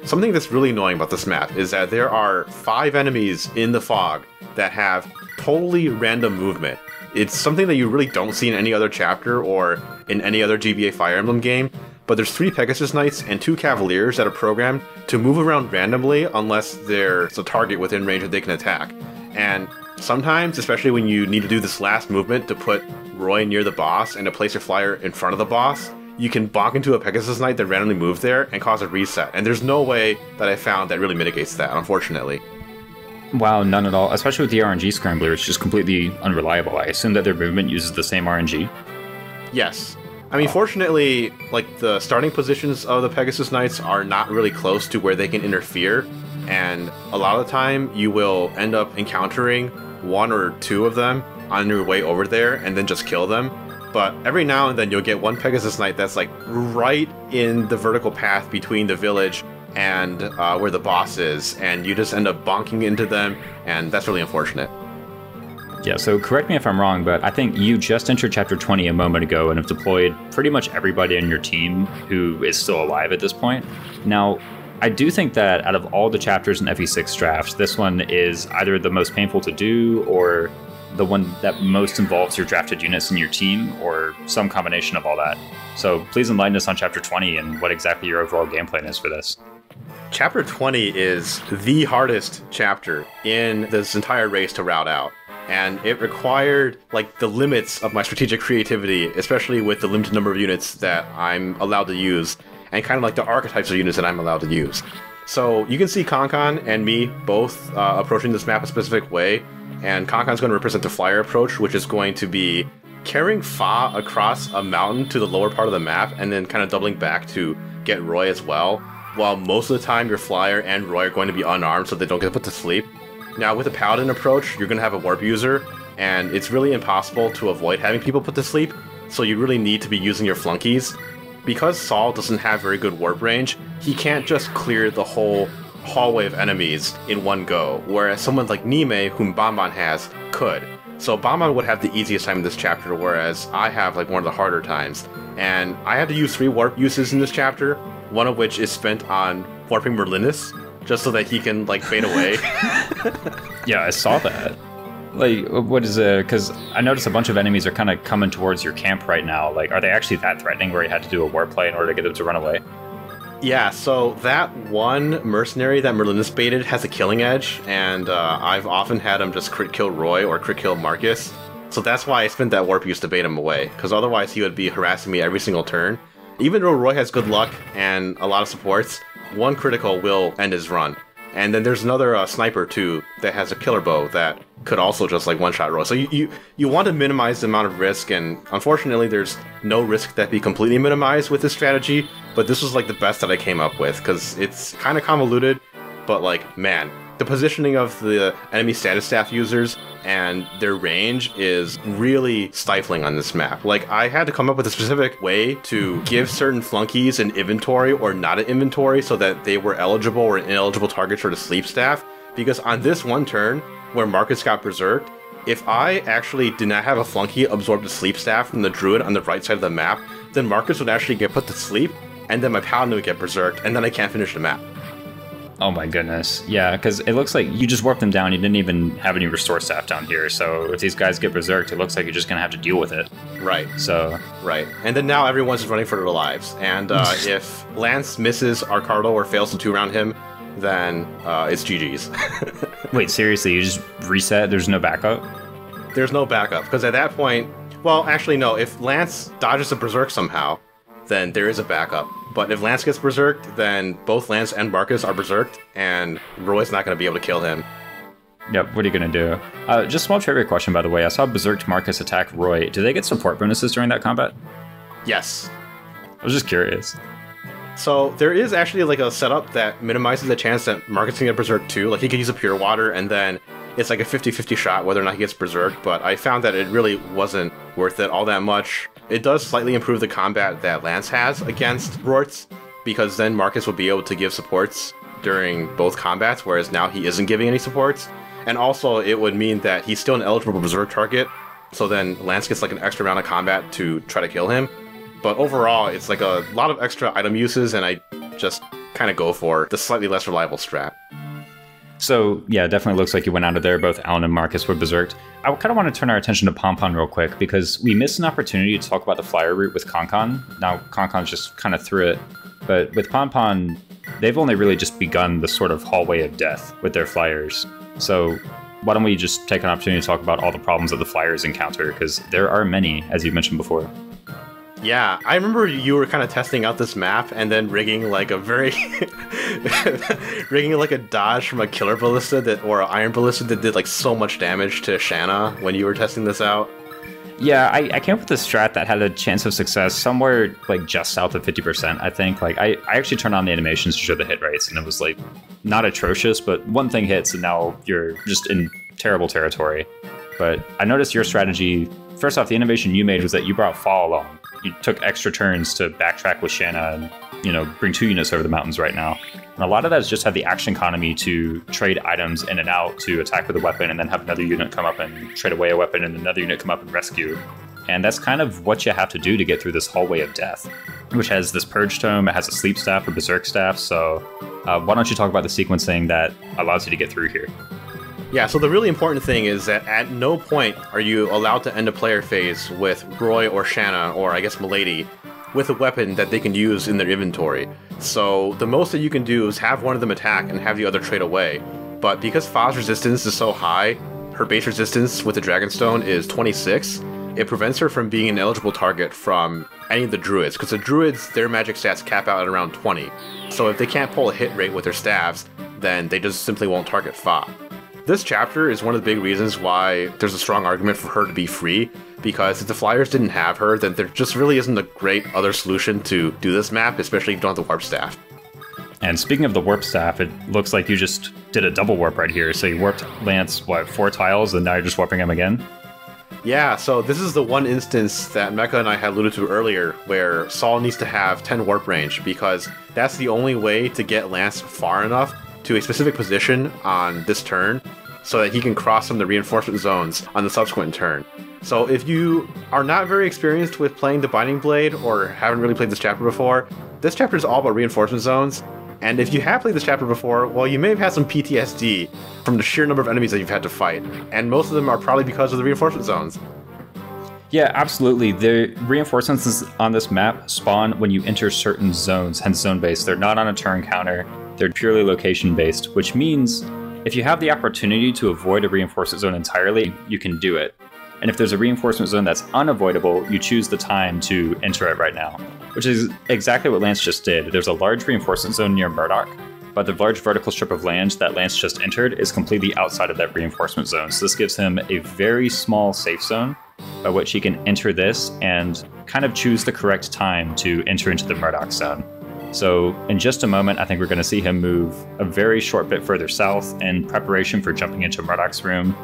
Something that's really annoying about this map is that there are five enemies in the fog that have totally random movement. It's something that you really don't see in any other chapter or in any other G B A Fire Emblem game, but there's three Pegasus Knights and two Cavaliers that are programmed to move around randomly unless there's a target within range that they can attack. And sometimes, especially when you need to do this last movement to put Roy near the boss and to place your flyer in front of the boss, you can bonk into a Pegasus Knight that randomly moved there and cause a reset. And there's no way that I found that really mitigates that, unfortunately. Wow, none at all. Especially with the R N G Scrambler, it's just completely unreliable. I assume that their movement uses the same R N G? Yes. I mean, oh. Fortunately, like, the starting positions of the Pegasus Knights are not really close to where they can interfere. And a lot of the time, you will end up encountering one or two of them on your way over there and then just kill them. But every now and then you'll get one Pegasus Knight that's like right in the vertical path between the village and uh, where the boss is, and you just end up bonking into them, and that's really unfortunate. Yeah, so correct me if I'm wrong, but I think you just entered Chapter twenty a moment ago and have deployed pretty much everybody in your team who is still alive at this point. Now, I do think that out of all the chapters in F E six drafts, this one is either the most painful to do or the one that most involves your drafted units in your team, or some combination of all that. So please enlighten us on Chapter twenty and what exactly your overall game plan is for this. Chapter twenty is the hardest chapter in this entire race to route out, and it required like the limits of my strategic creativity, especially with the limited number of units that I'm allowed to use, and kind of like the archetypes of units that I'm allowed to use. So you can see Konkon and me both uh, approaching this map a specific way, and Konkon's going to represent the flyer approach, which is going to be carrying Fae across a mountain to the lower part of the map and then kind of doubling back to get Roy as well, while most of the time your flyer and Roy are going to be unarmed so they don't get put to sleep. Now with the Paladin approach, you're going to have a warp user, and it's really impossible to avoid having people put to sleep, so you really need to be using your flunkies. Because Saul doesn't have very good warp range, he can't just clear the whole hallway of enemies in one go, whereas someone like Nime, whom Bonbon has, could. So Bonbon would have the easiest time in this chapter, whereas I have like one of the harder times. And I had to use three warp uses in this chapter, one of which is spent on warping Merlinus, just so that he can like fade away. Yeah, I saw that. Like, what is it? Because I noticed a bunch of enemies are kind of coming towards your camp right now. Like, are they actually that threatening where you had to do a warp play in order to get them to run away? Yeah, so that one mercenary that Merlinus baited has a killing edge, and uh, I've often had him just crit kill Roy or crit kill Marcus. So that's why I spent that warp use to bait him away, because otherwise he would be harassing me every single turn. Even though Roy has good luck and a lot of supports, one critical will end his run. And then there's another uh, sniper too that has a killer bow that could also just like one-shot Roy. So you, you, you want to minimize the amount of risk, and unfortunately there's no risk that be completely minimized with this strategy. But this was like the best that I came up with, because it's kind of convoluted, but like, man, the positioning of the enemy status staff users and their range is really stifling on this map. Like, I had to come up with a specific way to give certain flunkies an inventory or not an inventory so that they were eligible or ineligible targets for the sleep staff, because on this one turn where Marcus got berserked, if I actually did not have a flunky absorb the sleep staff from the druid on the right side of the map, then Marcus would actually get put to sleep, and then my Paladin would get berserked, and then I can't finish the map. Oh my goodness. Yeah, because it looks like you just warped them down. You didn't even have any restore staff down here, so if these guys get berserked, it looks like you're just going to have to deal with it. Right. So. Right. And then now everyone's just running for their lives, and uh, if Lance misses Arcardo or fails to two-round him, then uh, it's G G's. Wait, seriously? You just reset? There's no backup? There's no backup, because at that point... Well, actually, no. If Lance dodges a berserk somehow, then there is a backup. But if Lance gets berserked, then both Lance and Marcus are berserked, and Roy's not going to be able to kill him. Yep, what are you going to do? Uh, just a small trivia question, by the way. I saw berserked Marcus attack Roy. Do they get support bonuses during that combat? Yes. I was just curious. So there is actually like a setup that minimizes the chance that Marcus can get Berserk too. Like he could use a Pure Water and then it's like a fifty fifty shot whether or not he gets Berserk, but I found that it really wasn't worth it all that much. It does slightly improve the combat that Lance has against Rorts, because then Marcus will be able to give supports during both combats, whereas now he isn't giving any supports. And also it would mean that he's still an eligible Berserk target, so then Lance gets like an extra round of combat to try to kill him. But overall, it's like a lot of extra item uses, and I just kind of go for the slightly less reliable strat. So yeah, definitely looks like you went out of there. Both Alan and Marcus were berserked. I kind of want to turn our attention to Ponpon real quick, because we missed an opportunity to talk about the flyer route with Konkon. Now, Konkon's just kind of through it. But with Ponpon, they've only really just begun the sort of hallway of death with their flyers. So why don't we just take an opportunity to talk about all the problems that the flyers encounter, because there are many, as you mentioned before. Yeah, I remember you were kind of testing out this map and then rigging like a very, rigging like a dodge from a killer ballista that, or an iron ballista that did like so much damage to Shanna when you were testing this out. Yeah, I, I came up with a strat that had a chance of success somewhere like just south of fifty percent, I think. Like I, I actually turned on the animations to show the hit rates, and it was like not atrocious, but one thing hits and now you're just in terrible territory. But I noticed your strategy, first off, the innovation you made was that you brought Fall along. You took extra turns to backtrack with Shanna and, you know, bring two units over the mountains right now. And a lot of that is just have the action economy to trade items in and out to attack with a weapon and then have another unit come up and trade away a weapon and another unit come up and rescue. And that's kind of what you have to do to get through this hallway of death, which has this purge tome, it has a sleep staff, a berserk staff. So uh, why don't you talk about the sequencing that allows you to get through here? Yeah, so the really important thing is that at no point are you allowed to end a player phase with Roy or Shanna, or I guess Milady, with a weapon that they can use in their inventory. So the most that you can do is have one of them attack and have the other trade away. But because Fa's resistance is so high, her base resistance with the Dragonstone is twenty-six, it prevents her from being an eligible target from any of the druids, because the druids, their magic stats cap out at around twenty. So if they can't pull a hit rate with their staves, then they just simply won't target Fa. This chapter is one of the big reasons why there's a strong argument for her to be free, because if the Flyers didn't have her, then there just really isn't a great other solution to do this map, especially if you don't have the Warp Staff. And speaking of the Warp Staff, it looks like you just did a double warp right here. So you warped Lance, what, four tiles, and now you're just warping him again? Yeah, so this is the one instance that Mekkah and I had alluded to earlier where Saul needs to have ten warp range, because that's the only way to get Lance far enough to a specific position on this turn so that he can cross some of the reinforcement zones on the subsequent turn. So if you are not very experienced with playing The Binding Blade or haven't really played this chapter before, this chapter is all about reinforcement zones. And if you have played this chapter before, well, you may have had some P T S D from the sheer number of enemies that you've had to fight. And most of them are probably because of the reinforcement zones. Yeah, absolutely. The reinforcements on this map spawn when you enter certain zones, hence zone-based. They're not on a turn counter. They're purely location-based, which means if you have the opportunity to avoid a reinforcement zone entirely, you can do it. And if there's a reinforcement zone that's unavoidable, you choose the time to enter it right now, which is exactly what Lance just did. There's a large reinforcement zone near Murdock, but the large vertical strip of land that Lance just entered is completely outside of that reinforcement zone. So this gives him a very small safe zone by which he can enter this and kind of choose the correct time to enter into the Murdock zone. So in just a moment, I think we're going to see him move a very short bit further south in preparation for jumping into Murdock's room.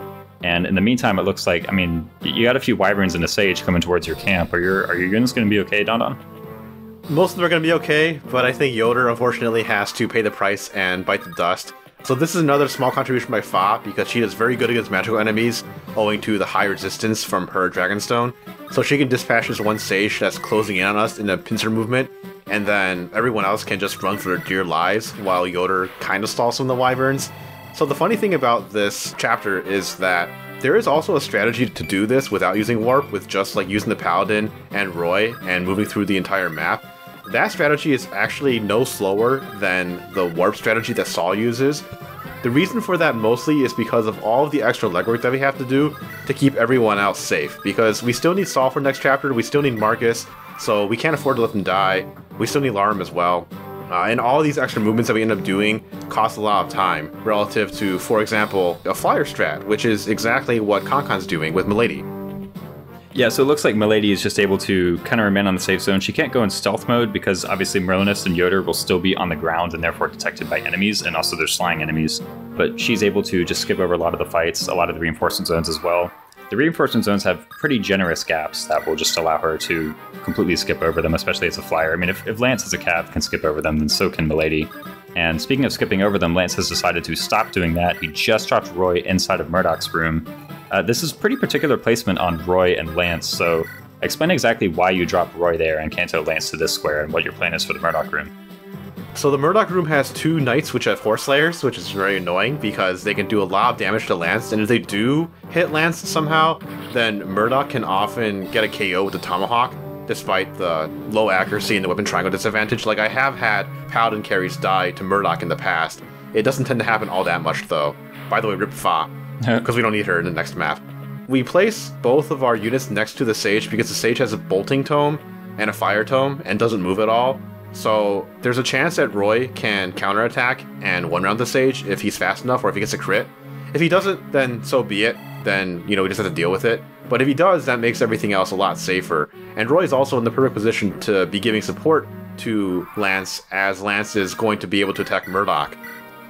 And in the meantime, it looks like, I mean, you got a few wyverns and a sage coming towards your camp. Are your, are your units going to be okay, Don Don? Most of them are going to be okay, but I think Yoder, unfortunately, has to pay the price and bite the dust. So this is another small contribution by Fa, because she is very good against magical enemies, owing to the high resistance from her Dragonstone. So she can dispatch this one sage that's closing in on us in a pincer movement, and then everyone else can just run for their dear lives while Yoder kind of stalls some of the wyverns. So the funny thing about this chapter is that there is also a strategy to do this without using warp, with just like using the Paladin and Roy and moving through the entire map. That strategy is actually no slower than the warp strategy that Saul uses. The reason for that mostly is because of all of the extra legwork that we have to do to keep everyone else safe, because we still need Saul for next chapter, we still need Marcus, so we can't afford to let them die. We still need Lalum as well. Uh, and all these extra movements that we end up doing cost a lot of time relative to, for example, a flyer strat, which is exactly what Konkon's doing with Milady. Yeah, so it looks like Milady is just able to kind of remain on the safe zone. She can't go in stealth mode because obviously Merlinus and Yoder will still be on the ground and therefore detected by enemies, and also they're slaying enemies. But she's able to just skip over a lot of the fights, a lot of the reinforcement zones as well. The reinforcement zones have pretty generous gaps that will just allow her to completely skip over them, especially as a flyer. I mean, if, if Lance as a cav can skip over them, then so can Milady. And speaking of skipping over them, Lance has decided to stop doing that. He just dropped Roy inside of Murdock's room. Uh, this is pretty particular placement on Roy and Lance, so explain exactly why you drop Roy there and Kanto Lance to this square and what your plan is for the Murdock room. So the Murdock room has two knights which have horse layers, which is very annoying because they can do a lot of damage to Lance, and if they do hit Lance somehow, then Murdock can often get a K O with the tomahawk, despite the low accuracy and the weapon triangle disadvantage. Like, I have had Paladin carries die to Murdock in the past. It doesn't tend to happen all that much, though. By the way, rip Fae, because we don't need her in the next map. We place both of our units next to the Sage because the Sage has a Bolting Tome and a Fire Tome and doesn't move at all. So there's a chance that Roy can counterattack and one-round the Sage if he's fast enough or if he gets a crit. If he doesn't, then so be it. Then, you know, we just have to deal with it. But if he does, that makes everything else a lot safer. And Roy's also in the perfect position to be giving support to Lance, as Lance is going to be able to attack Murdock.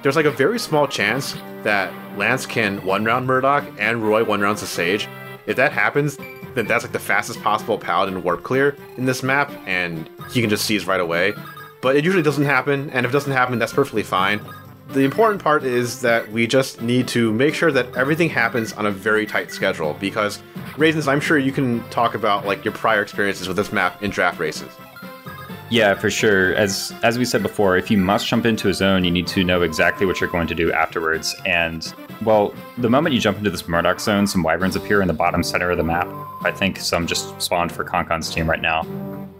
There's like a very small chance that Lance can one-round Murdock and Roy one-rounds the Sage. If that happens, then that's like the fastest possible Paladin warp clear in this map, and he can just seize right away. But it usually doesn't happen, and if it doesn't happen, that's perfectly fine. The important part is that we just need to make sure that everything happens on a very tight schedule, because Raisins, I'm sure you can talk about like your prior experiences with this map in draft races. Yeah, for sure. As as we said before, if you must jump into a zone, you need to know exactly what you're going to do afterwards. And, well, the moment you jump into this Murdock zone, some wyverns appear in the bottom center of the map. I think some just spawned for Konkon's team right now.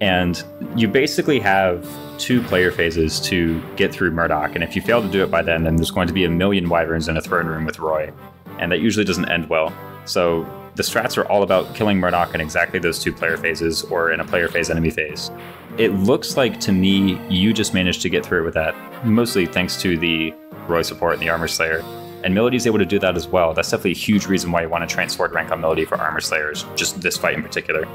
And you basically have two player phases to get through Murdock. And if you fail to do it by then, then there's going to be a million wyverns in a throne room with Roy. And that usually doesn't end well. So the strats are all about killing Murdock in exactly those two player phases, or in a player phase, enemy phase. It looks like, to me, you just managed to get through it with that, mostly thanks to the Roy support and the Armor Slayer. And Milady's able to do that as well. That's definitely a huge reason why you want to transfer rank on Milady for Armor Slayers, just this fight in particular.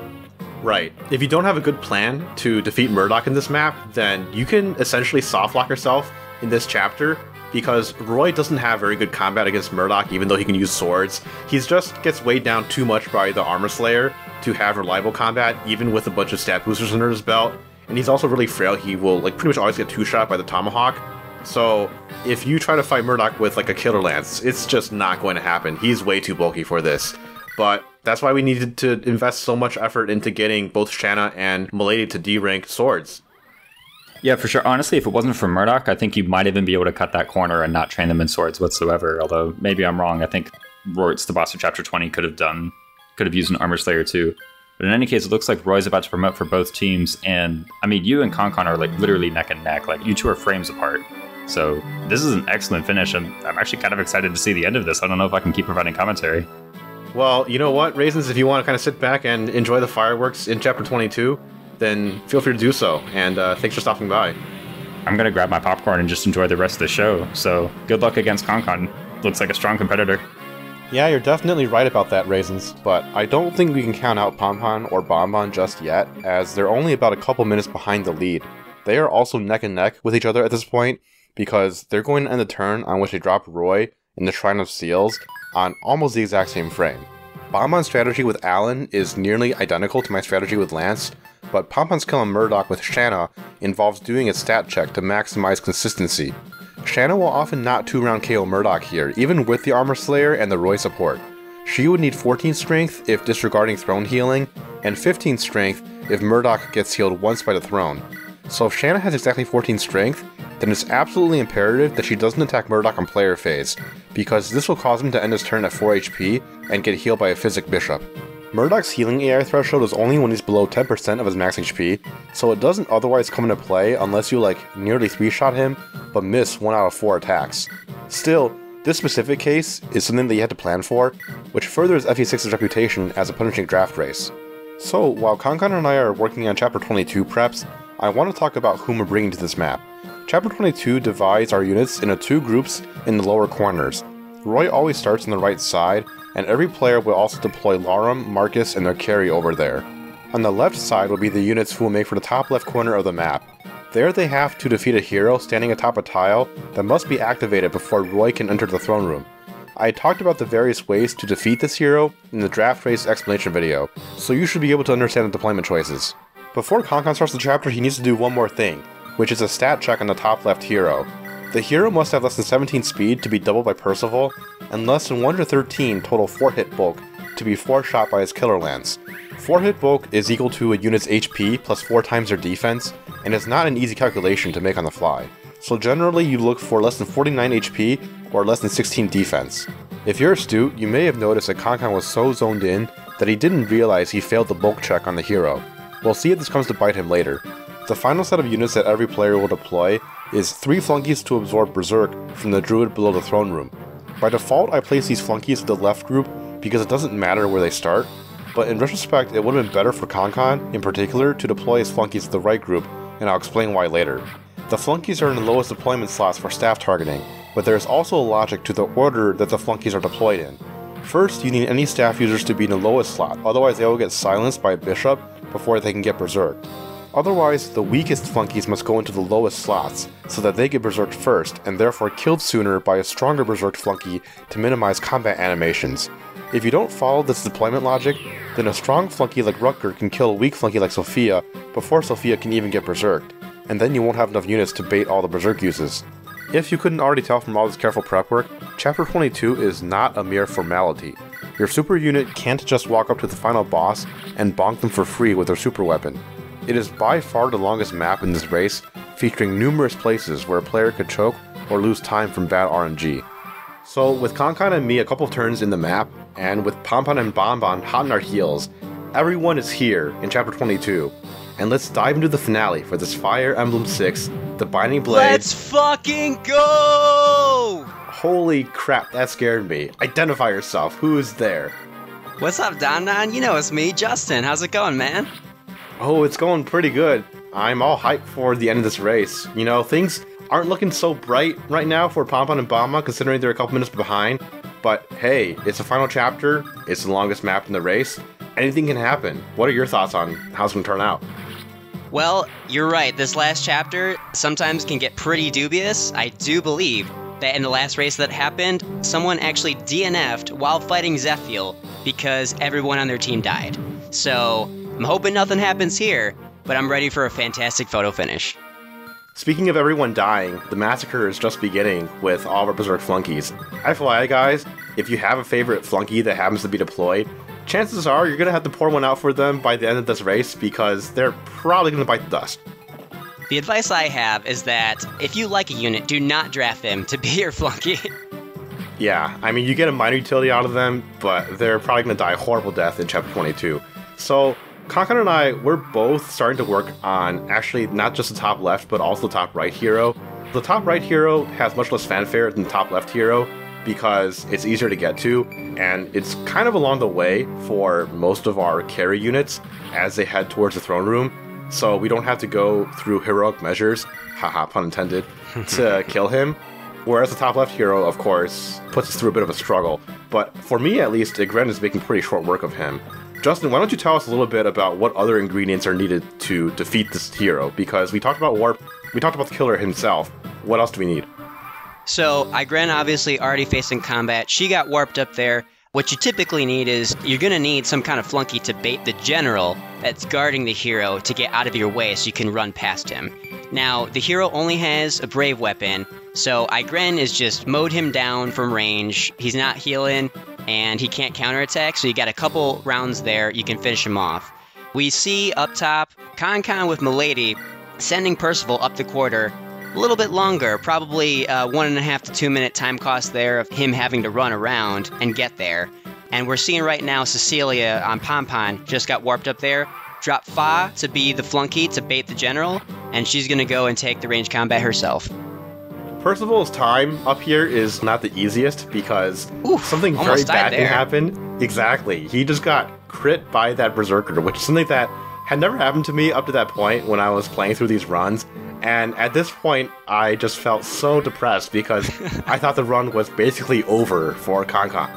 Right. If you don't have a good plan to defeat Murdock in this map, then you can essentially softlock yourself in this chapter, because Roy doesn't have very good combat against Murdock, even though he can use swords. He just gets weighed down too much by the Armor Slayer to have reliable combat, even with a bunch of stat boosters under his belt. And he's also really frail. He will like pretty much always get two-shot by the tomahawk. So if you try to fight Murdock with like a Killer Lance, it's just not going to happen. He's way too bulky for this. But that's why we needed to invest so much effort into getting both Shanna and Milady to D rank swords. Yeah, for sure. Honestly, if it wasn't for Murdock, I think you might even be able to cut that corner and not train them in swords whatsoever. Although maybe I'm wrong. I think Roy's the boss of chapter twenty could have done, could have used an Armor Slayer too. But in any case, it looks like Roy's about to promote for both teams. And I mean, you and Konkon are like literally neck and neck. Like, you two are frames apart. So this is an excellent finish. And I'm actually kind of excited to see the end of this. I don't know if I can keep providing commentary. Well, you know what, Raisins, if you want to kind of sit back and enjoy the fireworks in chapter twenty-two, then feel free to do so, and uh, thanks for stopping by. I'm going to grab my popcorn and just enjoy the rest of the show, so good luck against Konkon. Looks like a strong competitor. Yeah, you're definitely right about that, Raisins, but I don't think we can count out Ponpon or Bonbon just yet, as they're only about a couple minutes behind the lead. They are also neck and neck with each other at this point, because they're going to end the turn on which they dropped Roy in the Shrine of Seals on almost the exact same frame. Bauman's strategy with Alan is nearly identical to my strategy with Lance, but Pompon's kill on Murdock with Shanna involves doing a stat check to maximize consistency. Shanna will often not two-round K O Murdock here, even with the Armor Slayer and the Roy support. She would need fourteen strength if disregarding throne healing, and fifteen strength if Murdock gets healed once by the throne. So if Shanna has exactly fourteen strength, then it's absolutely imperative that she doesn't attack Murdock on player phase, because this will cause him to end his turn at four H P and get healed by a Physic Bishop. Murdock's healing A I threshold is only when he's below ten percent of his max H P, so it doesn't otherwise come into play unless you like nearly three shot him, but miss one out of four attacks. Still, this specific case is something that you had to plan for, which furthers F E six's reputation as a punishing draft race. So, while Konkon and I are working on chapter twenty-two preps, I want to talk about whom we're bringing to this map. Chapter twenty-two divides our units into two groups in the lower corners. Roy always starts on the right side, and every player will also deploy Larum, Marcus, and their carry over there. On the left side will be the units who will make for the top left corner of the map. There they have to defeat a hero standing atop a tile that must be activated before Roy can enter the throne room. I talked about the various ways to defeat this hero in the draft race explanation video, so you should be able to understand the deployment choices. Before Konkon starts the chapter, he needs to do one more thing, which is a stat check on the top left hero. The hero must have less than seventeen speed to be doubled by Percival, and less than one to thirteen total four hit bulk to be four shot by his killer Lance. four hit bulk is equal to a unit's H P plus four times their defense, and is not an easy calculation to make on the fly. So generally you look for less than forty-nine H P or less than sixteen defense. If you're astute, you may have noticed that Konkon was so zoned in that he didn't realize he failed the bulk check on the hero. We'll see if this comes to bite him later. The final set of units that every player will deploy is three flunkies to absorb Berserk from the druid below the throne room. By default, I place these flunkies to the left group because it doesn't matter where they start, but in retrospect it would have been better for Konkon, in particular, to deploy his flunkies to the right group, and I'll explain why later. The flunkies are in the lowest deployment slots for staff targeting, but there is also a logic to the order that the flunkies are deployed in. First, you need any staff users to be in the lowest slot, otherwise they will get silenced by a bishop before they can get berserked. Otherwise, the weakest flunkies must go into the lowest slots, so that they get berserked first, and therefore killed sooner by a stronger berserked flunky to minimize combat animations. If you don't follow this deployment logic, then a strong flunky like Rucker can kill a weak flunky like Sophia before Sophia can even get berserked, and then you won't have enough units to bait all the berserk uses. If you couldn't already tell from all this careful prep work, Chapter twenty-two is not a mere formality. Your super unit can't just walk up to the final boss and bonk them for free with their super weapon. It is by far the longest map in this race, featuring numerous places where a player could choke or lose time from bad R N G. So with Konkon and me a couple of turns in the map, and with Ponpon and Bonbon hot in our heels, everyone is here in Chapter twenty-two, and let's dive into the finale for this Fire Emblem six, The Binding Blade. Let's fucking go! Holy crap, that scared me. Identify yourself, who's there? What's up, Don Don? You know it's me, Justin. How's it going, man? Oh, it's going pretty good. I'm all hyped for the end of this race. You know, things aren't looking so bright right now for Ponpon and Bauman, considering they're a couple minutes behind. But hey, it's the final chapter. It's the longest map in the race. Anything can happen. What are your thoughts on how it's going to turn out? Well, you're right. This last chapter sometimes can get pretty dubious. I do believe that in the last race that happened, someone actually D N F'd while fighting Zephiel because everyone on their team died. So I'm hoping nothing happens here, but I'm ready for a fantastic photo finish. Speaking of everyone dying, the massacre is just beginning with all of our berserk flunkies. F Y I guys, if you have a favorite flunky that happens to be deployed, chances are you're going to have to pour one out for them by the end of this race because they're probably going to bite the dust. The advice I have is that if you like a unit, do not draft them to be your flunky. Yeah, I mean, you get a minor utility out of them, but they're probably going to die a horrible death in Chapter twenty-two. So Konkon and I, we're both starting to work on actually not just the top left, but also the top right hero. The top right hero has much less fanfare than the top left hero because it's easier to get to, and it's kind of along the way for most of our carry units as they head towards the throne room, so we don't have to go through heroic measures, haha, pun intended, to kill him. Whereas the top left hero, of course, puts us through a bit of a struggle, but for me at least, Igrene is making pretty short work of him. Justin, why don't you tell us a little bit about what other ingredients are needed to defeat this hero? Because we talked about warp, we talked about the killer himself. What else do we need? So, Igrene obviously already facing combat. She got warped up there. What you typically need is you're going to need some kind of flunky to bait the general that's guarding the hero to get out of your way so you can run past him. Now, the hero only has a brave weapon, so Igrene is just mowed him down from range. He's not healing, and he can't counterattack, so you got a couple rounds there, you can finish him off. We see up top, Konkon with Milady sending Percival up the quarter a little bit longer, probably uh, one and a half to two minute time cost there of him having to run around and get there. And we're seeing right now Cecilia on Ponpon just got warped up there, dropped Fae to be the flunky to bait the general, and she's gonna go and take the range combat herself. Percival's time up here is not the easiest because Oof, something very bad there. can happen. Exactly. He just got crit by that berserker, which is something that had never happened to me up to that point when I was playing through these runs. And at this point, I just felt so depressed because I thought the run was basically over for Konkon.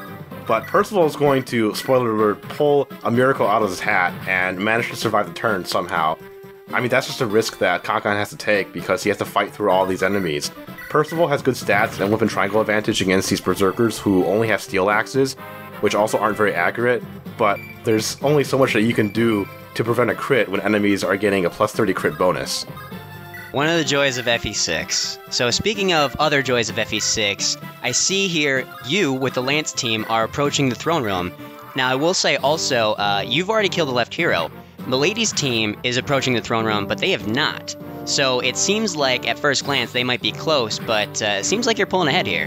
but Percival is going to, spoiler alert, pull a miracle out of his hat and manage to survive the turn somehow. I mean, that's just a risk that Konkon has to take because he has to fight through all these enemies. Percival has good stats and weapon triangle advantage against these berserkers who only have steel axes, which also aren't very accurate, but there's only so much that you can do to prevent a crit when enemies are getting a plus thirty crit bonus. One of the joys of F E six. So speaking of other joys of F E six, I see here you, with the Lance team, are approaching the throne room. Now I will say also, uh, you've already killed the left hero. Milady's team is approaching the throne room, but they have not. So it seems like, at first glance, they might be close, but uh, it seems like you're pulling ahead here.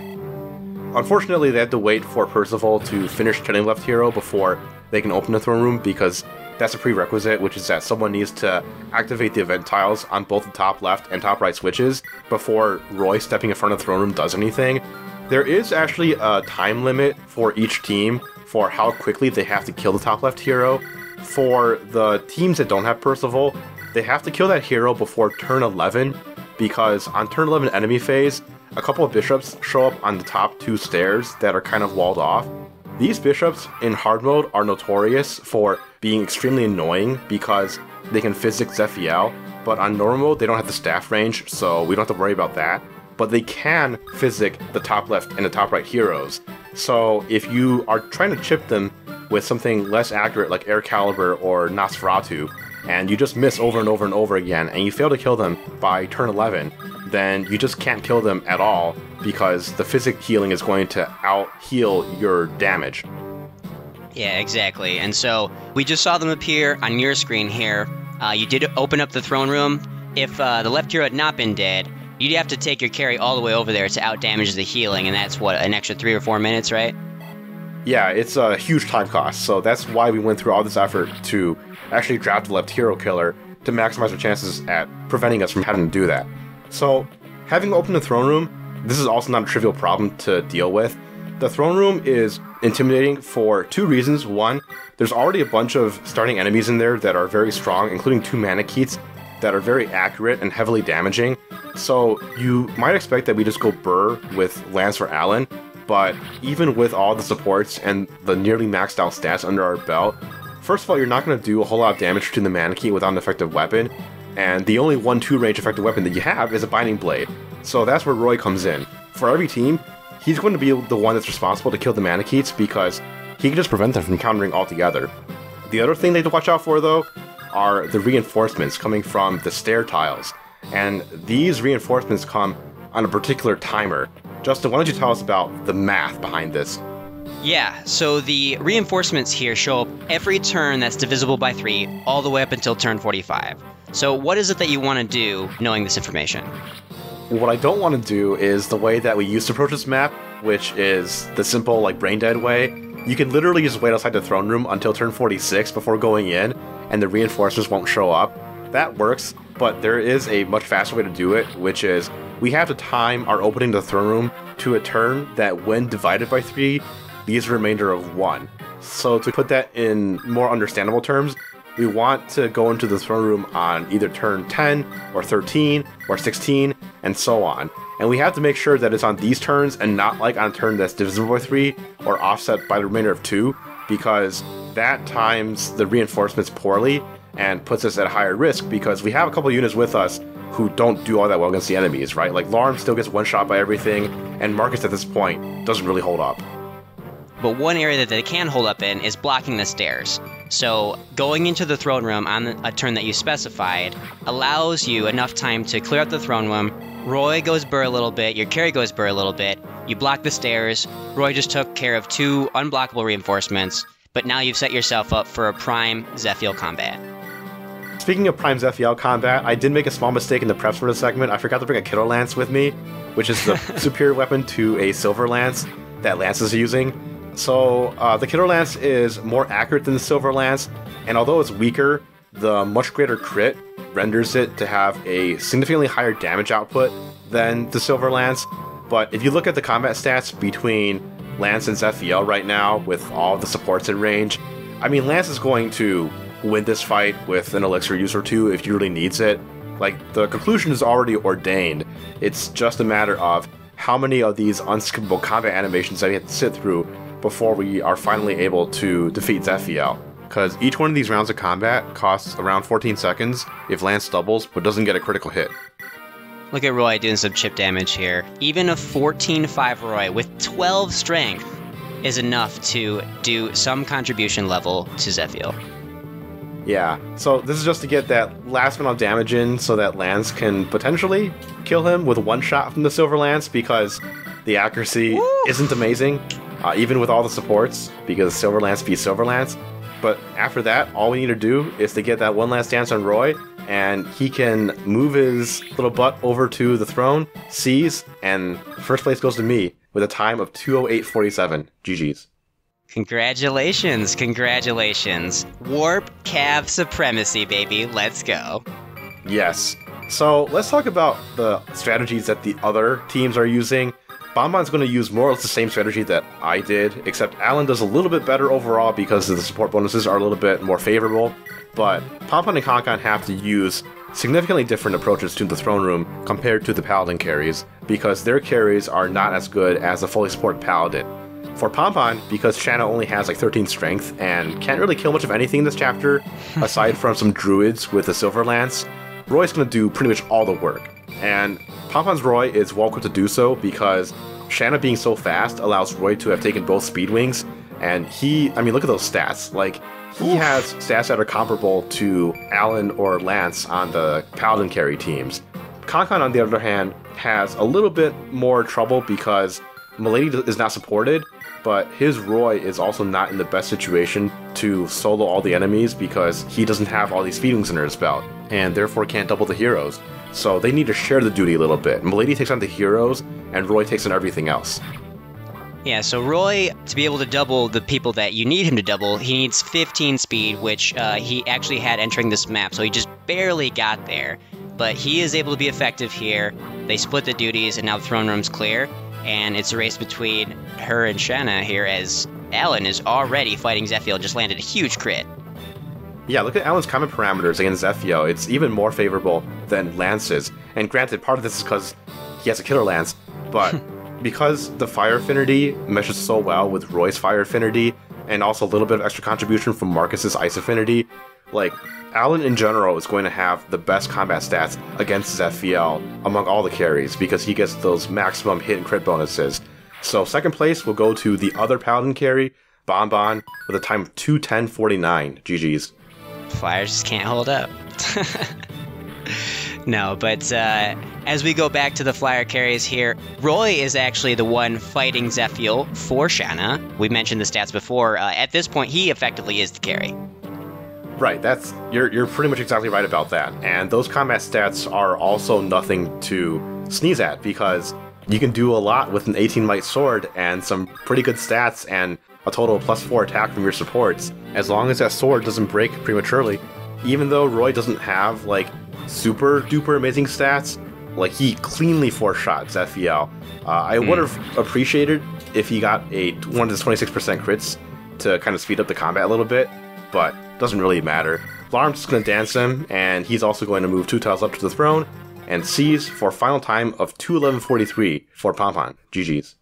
Unfortunately, they had to wait for Percival to finish killing left hero before they can open the throne room, because that's a prerequisite, which is that someone needs to activate the event tiles on both the top left and top right switches before Roy stepping in front of the throne room does anything. There is actually a time limit for each team for how quickly they have to kill the top left hero. For the teams that don't have Percival, they have to kill that hero before turn eleven, because on turn eleven enemy phase, a couple of bishops show up on the top two stairs that are kind of walled off. These bishops in hard mode are notorious for being extremely annoying because they can physics Zephiel, but on normal mode they don't have the staff range, so we don't have to worry about that. But they can physic the top left and the top right heroes. So if you are trying to chip them with something less accurate like Air Caliber or Nosferatu, and you just miss over and over and over again, and you fail to kill them by turn eleven, then you just can't kill them at all because the physic healing is going to out-heal your damage. Yeah, exactly. And so we just saw them appear on your screen here. Uh, you did open up the throne room. If uh, the left hero had not been dead, you'd have to take your carry all the way over there to out-damage the healing, and that's, what, an extra three or four minutes, right? Yeah, it's a huge time cost, so that's why we went through all this effort to actually draft the left hero killer to maximize our chances at preventing us from having to do that. So, having opened the throne room, this is also not a trivial problem to deal with. The throne room is intimidating for two reasons. One, there's already a bunch of starting enemies in there that are very strong, including two Manakeets that are very accurate and heavily damaging. So you might expect that we just go burr with Lance or Alan, but even with all the supports and the nearly maxed out stats under our belt, first of all, you're not going to do a whole lot of damage to the Manakee without an effective weapon, and the only one two range effective weapon that you have is a Binding Blade. So that's where Roy comes in. For every team, he's going to be the one that's responsible to kill the Manakeets because he can just prevent them from countering altogether. The other thing they have to watch out for, though, are the reinforcements coming from the stair tiles. And these reinforcements come on a particular timer. Justin, why don't you tell us about the math behind this? Yeah, so the reinforcements here show up every turn that's divisible by three, all the way up until turn forty-five. So what is it that you want to do knowing this information? What I don't want to do is the way that we used to approach this map, which is the simple, like, brain dead way. You can literally just wait outside the throne room until turn forty-six before going in, and the reinforcements won't show up. That works, but there is a much faster way to do it, which is we have to time our opening to the throne room to a turn that, when divided by three, leaves a remainder of one. So to put that in more understandable terms, we want to go into the throne room on either turn ten, or thirteen, or sixteen, and so on. And we have to make sure that it's on these turns and not like on a turn that's divisible by three, or offset by the remainder of two, because that times the reinforcements poorly and puts us at a higher risk because we have a couple units with us who don't do all that well against the enemies, right? Like, Larm still gets one shot by everything, and Marcus at this point doesn't really hold up. But one area that they can hold up in is blocking the stairs. So going into the throne room on a turn that you specified allows you enough time to clear out the throne room. Roy goes burr a little bit, your carry goes burr a little bit, you block the stairs, Roy just took care of two unblockable reinforcements, but now you've set yourself up for a prime Zephiel combat. Speaking of prime Zephiel combat, I did make a small mistake in the preps for this segment. I forgot to bring a Kiddo Lance with me, which is the superior weapon to a Silver Lance that Lance is using. So, uh, the Kiddo Lance is more accurate than the Silver Lance, and although it's weaker, the much greater crit renders it to have a significantly higher damage output than the Silver Lance. But if you look at the combat stats between Lance and Zephiel right now, with all the supports in range, I mean, Lance is going to win this fight with an elixir use or two if he really needs it. Like, the conclusion is already ordained. It's just a matter of how many of these unskippable combat animations that you have to sit through before we are finally able to defeat Zephiel, because each one of these rounds of combat costs around fourteen seconds if Lance doubles but doesn't get a critical hit. Look at Roy doing some chip damage here. Even a fourteen five Roy with twelve strength is enough to do some contribution level to Zephiel. Yeah, so this is just to get that last amount of damage in so that Lance can potentially kill him with one shot from the Silver Lance, because the accuracy Woo! isn't amazing, uh, even with all the supports, because Silver Lance beats Silver Lance. But after that, all we need to do is to get that one last dance on Roy, and he can move his little butt over to the throne, seize, and first place goes to me with a time of two oh eight forty-seven. G G's. Congratulations, congratulations. Warp Cav Supremacy, baby. Let's go. Yes. So let's talk about the strategies that the other teams are using. Bonbon's going to use more or less the same strategy that I did, except Alan does a little bit better overall because the support bonuses are a little bit more favorable. But Ponpon and Konkon have to use significantly different approaches to the throne room compared to the paladin carries, because their carries are not as good as a fully supported paladin. For Ponpon, because Shanna only has like thirteen strength and can't really kill much of anything in this chapter, aside from some druids with a silver lance, Roy's going to do pretty much all the work. And Ponpon's Roy is well equipped to do so because Shanna being so fast allows Roy to have taken both speed wings, and he, I mean, look at those stats. Like, he has stats that are comparable to Alan or Lance on the paladin carry teams. Konkon, on the other hand, has a little bit more trouble because Milady is not supported, but his Roy is also not in the best situation to solo all the enemies because he doesn't have all these speed wings under his belt, and therefore can't double the heroes. So they need to share the duty a little bit. Milady takes on the heroes, and Roy takes on everything else. Yeah, so Roy, to be able to double the people that you need him to double, he needs fifteen speed, which uh, he actually had entering this map, so he just barely got there. But he is able to be effective here. They split the duties, and now the throne room's clear. And it's a race between her and Shanna here, as Alan is already fighting Zephiel, just landed a huge crit. Yeah, look at Alan's common parameters against Zephiel. It's even more favorable than Lance's. And granted, part of this is because he has a killer lance, but because the fire affinity meshes so well with Roy's fire affinity, and also a little bit of extra contribution from Marcus's ice affinity, like, Alan in general is going to have the best combat stats against Zephiel among all the carries because he gets those maximum hit and crit bonuses. So second place will go to the other paladin carry, Bonbon, with a time of two ten forty-nine. G G's. Flyers just can't hold up. No, but uh, as we go back to the flyer carries here, Roy is actually the one fighting Zephiel for Shanna. We mentioned the stats before. Uh, at this point, he effectively is the carry. Right, that's you're you're pretty much exactly right about that. And those combat stats are also nothing to sneeze at because you can do a lot with an eighteen might sword and some pretty good stats and a total of plus four attack from your supports, as long as that sword doesn't break prematurely. Even though Roy doesn't have like super duper amazing stats, like he cleanly four shot Zephiel. Uh, I mm. would have appreciated if he got a one of his twenty-six percent crits to kind of speed up the combat a little bit, but doesn't really matter. Larm's just going to dance him, and he's also going to move two tiles up to the throne and seize for a final time of two eleven forty-three for Ponpon. G G's.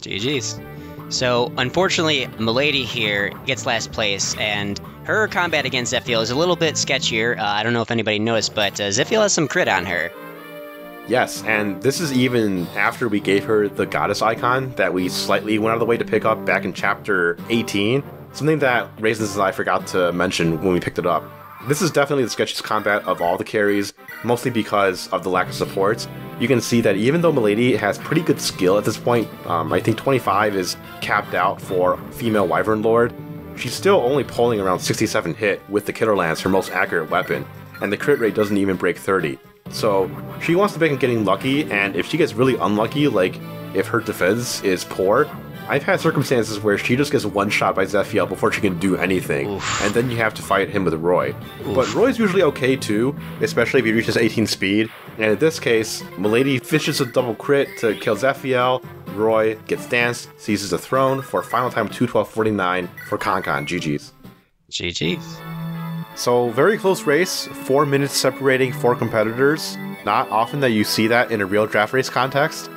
G G's. So, unfortunately, Milady here gets last place, and her combat against Zephiel is a little bit sketchier. Uh, I don't know if anybody noticed, but uh, Zephiel has some crit on her. Yes, and this is even after we gave her the goddess icon that we slightly went out of the way to pick up back in chapter eighteen. Something that Raisins and I forgot to mention when we picked it up. This is definitely the sketchiest combat of all the carries, mostly because of the lack of supports. You can see that even though Milady has pretty good skill at this point, um, I think twenty-five is capped out for female Wyvern Lord, she's still only pulling around sixty-seven hit with the Killer Lance, her most accurate weapon, and the crit rate doesn't even break thirty. So she wants to make it getting lucky, and if she gets really unlucky, like if her defense is poor, I've had circumstances where she just gets one shot by Zephiel before she can do anything, Oof. and then you have to fight him with Roy. Oof. But Roy's usually okay too, especially if he reaches eighteen speed, and in this case, Milady fishes a double crit to kill Zephiel, Roy gets danced, seizes the throne for a final time two twelve forty-nine for Konkon. G G's. G G's. So, very close race, four minutes separating four competitors. Not often that you see that in a real draft race context.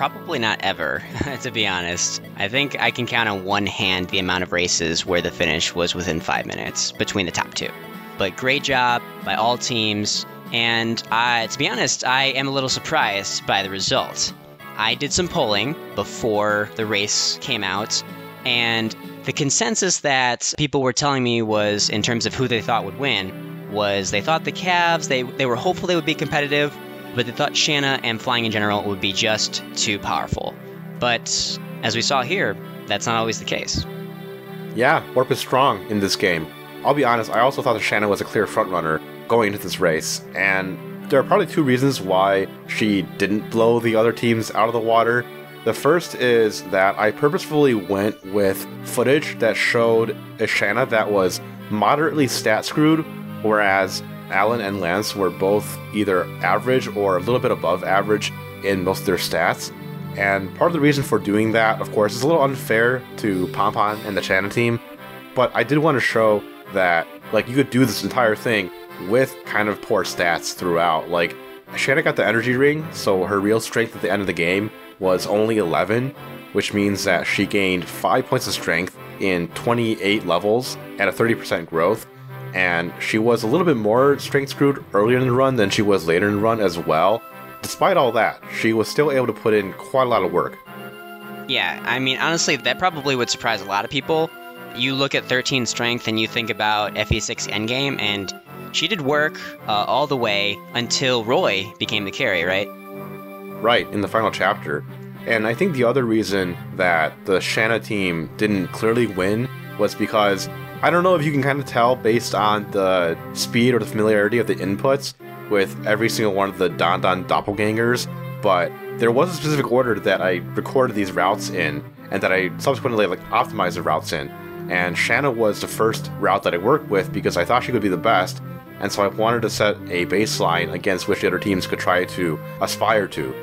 probably not ever, to be honest. I think I can count on one hand the amount of races where the finish was within five minutes between the top two. But great job by all teams. And I, to be honest, I am a little surprised by the result. I did some polling before the race came out, and the consensus that people were telling me was, in terms of who they thought would win, was they thought the Cavs, they, they were hopeful they would be competitive, but they thought Shanna and flying in general would be just too powerful. But as we saw here, that's not always the case. Yeah, Warp is strong in this game. I'll be honest, I also thought that Shanna was a clear frontrunner going into this race, and there are probably two reasons why she didn't blow the other teams out of the water. The first is that I purposefully went with footage that showed a Shanna that was moderately stat screwed, whereas Alan and Lance were both either average or a little bit above average in most of their stats. And part of the reason for doing that, of course, is a little unfair to Ponpon and the Shanna team, but I did want to show that, like, you could do this entire thing with kind of poor stats throughout. Like, Shanna got the energy ring, so her real strength at the end of the game was only eleven, which means that she gained five points of strength in twenty-eight levels at a thirty percent growth, and she was a little bit more strength screwed earlier in the run than she was later in the run as well. Despite all that, she was still able to put in quite a lot of work. Yeah, I mean, honestly, that probably would surprise a lot of people. You look at thirteen strength and you think about F E six endgame, and she did work uh, all the way until Roy became the carry, right? Right, in the final chapter. And I think the other reason that the Shanna team didn't clearly win was because, I don't know if you can kind of tell based on the speed or the familiarity of the inputs with every single one of the Don Don doppelgangers, but there was a specific order that I recorded these routes in and that I subsequently like optimized the routes in. And Shanna was the first route that I worked with because I thought she could be the best. And so I wanted to set a baseline against which the other teams could try to aspire to.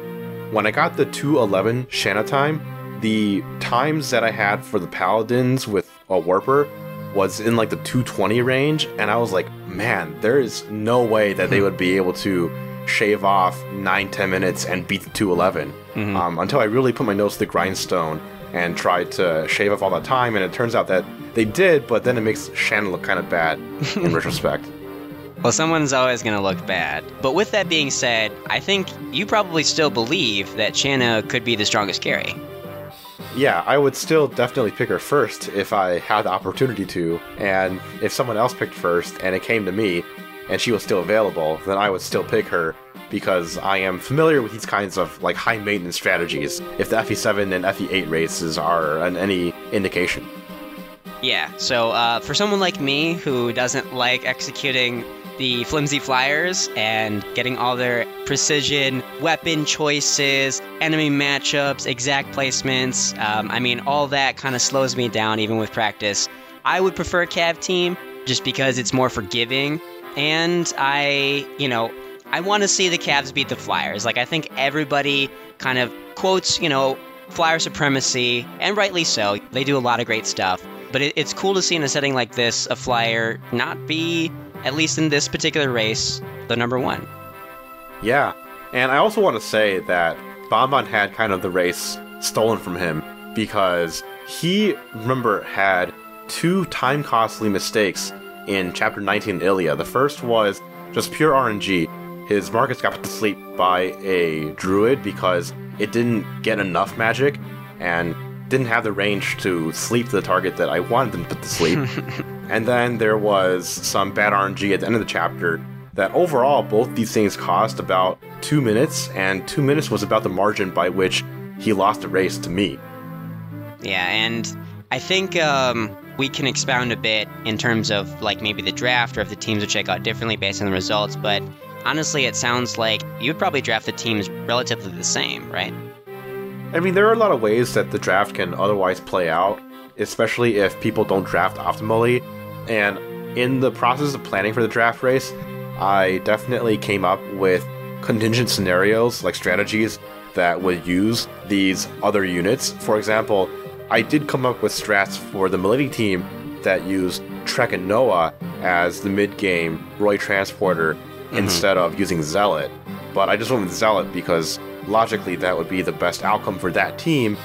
When I got the two eleven Shanna time, the times that I had for the Paladins with a Warper was in like the two twenty range, and I was like, man, there is no way that they would be able to shave off nine to ten minutes and beat the two eleven. Mm-hmm. um, until I really put my nose to the grindstone and tried to shave off all that time, and it turns out that they did, but then it makes Shanna look kind of bad in retrospect. Well, someone's always going to look bad. But with that being said, I think you probably still believe that Shanna could be the strongest carry. Yeah, I would still definitely pick her first if I had the opportunity to. And if someone else picked first and it came to me and she was still available, then I would still pick her because I am familiar with these kinds of like high maintenance strategies, if the F E seven and F E eight races are an, any indication. Yeah, so uh, for someone like me who doesn't like executing the flimsy flyers and getting all their precision, weapon choices, enemy matchups, exact placements. Um, I mean, all that kind of slows me down even with practice. I would prefer Cav team just because it's more forgiving. And I, you know, I want to see the Cavs beat the Flyers. Like, I think everybody kind of quotes, you know, Flyer supremacy, and rightly so. They do a lot of great stuff. But it, it's cool to see in a setting like this, a Flyer not be, at least in this particular race, the number one. Yeah, and I also want to say that Bonbon had kind of the race stolen from him because he, remember, had two time-costly mistakes in Chapter nineteen Ilia. The first was just pure R N G. His Marcus got put to sleep by a druid because it didn't get enough magic and didn't have the range to sleep the target that I wanted them to put to sleep. And then there was some bad R N G at the end of the chapter that overall both these things cost about two minutes, and two minutes was about the margin by which he lost the race to me. Yeah, and I think um, we can expound a bit in terms of like maybe the draft or if the teams would check out differently based on the results, but honestly it sounds like you'd probably draft the teams relatively the same, right? I mean, there are a lot of ways that the draft can otherwise play out, especially if people don't draft optimally. And in the process of planning for the draft race, I definitely came up with contingent scenarios, like strategies that would use these other units. For example, I did come up with strats for the Milady team that used Treck and Noah as the mid-game Roy Transporter mm-hmm. instead of using Zealot. But I just went with Zealot because logically that would be the best outcome for that team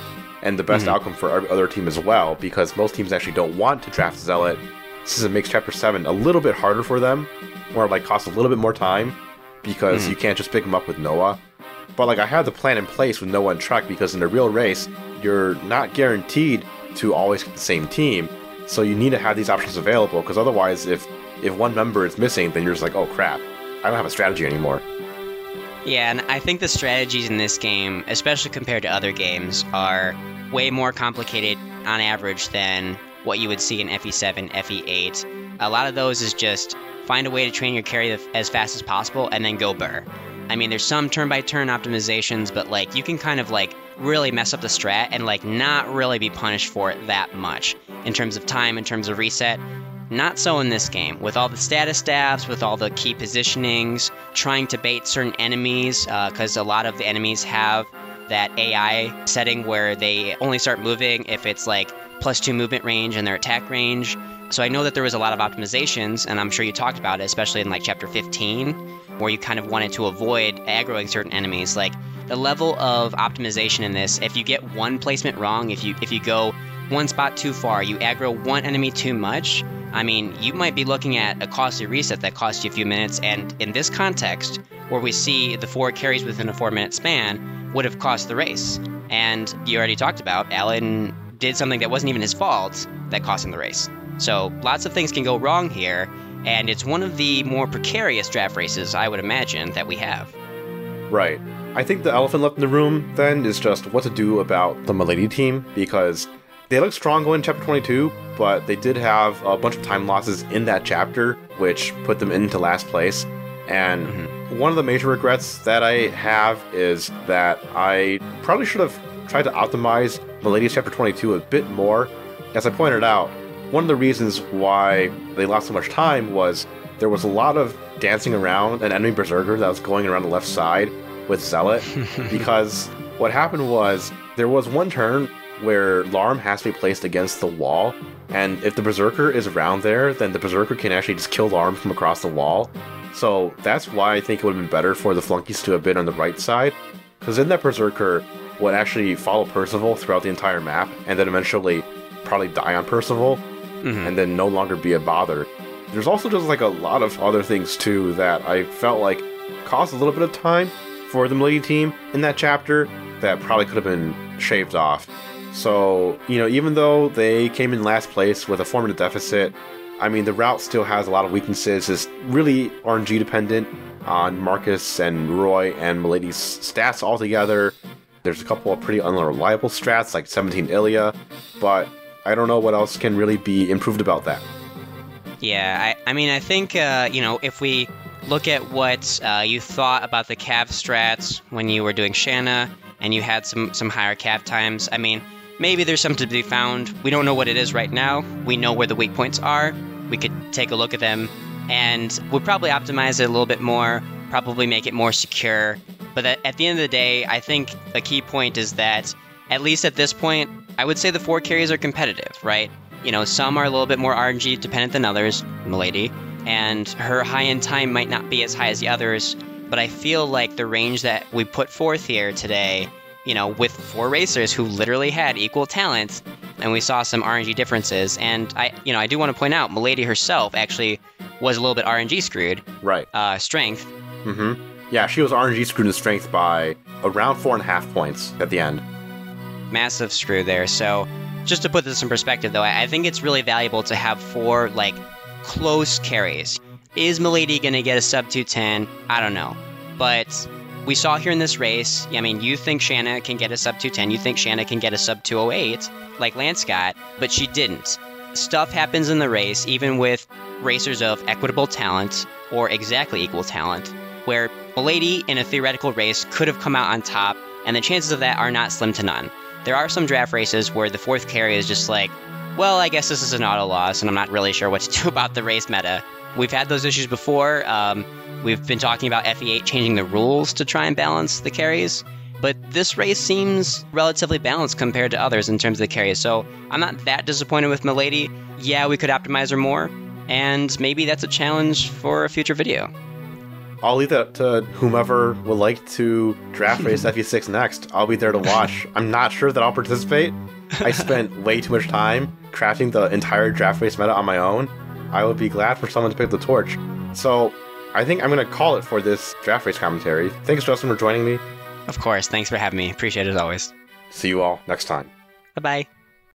and the best mm-hmm. outcome for every other team as well, because most teams actually don't want to draft Zealot, since it makes Chapter seven a little bit harder for them, or like costs a little bit more time, because mm-hmm. you can't just pick them up with Noah. But like I have the plan in place with Noah and Treck, because in the real race, you're not guaranteed to always get the same team, so you need to have these options available, because otherwise if if one member is missing, then you're just like, oh crap, I don't have a strategy anymore. Yeah, and I think the strategies in this game, especially compared to other games, are way more complicated on average than what you would see in F E seven, F E eight. A lot of those is just find a way to train your carry as fast as possible and then go burr. I mean, there's some turn-by-turn optimizations, but like you can kind of like really mess up the strat and like not really be punished for it that much in terms of time, in terms of reset. Not so in this game. With all the status staffs, with all the key positionings, trying to bait certain enemies, because uh, a lot of the enemies have that A I setting where they only start moving if it's like plus two movement range and their attack range. So I know that there was a lot of optimizations, and I'm sure you talked about it, especially in like Chapter fifteen, where you kind of wanted to avoid aggroing certain enemies. Like the level of optimization in this, if you get one placement wrong, if you if you go one spot too far, you aggro one enemy too much, I mean, you might be looking at a costly reset that costs you a few minutes, and in this context, where we see the four carries within a four-minute span, would have cost the race. And you already talked about, Alan did something that wasn't even his fault that cost him the race. So lots of things can go wrong here, and it's one of the more precarious draft races, I would imagine, that we have. Right. I think the elephant left in the room, then, is just what to do about the Milady team, because they looked strong going in Chapter twenty-two, but they did have a bunch of time losses in that chapter, which put them into last place. And mm-hmm. one of the major regrets that I have is that I probably should have tried to optimize Milady's Chapter twenty-two a bit more. As I pointed out, one of the reasons why they lost so much time was there was a lot of dancing around an enemy berserker that was going around the left side with Zealot, because what happened was there was one turn where Larm has to be placed against the wall, and if the Berserker is around there, then the Berserker can actually just kill Larm from across the wall. So that's why I think it would have been better for the flunkies to have been on the right side, because then that Berserker would actually follow Percival throughout the entire map, and then eventually probably die on Percival, mm-hmm. and then no longer be a bother. There's also just like a lot of other things too that I felt like caused a little bit of time for the Milady team in that chapter that probably could have been shaved off. So, you know, even though they came in last place with a four-minute deficit, I mean, the route still has a lot of weaknesses. It's really R N G-dependent on Marcus and Roy and Milady's stats altogether. There's a couple of pretty unreliable strats, like seventeen Ilya, but I don't know what else can really be improved about that. Yeah, I, I mean, I think, uh, you know, if we look at what uh, you thought about the Cav strats when you were doing Shanna, and you had some, some higher Cav times, I mean, maybe there's something to be found. We don't know what it is right now. We know where the weak points are. We could take a look at them, and we'll probably optimize it a little bit more, probably make it more secure. But at the end of the day, I think a key point is that, at least at this point, I would say the four carries are competitive, right? You know, some are a little bit more R N G dependent than others, Milady, and her high-end time might not be as high as the others, but I feel like the range that we put forth here today, you know, with four racers who literally had equal talents, and we saw some R N G differences. And I, you know, I do want to point out, Milady herself actually was a little bit R N G screwed. Right. Uh, strength. Mm-hmm. Yeah, she was R N G screwed in strength by around four and a half points at the end. Massive screw there. So, just to put this in perspective, though, I think it's really valuable to have four like close carries. Is Milady going to get a sub two ten? I don't know, but we saw here in this race, I mean, you think Shanna can get a sub two ten, you think Shanna can get a sub two oh eight, like Lance got, but she didn't. Stuff happens in the race, even with racers of equitable talent, or exactly equal talent, where Milady in a theoretical race could have come out on top, and the chances of that are not slim to none. There are some draft races where the fourth carry is just like, well, I guess this is an auto loss, and I'm not really sure what to do about the race meta. We've had those issues before. Um, We've been talking about F E eight changing the rules to try and balance the carries, but this race seems relatively balanced compared to others in terms of the carries, so I'm not that disappointed with Milady. Yeah, we could optimize her more, and maybe that's a challenge for a future video. I'll leave that to whomever would like to draft race F E six next. I'll be there to watch. I'm not sure that I'll participate. I spent way too much time crafting the entire draft race meta on my own. I would be glad for someone to pick the torch. So I think I'm going to call it for this draft race commentary. Thanks, Justin, for joining me. Of course. Thanks for having me. Appreciate it as always. See you all next time. Bye-bye.